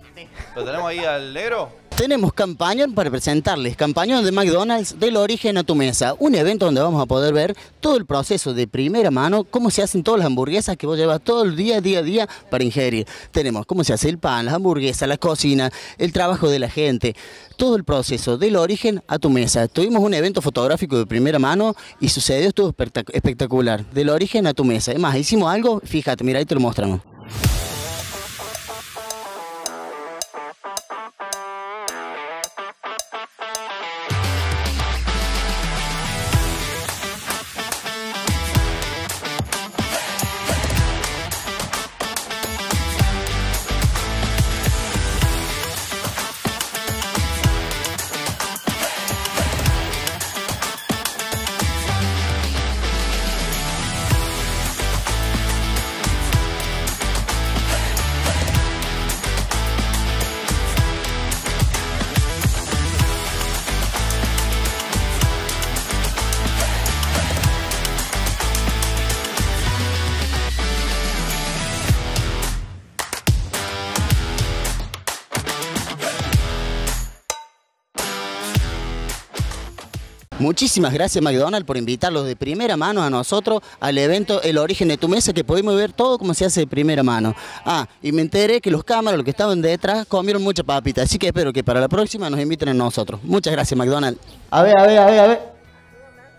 ¿Lo tenemos ahí al negro? Tenemos campañón para presentarles, campañón de McDonald's del origen a tu mesa, un evento donde vamos a poder ver todo el proceso de primera mano, cómo se hacen todas las hamburguesas que vos llevas todo el día para ingerir. Tenemos cómo se hace el pan, las hamburguesas, la cocina, el trabajo de la gente, todo el proceso del origen a tu mesa. Tuvimos un evento fotográfico de primera mano y sucedió, estuvo espectacular, del origen a tu mesa. Además, hicimos algo, fíjate, mira, ahí te lo mostramos. Muchísimas gracias, McDonald's, por invitarlos de primera mano a nosotros al evento El Origen de tu Mesa, que pudimos ver todo como se hace de primera mano. Ah, y me enteré que los cámaras, los que estaban detrás, comieron mucha papita. Así que espero que para la próxima nos inviten a nosotros. Muchas gracias, McDonald's. A ver.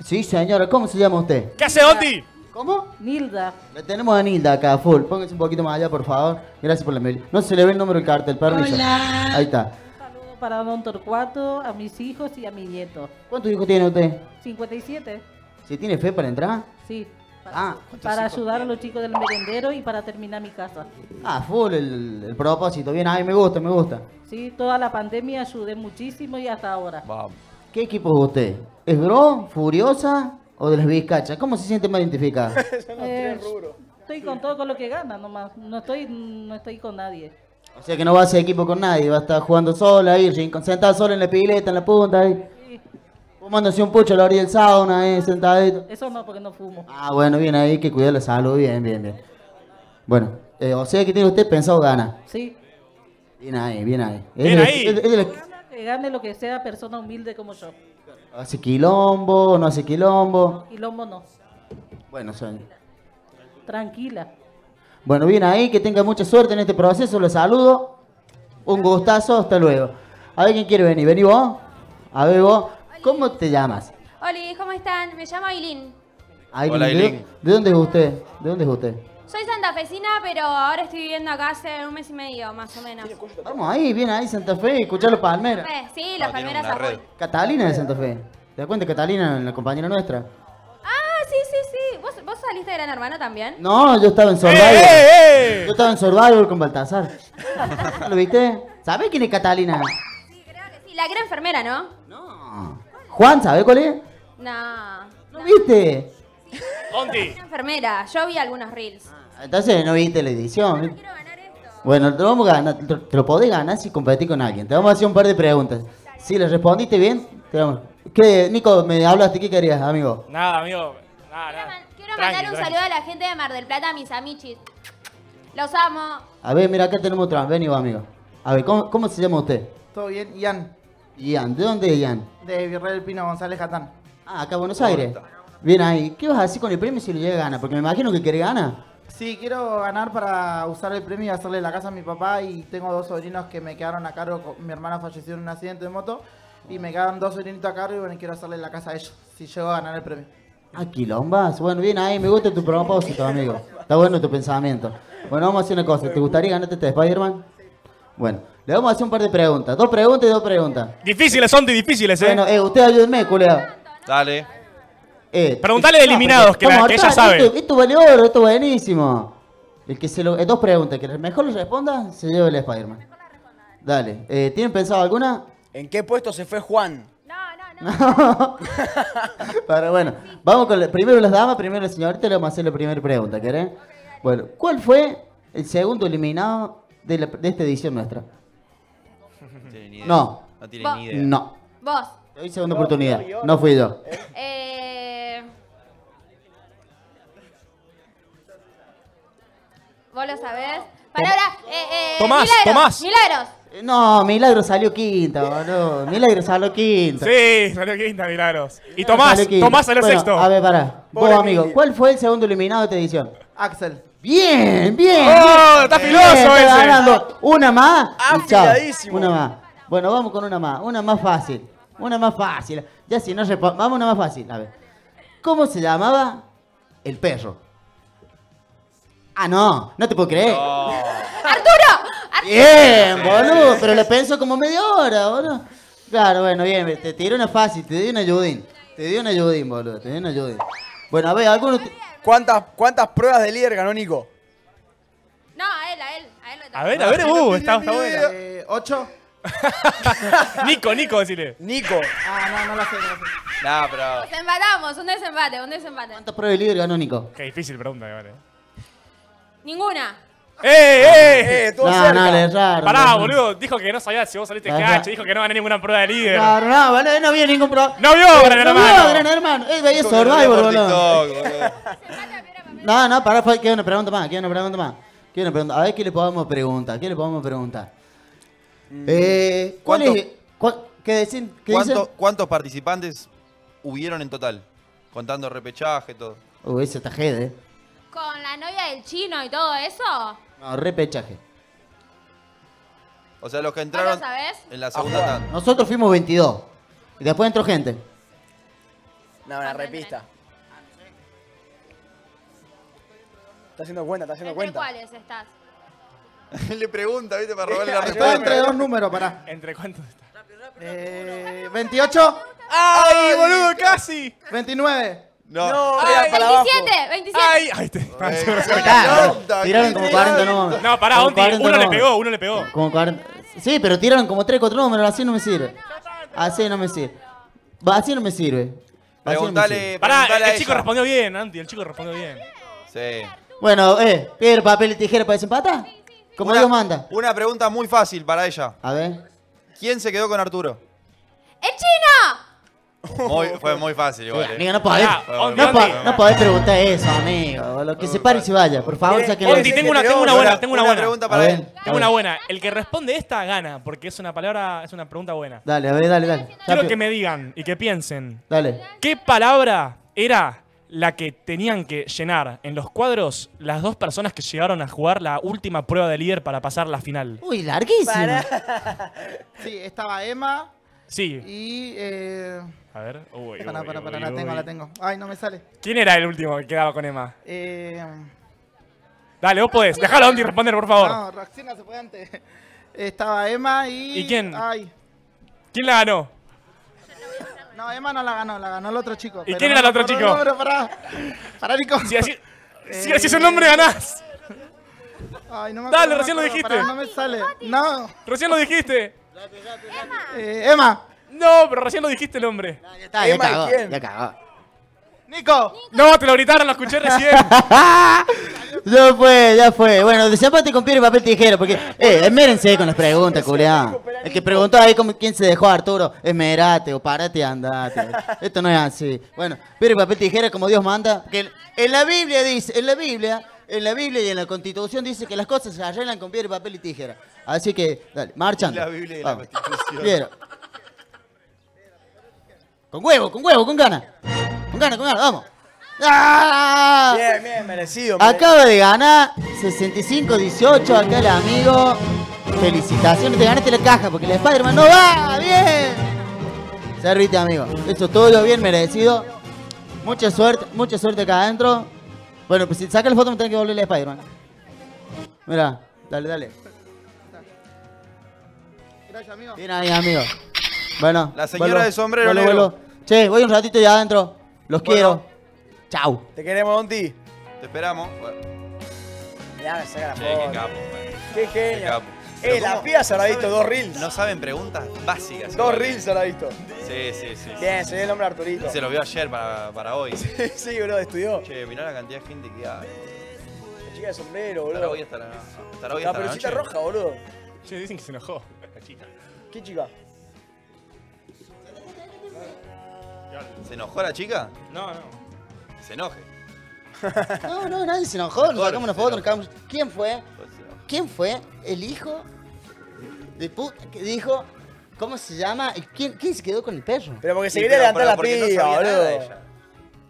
Sí, señora, ¿cómo se llama usted? ¿Qué hace, Ondi? ¿Cómo? Nilda. Le tenemos a Nilda acá, full. Póngase un poquito más allá, por favor. Gracias por la memoria. No se le ve el nombre del cartel, permiso. Hola. Ahí está. Saludos para don Torcuato, a mis hijos y a mi nieto. ¿Cuántos hijos tiene usted? 57. ¿Se tiene fe para entrar? Sí. Para ayudar a los chicos del merendero y para terminar mi casa. Ah, full el propósito. Bien, ay, me gusta. Sí, toda la pandemia ayudé muchísimo y hasta ahora. Vamos. ¿Qué equipo es usted? ¿Es Bro, Furiosa o de las Vizcachas? ¿Cómo se siente más identificada? Estoy con todo, con lo que gana nomás. No estoy con nadie. O sea que no va a ser equipo con nadie, va a estar jugando sola ahí, sentada sola en la pileta, en la punta ahí. Sí. Fumándose un pucho a la orilla del sauna ahí, sentadito. Eso no, porque no fumo. Ah, bueno, bien ahí, que cuidar la salud, bien. Bueno, o sea que tiene usted pensado ganar. Sí. Bien ahí. Que gane lo que sea, persona humilde como yo. ¿Hace quilombo? ¿No hace quilombo? No, quilombo no. Bueno, Sonia. Tranquila. Bueno, bien ahí, que tenga mucha suerte en este proceso. Los saludo. Un gustazo, hasta luego. A ver quién quiere venir. ¿Vení vos? A ver vos. Oli. ¿Cómo te llamas? Oli, ¿cómo están? Me llamo Ailín. Hola, Ailín. ¿De dónde es usted? Soy santafesina, pero ahora estoy viviendo acá hace un mes y medio, más o menos. Vamos ahí, bien ahí, Santa Fe, escuchar los palmeras. Sí, los palmeras a full. Catalina de Santa Fe. ¿Te das cuenta, Catalina, la compañera nuestra? Ah, sí. ¿Vos saliste de Gran Hermano también? No, yo estaba en Survivor. Yo estaba en Survivor con Baltasar. ¿Lo viste? ¿Sabés quién es Catalina? Sí, creo que sí. La gran enfermera, ¿no? No. Juan, ¿sabés cuál es? No. ¿No viste? Onti. Una enfermera, yo vi algunos reels. Entonces no viste la edición. No quiero ganar esto. Bueno, te lo vamos a ganar, te lo podés ganar si competís con alguien. Te vamos a hacer un par de preguntas. Dale. Si le respondiste bien, te vamos. ¿Qué, Nico, me hablaste? ¿Qué querías, amigo? Nada, amigo. Nada. Quiero mandar un saludo a la gente de Mar del Plata, a mis amichis. Los amo. A ver, mira, acá tenemos otro. Vení vos, amigo. A ver, ¿cómo se llama usted? Todo bien, Ian. Ian, ¿de dónde es Ian? De Virrey Pino González Catán. Ah, acá Buenos Aires. Bien ahí. ¿Qué vas a hacer con el premio si lo llega a ganar? Porque me imagino que querés ganar. Sí, quiero ganar para usar el premio y hacerle la casa a mi papá. Y tengo dos sobrinos que me quedaron a cargo. Mi hermana falleció en un accidente de moto. Y me quedaron dos sobrinitos a cargo y bueno, quiero hacerle la casa a ellos si llego a ganar el premio. Ah, quilombas. Bueno, bien ahí. Me gusta tu propósito, amigo. Está bueno tu pensamiento. Bueno, vamos a hacer una cosa. ¿Te gustaría ganarte este Spider-Man? Bueno, le vamos a hacer un par de preguntas. Dos preguntas. Difíciles, son de difíciles, ¿eh? Bueno, usted ayúdenme, culeado. Dale. Preguntale de eliminados, que ella sabe. Esto vale oro, esto es buenísimo. El que se lo, dos preguntas, que mejor le responda, se lleva el Spider-Man. Dale, ¿tienen pensado alguna? ¿En qué puesto se fue Juan? No. Pero bueno, vamos con primero las damas, primero la señorita, le vamos a hacer la primera pregunta, ¿querés? Okay, bueno, ¿cuál fue el segundo eliminado de esta edición nuestra? No tiene ni idea. No tiene ni idea. No. Vos. Te doy segunda oportunidad, no fui yo. Vos lo sabés. Palabra. Tomás. Milagros. No, Milagros salió quinta, boludo. Milagros salió quinta. Sí, salió quinta, Milagros. Y Tomás salió sexto. A ver, pará. Vos, amigo, ¿cuál fue el segundo eliminado de esta edición? Axel. Bien. ¡Oh, está filoso ese! Una más. Afiladísimo. Una más. Bueno, vamos con una más. Una más fácil. Ya si no respondo. Vamos, una más fácil. A ver. ¿Cómo se llamaba el perro? Ah, no te puedo creer. No. ¡Arturo! Bien, boludo, pero le pensó como media hora, boludo. Claro, bueno, bien, te tiré una fácil, te di una ayudín, boludo. Bueno, a ver, algunos... ¿Cuántas pruebas de líder ganó Nico? No, a él. A ver, está buena. 8. Nico, decirle. Nico. Ah, no la sé. No, pero... Nos empatamos, un desempate. ¿Cuántas pruebas de líder ganó Nico? Qué difícil pregunta, vale. Ninguna. Todo cerca. No, le erraron. Pará, boludo. Dijo que no sabía si vos saliste cacho. Dijo que no gané ninguna prueba de líder. No, boludo. No vio ningún problema. No vio, Gran Hermano. Es Survivor, boludo. No, pará. Queda una pregunta más. A ver, ¿qué le podemos preguntar? ¿Cuántos participantes hubieron en total? Contando repechaje, todo. Uy, eso está jede, ¿eh? ¿Con la novia del chino y todo eso? No, repechaje. O sea, los que entraron lo sabés? En la segunda tanda. Nosotros fuimos 22. Y después entró gente. No, una repista. Está haciendo cuenta, está haciendo cuenta. ¿Entre cuáles estás? Le pregunta, ¿viste? Para robarle la respuesta. Entre dos números, pará. ¿Entre cuántos estás? 28. ¡Ay, boludo, casi! 29. No, ay, para 27. Ay, te tiraron como 40 números. No, pará, Onti, uno le pegó, uno le pegó. Como 40. Sí, pero tiraron como 3, 4 números, así no me sirve. Así no me sirve. Así no me sirve. Preguntale. Pará, el chico respondió bien, Anti, el chico respondió bien. Sí. Bueno, piedra, papel y tijera para desempatar. Como Dios manda. Una pregunta muy fácil para ella. A ver. ¿Quién se quedó con Arturo? ¡El chino! Fue muy fácil igual. Sí, amigo, no podés preguntar eso, amigo. Lo que se pare y se vaya. Por favor, sáquenlo. Onti, tengo una buena. Pregunta para él. Tengo una buena. El que responde esta gana, porque es una palabra, es una pregunta buena. Dale, a ver, dale. Quiero que me digan y que piensen. Dale. ¿Qué palabra era la que tenían que llenar en los cuadros las dos personas que llegaron a jugar la última prueba de líder para pasar la final? Uy, larguísima. Sí, estaba Emma. Sí. Y... A ver. La tengo. Ay, no me sale. ¿Quién era el último que quedaba con Emma? Dale, vos podés. Dejalo a Andy responder, por favor. No, reacciona, se fue antes. Estaba Emma y... ¿Y quién? Ay. ¿Quién la ganó? No, Emma no la ganó el otro chico. ¿Y quién era el otro chico? Pará, Nico. Si así es un nombre, ganás. Ay, no me acuerdo. Dale, recién lo dijiste. No me sale. No. Recién lo dijiste. Emma. No, pero recién lo dijiste el nombre. Ya está, ya cagó. Ya cagó. ¡Nico! No, te lo gritaron, lo escuché recién. Ya fue. Bueno, desempate con piedra y papel tijera, porque esmérense con las preguntas, culiá. El que preguntó ahí como quién se dejó a Arturo, esmerate o parate, andate. Esto no es así. Bueno, piedra y papel tijera, como Dios manda. Que en la Biblia dice, en la Biblia y en la Constitución dice que las cosas se arreglan con piedra y papel y tijera. Así que, dale, marchando. En la Biblia y la Constitución. Piedra. Con huevo, con ganas. Con ganas, vamos. ¡Ah! Bien, merecido. Acaba de ganar 65-18 acá el amigo. Felicitaciones, te ganaste la caja porque la Spider-Man no va. ¡Bien! Servite, amigo. Esto todo bien merecido. Mucha suerte acá adentro. Bueno, pues si saca la foto me tenés que volver la Spider-Man. Mirá, dale. Gracias, amigo. Bien ahí, amigo. Bueno. La señora de sombrero. Vuelvo. Che, voy un ratito ya adentro. Los quiero. Chau. Te queremos, Onti. Te esperamos. Bueno. Ya, saca la foto. Qué capo. Qué genio. Qué capo. La pía se habrá visto dos reels. No saben preguntas básicas. Dos reels se habrá visto. Sí. Bien, se ve el nombre de Arturito. Se lo vio ayer para hoy. Sí, boludo, estudió. Che, mirá la cantidad de gente que hay. La chica de sombrero, boludo. Estará hoy hasta la peluchita roja, boludo. Che, dicen que se enojó. La chica. ¿Qué chica? ¿Se enojó la chica? No. Se enoje. No, nadie se enojó. Nos sacamos una foto. ¿Quién fue? ¿Quién fue el hijo de puta que dijo cómo se llama? ¿Quién se quedó con el perro? Pero porque se quería levantar la piba, boludo.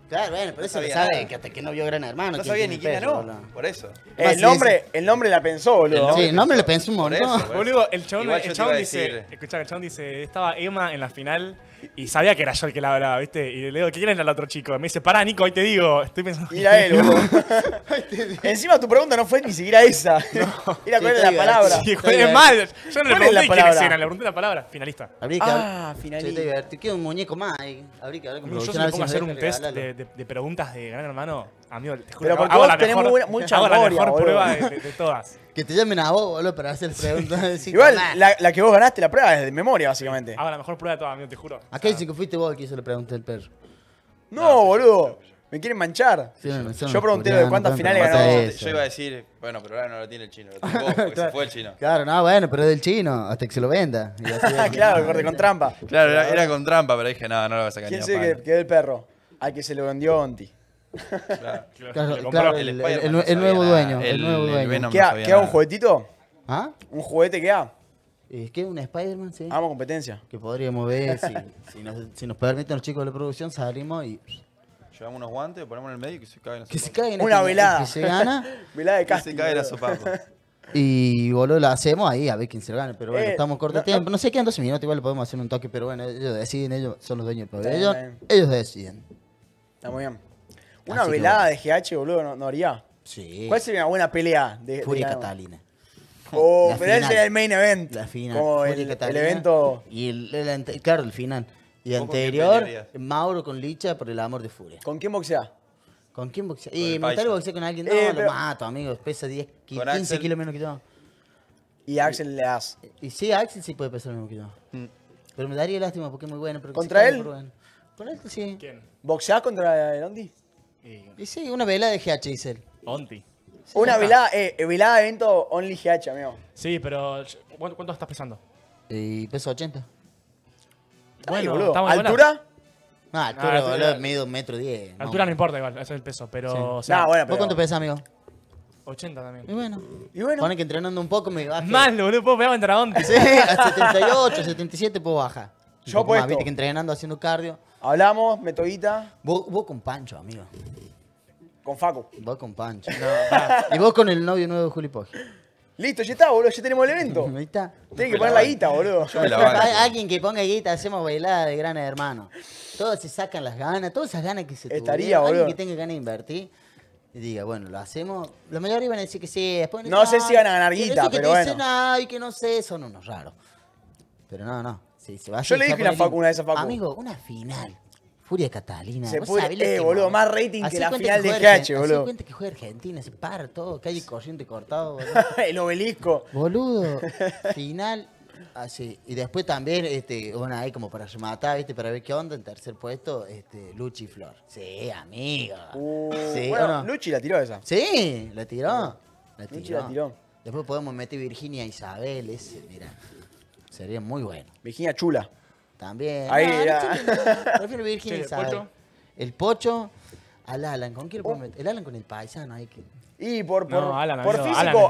Claro, bueno, por eso le sabe que hasta que no vio Gran Hermano. No sabía ni quién ganó. Por eso. El nombre la pensó, boludo. Sí, el nombre le pensó un montón. Boludo, el chabón dice. Escuchá, el chabón dice: estaba Emma en la final. Y sabía que era yo el que la hablaba, ¿viste? Y le digo, ¿quién era el otro chico? Me dice, pará, Nico, ahí te digo. Estoy pensando... Mira él, boludo. Encima tu pregunta no fue ni siquiera esa. No. Mira cuál era la palabra. Sí, es mal. Yo no le pregunté quién era, le pregunté la palabra. Finalista. Finalista. Te queda un muñeco más. Habría que hablar con... Yo si me pongo a hacer un test de preguntas de Gran Hermano, amigo, te juro, hago la mejor prueba de todas. Que te llamen a vos, boludo, para hacer preguntas. Igual, la que vos ganaste, la prueba es de memoria, básicamente. Hago la mejor prueba de todas, amigo, te juro. Acá dice que fuiste vos el que hizo la pregunta del perro. No, boludo. Me quieren manchar. Sí, yo pregunté de cuántas finales ganó. Yo iba a decir, bueno, pero ahora no lo tiene el chino. Lo tengo vos, porque se fue el chino. Claro, no, bueno, pero es del chino, hasta que se lo venda. Y así, claro, corte con trampa. Claro, era con trampa, pero dije, no lo vas a sacar. ¿Quién se quedó el perro? Al que se lo vendió Onti. Claro, el nuevo dueño. ¿Queda un juguetito? ¿Ah? ¿Un juguete queda? ¿Qué? ¿Una Spider-Man? Sí. Vamos, competencia. Que podríamos ver si nos permiten los chicos de la producción, salimos y... Llevamos unos guantes, ponemos en el medio y que se caiga la sopa. Que se caiga en una velada. Que se gana. Velada de casting. Que se caiga la sopa. Y boludo, la hacemos ahí a ver quién se lo gana. Pero bueno, estamos corto de tiempo. No sé, quedan 12 minutos, igual podemos hacer un toque. Pero bueno, ellos deciden, ellos son los dueños del pabellón. Ellos deciden. Está muy bien. Una así velada de GH, boludo, ¿no haría? Sí. ¿Cuál sería una buena pelea? De Furia Catalina. Oh, pero ese era el main event. La final. Como el evento. Y claro, el final. Y anterior, Mauro con Licha por el amor de Furia. ¿Con quién boxea? ¿Con quién boxea? Y matar o boxea con alguien. No, lo mato, amigo. Pesa 10, 15 kilos menos que yo. Y Axel le das. Y sí, Axel sí puede pesar lo mismo que yo. Pero me daría lástima porque es muy bueno. ¿Contra él? Con él sí. ¿Quién? ¿Boxeás contra el Onti? Y sí, una velada de GH, dice él. Onti. Una velada de evento Only GH, amigo. Sí, pero ¿cuánto estás pesando? Y peso 80. Bueno, boludo. ¿Altura? No, altura, boludo, medio 1,10 m. Altura no importa igual, ese es el peso, pero... O sea, ¿vos cuánto pesas, amigo? 80 también. Y bueno. Ponen que entrenando un poco me baja. Más, boludo, puedo pegar contra Onti. Sí, a 78, 77 puedo bajar. Yo puedo. Viste que entrenando, haciendo cardio. Hablamos, metodita. Vos con Pancho, amigo. Con Facu. Vos con Pancho. No. Y vos con el novio nuevo de Juli Poggi. Listo, ya está, boludo, ya tenemos el evento. Ahí está. Tienen que poner la guita, boludo. Alguien que ponga guita, hacemos bailada de Gran Hermano. Todos se sacan las ganas, todas esas ganas que se tuvieron. Estaría, boludo. Alguien que tenga ganas de invertir y diga, bueno, lo hacemos. La mayoría iban a decir que sí. Después no sé si van a ganar guita, pero bueno. Dicen, ay, que no sé, son unos raros. Pero no. Sí, se va. Yo le dije una de esas Facu. Amigo, una final. Furia Catalina. Se puede, boludo, más rating que la final de GH, boludo. Se cuenta que juega Argentina, se para todo, calle corriente cortado, boludo. El obelisco. Boludo, final, así. Y después también, una ahí como para rematar, ¿viste? Para ver qué onda, en tercer puesto, Luchi Flor. Sí, amigo. Sí, bueno, no? Luchi la tiró esa. Sí, la tiró. Luchi la tiró. Después podemos meter Virginia Isabel, ese, mira. Sería muy bueno. Virginia Chula. También. Ahí era. Prefiero Virginia Isabel. El Pocho al Alan. ¿Con quién lo puedo meter? El Alan con el paisano. Hay que... Y por físico,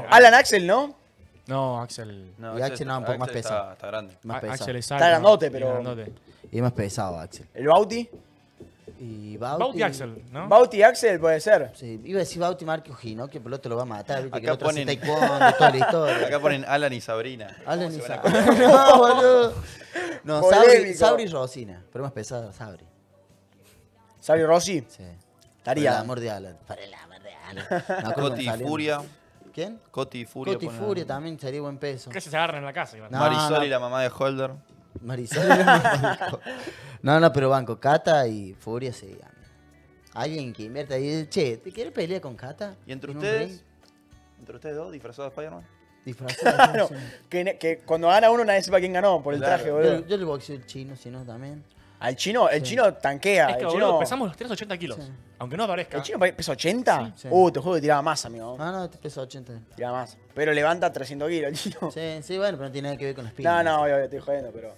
Alan Axel, ¿no? No, Axel. No, y Axel no, un poco más pesado. Está grande. Más pesado. Axel está grandote, pero... Y más pesado, Axel. ¿El Bauti? Y Bauti Axel, ¿no? Bauti Axel puede ser. Sí, iba a decir Bauti Marquio Gino, que el piloto lo va a matar. Acá que el otro ponen... se taekwondo, toda la historia. Acá ponen Alan y Sabrina. Alan y Sabrina. No, boludo. No, Sabri y Rosina. Pero más pesada, Sabri. ¿Sabri Rossi? Sí. Taría. Por el amor de Alan. Para el amor de Alan. No, Coti y Furia. ¿Quién? Coti y Furia. Coti y Furia también sería buen peso. Que se agarran en la casa. No, Marisol y la mamá de Holder. Marisol y la mamá de Holder. No, pero banco, Cata y Furia se digan. Alguien que invierta y dice, che, ¿te quieres pelear con Cata? ¿Y entre ustedes? ¿Entre ustedes dos? ¿Disfrazados de Spider-Man? Disfrazados. Claro, que cuando gana uno nadie sepa quién ganó por el traje, boludo. Yo le boxeo al chino, si no también. ¿Al chino? El chino tanquea. Es que, boludo, pesamos los 380 kilos. Sí. Aunque no aparezca. ¿El chino pesa 80? Sí, sí. Te juro que tiraba más, amigo. No, te pesa 80. Tiraba más. Pero levanta 300 kilos el chino. Sí, bueno, pero no tiene nada que ver con las pilas. No, estoy jodiendo, pero...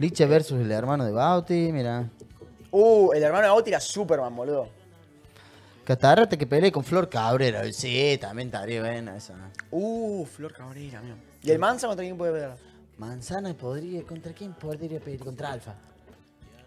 Licha versus el hermano de Bauti, mira. El hermano de Bauti era Superman, boludo. Catarrate que peleé con Flor Cabrera. Sí, también estaría buena esa. Flor Cabrera, mío. ¿Y el Manzana contra quién puede pelear? Manzana podría... ¿Contra quién podría pelear? Contra Alfa.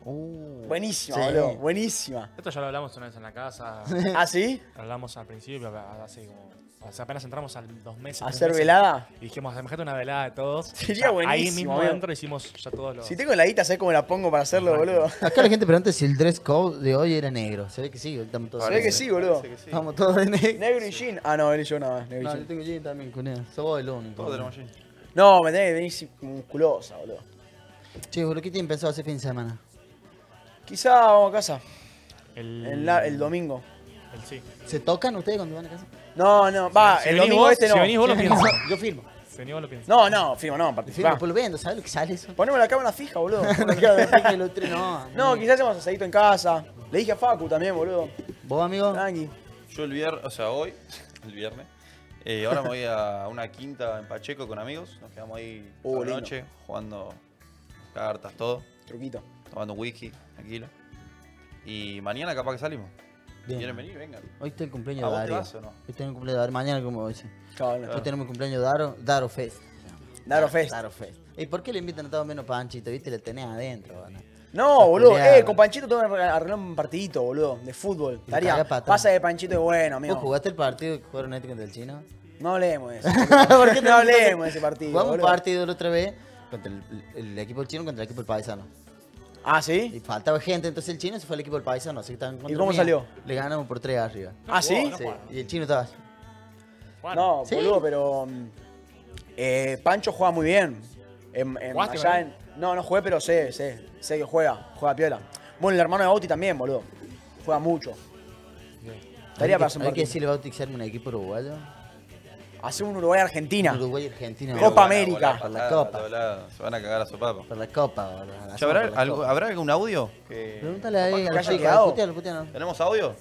Buenísima, boludo. Buenísima. Esto ya lo hablamos una vez en la casa. ¿Ah, sí? Lo hablamos al principio, así como... O sea, apenas entramos a 2 meses. ¿A hacer velada? Y dijimos, semejate una velada de todos. Sería buenísimo. Ahí mismo dentro hicimos ya todos los... Si tengo la guita, sé cómo la pongo para hacerlo, boludo. Acá la gente pregunta si el dress code de hoy era negro. Se ve que sí, estamos todos. Se ve que sí, boludo. Estamos todos de negro. Negro y jean. No, él y yo nada más. No, yo tengo jean también, cuneo. Sos vos el único. Todos tenemos jean. No, me tenés que venir musculosa, boludo. Che, boludo, ¿qué te empezó a hacer fin de semana? Quizá vamos a casa. El domingo. Sí. ¿Se tocan ustedes cuando van a casa? No, va, el domingo este no. Si venís vos lo piensas. Yo firmo. Si venís vos lo piensas. No, firmo, no, participá. Firmo, pues lo vendo, ¿sabes lo que sale eso? Ponemos la cámara fija, boludo. No, quizás hacemos asadito en casa. Le dije a Facu también, boludo. ¿Vos, amigo? Tranqui. Yo el viernes, o sea, hoy, el viernes, ahora me voy a una quinta en Pacheco con amigos. Nos quedamos ahí por la noche jugando cartas, todo. Truquito. Tomando whisky, tranquilo. Y mañana capaz que salimos. ¿Quieren venir? Vengan. Hoy está el cumpleaños de Dario. ¿Te vas o no? Hoy está el cumpleaños de Dario. Mañana, como dice. Hoy tenemos el cumpleaños de Daro Fest. Daro Fest. Daro Fest. ¿Y por qué le invitan a todo menos Panchito? ¿Viste? Le tenés adentro, ¿no? No, boludo. Con Panchito tengo que arreglar un partidito, boludo, de fútbol. Estaría. Pasa de Panchito y bueno, amigo. ¿Vos jugaste el partido que jugaron este contra el chino? No hablemos de eso. ¿Por qué no hablemos de ese partido? Jugamos un partido la otra vez contra el equipo del chino contra el equipo del paisano. Ah, ¿sí? Y faltaba gente, entonces el chino se fue al equipo del paisano. Así que estaban contra. ¿Y cómo salió? Le ganamos por 3 arriba. ¿Ah, sí? Sí. Y el chino estaba así. No, boludo, pero... Pancho juega muy bien. No, no jugué, pero sé que juega. Juega piola. Bueno, el hermano de Bauti también, boludo. Juega mucho. Estaría para hacer un partido. ¿Hay que decirle a Bauti que se arme un equipo uruguayo? Hacer un Uruguay-Argentina. Uruguay-Argentina. Copa América. Para la Copa. Se van a cagar a su papa. Para la Copa. ¿Habrá algún audio? Pregúntale ahí a la chica. ¿Tenemos audio?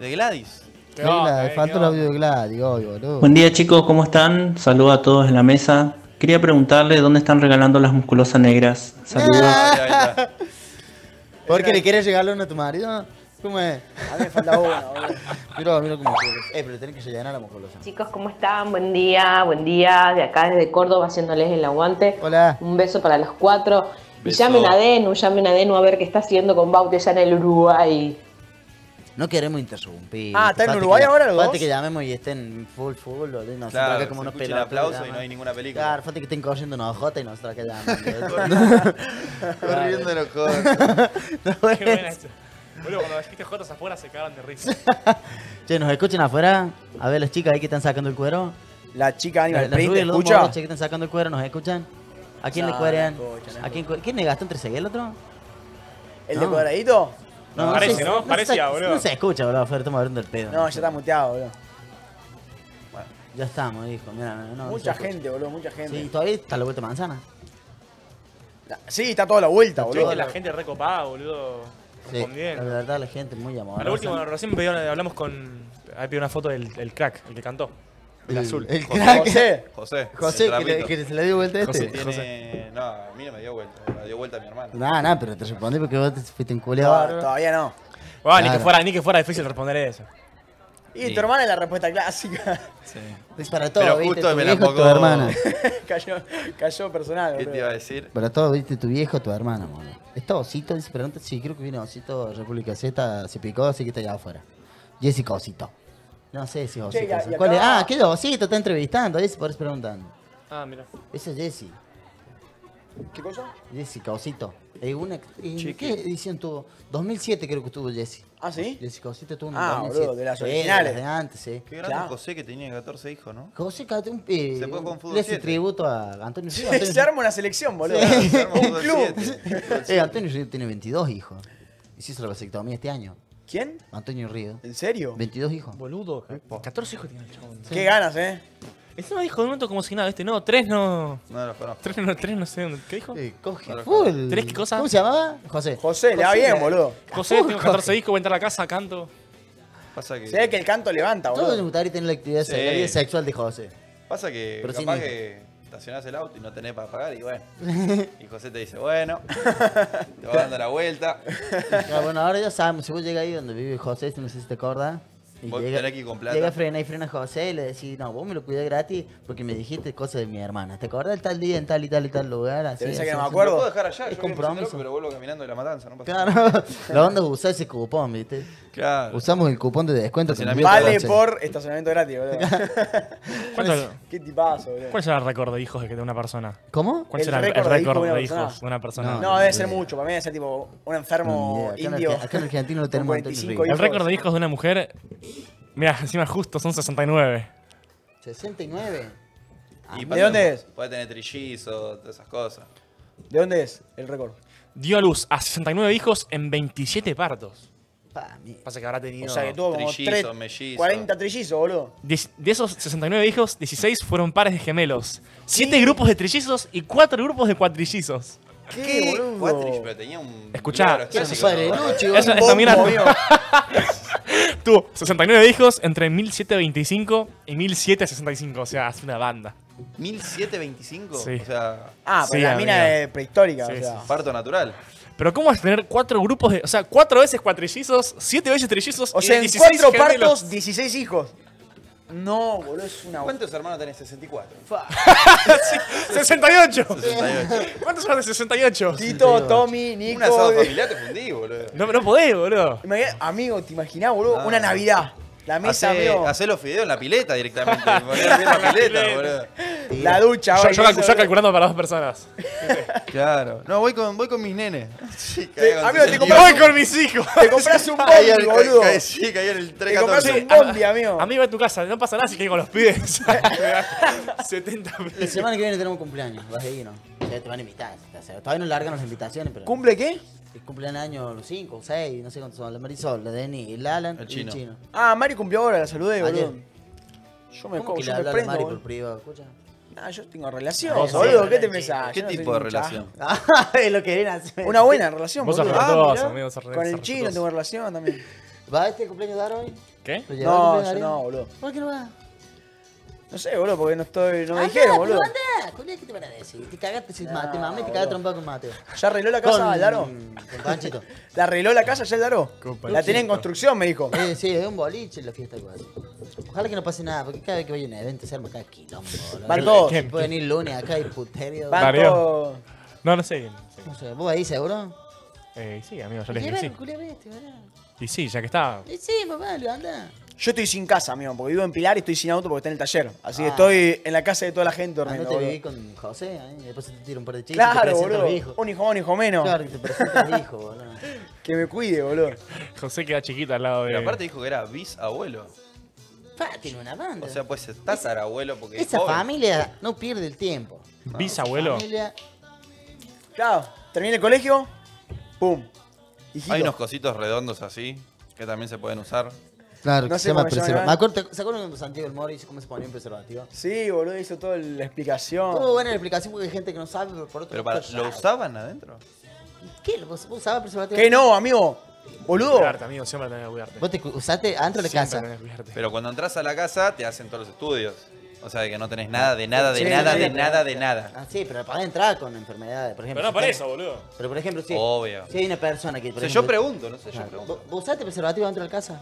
¿De Gladys? Falta el audio de Gladys, boludo. Buen día, chicos, ¿cómo están? Saludos a todos en la mesa. Quería preguntarle dónde están regalando las musculosas negras. Saludos. ¿Por qué le quieres regalar uno a tu marido? ¿Cómo es? A mí me falta una, boludo. Mira cómo es. Pero tenés que llenar la musculosa. Chicos, ¿cómo están? Buen día, buen día. De acá, desde Córdoba, haciéndoles el aguante. Hola. Un beso para los cuatro. Beso. Y llamen a Denu a ver qué está haciendo con Bauti allá en el Uruguay. No queremos interrumpir. Ah, ¿está en Uruguay ahora los dos? Falta que llamemos y estén full, full. Nosotros claro, acá como unos pelotas. Claro, aplauso y no hay ninguna película. Claro, falta que estén cogiendo una hojota y nosotros acá llamamos. Corriendo de los jotas. Qué buena esto. Boludo, cuando dijiste jotas afuera se cagaron de risa. Che, ¿nos escuchan afuera? A ver las chicas ahí que están sacando el cuero. La chica Animal Print, ¿escucha? Las chicas que están sacando el cuero, ¿nos escuchan? ¿A quién le cuerean? ¿Quién le gastó entre seguir el otro? ¿El de cuadradito? No, parece, ¿no? Parecía, boludo. No se escucha, boludo. Fer, estamos abriendo el pedo. No, ya está muteado, boludo. Bueno, ya estamos, hijo. Mirá, no, mucha gente, boludo, mucha gente. Sí, todavía está la vuelta de manzana. Sí, está toda la vuelta, boludo. Es que la gente recopada, boludo. Sí, la verdad, la gente muy amable. Al último, recién hablamos con... Ahí pidió una foto del crack, el que cantó. El azul. El crack. José, que se le dio vuelta a este. José. No, a mí no me dio vuelta. Me dio vuelta a mi hermano. Nada, nada, pero te respondí porque vos te fuiste enculeado. No, todavía no. Bueno, claro. ni que fuera difícil responder eso. Y tu hermana es la respuesta clásica. Sí. Es para todo, pero ¿viste? Justo tu me viejo, la poco... tu hermana. cayó personal. ¿Qué te iba a decir? Para todo, ¿viste? Tu viejo, tu hermana, mano. ¿Está Osito? Dice, pregunta. Sí, creo que viene Osito, República Z, se picó, así que está allá afuera. Jessica Osito. No sé si Osito. Che, ¿cuál es? Ah, ¿qué Osito? Está entrevistando, ahí se podés preguntando. Ah, mira. Esa es Jessie. ¿Qué cosa? Jessica Osito. ¿En qué edición tuvo? 2007 creo que estuvo Jessie. ¿Ah, sí? Jessica Osito tuvo en 2007. Boludo, de las originales. De antes, sí. Qué grande José que tenía 14 hijos, ¿no? José, se fue con fútbol 7. Le hace tributo a Antonio Río. Se arma una selección, boludo. Sí. Se arma un club. Antonio Río tiene 22 hijos. Y se hizo la vasectomía este año. ¿Quién? Antonio Río. ¿En serio? 22 hijos. Boludo. 14 hijos tiene el chabón. Sí. Qué ganas, Ese me dijo de un momento como si nada, ¿viste? No, 3 no. No los conozco. 3 no sé. ¿Qué dijo? Coge full. ¿3 qué cosa? ¿Cómo se llamaba? José, le va bien, boludo. José, tengo 14 hijos, voy a entrar a la casa, canto. Pasa que... Se ve que el canto levanta, boludo. Todo le gustaría tener la actividad sexual de José. Pasa que pero capaz que estacionás el auto y no tenés para pagar y bueno. Y José te dice, bueno, te va dando la vuelta. Claro, bueno, ahora ya sabemos, si vos llegas ahí donde vive José, no sé si te acordás. Y vos llega, tenés que ir con plata. Llega frena José y le decís, no, vos me lo cuidás gratis porque me dijiste cosas de mi hermana. ¿Te acordás del tal día en tal y tal y tal lugar? Así, así, que no me acuerdo. Lo puedo dejar allá, es compromiso. Pero vuelvo caminando de la matanza, no pasa nada. Claro, la onda es usar ese cupón, ¿viste? Claro. Usamos el cupón de descuento. Vale por estacionamiento gratis, boludo. ¿Qué tipazo, boludo? ¿Cuál será el récord de hijos de una persona? ¿Cómo? ¿Cuál será el récord de hijos de una persona? No, debe ser mucho. Para mí debe ser tipo un enfermo indio. Acá en Argentina lo tenemos. El récord de hijos de una mujer... Mirá, encima justo, son 69. ¿69? Ah, ¿de dónde es? Puede tener trillizos, todas esas cosas. ¿De dónde es el récord? Dio a luz a 69 hijos en 27 partos. Pasa que habrá tenido... O sea, que tuvo trillizos, como mellizos. 40 trillizos, boludo. De esos 69 hijos, 16 fueron pares de gemelos. 7 grupos de trillizos y 4 grupos de cuatrillizos. ¿Qué, boludo? Pero tenía un... Escuchá. Eso mira... Tuvo 69 hijos entre 1725 y 1765, o sea, hace una banda. ¿1725? Sí. O sea... Ah, pues sí, la mina es prehistórica, sí, o sea... Sí. Parto natural. Pero ¿cómo vas a tener 4 grupos de... O sea, 4 veces cuatrillizos, 7 veces trillizos y 16 gemelos? O sea, en 4 partos, 16 hijos. No, boludo, es una... ¿Cuántos hermanos tenés? 64. Sí, 68. 68. ¿Cuántos hermanos de 68? Tito, Tommy, Nico... Un asado familiar te fundí, boludo. No podés, boludo. Imagina, amigo, ¿te imaginás, boludo? Una Navidad. La mesa, amigo. Hacé los fideos en la pileta directamente. La ducha, boludo. Yo calculando para dos personas. Claro. No, voy con mis nenes. Sí, amigo, voy con mis hijos. Te compras un bondi, boludo. Sí, caí en el 314. Te compras un bondi, amigo. A mí va a tu casa, no pasa nada si caí con los pibes. 70 pibes. La semana que viene tenemos un cumpleaños. Vas a ir, ¿no? Te van a invitar. Todavía no largan las invitaciones, pero... ¿Cumple qué? Cumplen años los 5, 6, no sé cuántos son. La Marisol, la Denny, el Alan, el Chino. Ah, Mari cumplió ahora, la saludé, boludo. Yo me cojo, yo me prendo, Mari por privado, escucha. Nah, yo tengo relación, boludo, ¿qué te pensás? ¿Qué tipo de relación? Lo que era. Una buena relación, boludo. Con el Chino tengo relación también. ¿Va este cumpleaños de hoy? ¿Qué? No, yo no, boludo. ¿Por qué no va? No sé, boludo, porque no estoy... No me dijeron, boludo. ¿Qué te van a decir? Te cagaste sin mate, mami, te cagaste trompado con mate. ¿Ya arregló la casa el Daro? ¿La arregló la casa ya el Daro? La tenía en construcción, me dijo. Sí, es un boliche la fiesta igual. Ojalá que no pase nada, porque cada vez que vaya a un evento se arma cada quilombo, boludo. Van todos. Pueden venir lunes acá y puterio. Van todos. No sé. No sé, ¿vos ahí seguro? Sí, amigo, yo les dije sí. Y sí, ya que está. Y sí, papá, anda. Yo estoy sin casa, amigo, porque vivo en Pilar y estoy sin auto porque está en el taller. Así que estoy en la casa de toda la gente durmiendo. ¿No te viví con José? Después te tiro un par de chistes. Claro, boludo. Un hijo menos. Claro, que te presenta al hijo, boludo. Que me cuide, boludo. José queda chiquito al lado de... Pero aparte dijo que era bisabuelo. Tiene una banda. O sea, pues es tatarabuelo porque... Esa familia no pierde el tiempo. ¿Bisabuelo? Claro, terminé el colegio, pum. Hay unos cositos redondos así que también se pueden usar. Claro, no sé se llama preservativo. ¿Se acuerdan de Santiago del Moro y cómo se ponía un preservativo? Sí, boludo, hizo toda la explicación. Todo buena la explicación porque hay gente que no sabe, pero por otro lado. ¿Pero lo usaban adentro? ¿Qué? ¿Vos usabas preservativo? ¿Qué no, amigo? Boludo. Cuidarte, amigo, siempre tenés que cuidarte. Vos te usaste adentro de la casa. Pero cuando entras a la casa te hacen todos los estudios. O sea, que no tenés nada, de nada. Ah, sí, pero podés entrar con enfermedades, por ejemplo. Pero no por eso, boludo. Pero por ejemplo, sí. Obvio. Si hay una persona que... O sea, yo pregunto, no sé, yo pregunto. ¿Vos usaste preservativo dentro de la casa?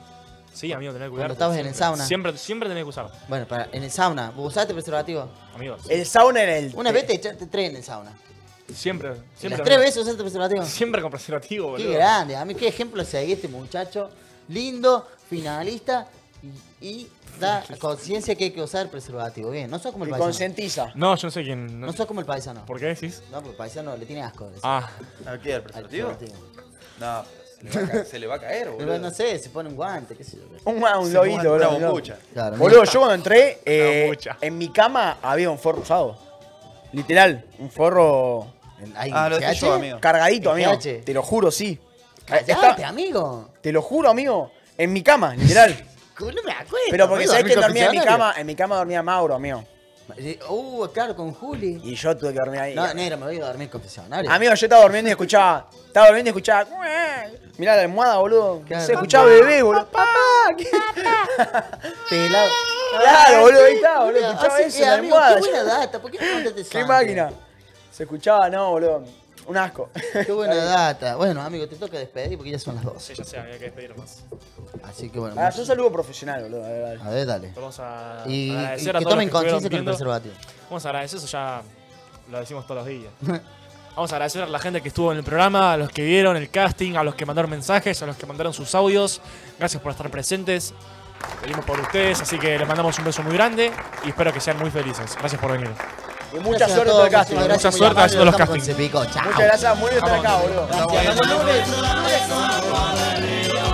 Sí, amigo, tenés que cuidar. Cuando estabas en el sauna. Siempre tenés que usar. Bueno, en el sauna, ¿vos usaste preservativo? Amigos. El sauna era el... Una vez te echaste tres en el sauna. Siempre. ¿Las tres veces usaste preservativo? Siempre con preservativo, boludo. Qué grande. A mí qué ejemplo seguí este muchacho. Lindo, finalista y da conciencia que hay que usar preservativo. Bien, no sos como el paisano. Y concientiza. No, yo no sé quién... No sos como el paisano. ¿Por qué decís? No, porque el paisano le tiene asco. ¿A qué? ¿Al preservativo? No. Se le va a caer, boludo. No sé, se pone un guante, qué sé yo. Un lobito, boludo. Una bombucha. Claro, boludo, yo cuando entré, en mi cama había un forro usado. Literal, un forro... lo que yo, amigo. Cargadito, amigo. Te lo juro, sí. Callate, amigo. Te lo juro, amigo. En mi cama, literal. No me acuerdo. Pero porque sabés que dormía en mi cama. En mi cama dormía Mauro, amigo. Claro, con Juli. Y yo tuve que dormir ahí. No, negro, me voy a dormir en confesionario. Amigo, yo estaba durmiendo y escuchaba. Mirá la almohada, boludo. Claro. Se escuchaba bebé, boludo. Papá. Pelado. Claro, boludo, ahí está, boludo. Escuchaba eso, la almohada. Qué buena data, ¿por qué no mandaste eso? Qué máquina. Se escuchaba, no, boludo. Un asco. Qué buena data. Bueno, amigo, te toca despedir porque ya son las 12. Sí, ya sé, había que despedir más. Así que bueno. Es un saludo profesional, boludo. A ver, dale. Vamos a agradecer a todos. Que tomen conciencia con el preservativo. Vamos a agradecer, eso ya lo decimos todos los días. Vamos a agradecer a la gente que estuvo en el programa, a los que vieron el casting, a los que mandaron mensajes, a los que mandaron sus audios. Gracias por estar presentes. Venimos por ustedes, así que les mandamos un beso muy grande y espero que sean muy felices. Gracias por venir. Y mucha suerte en el casting. Mucha suerte haciendo los castings. Muchas gracias, muy bien estar acá, boludo. Gracias.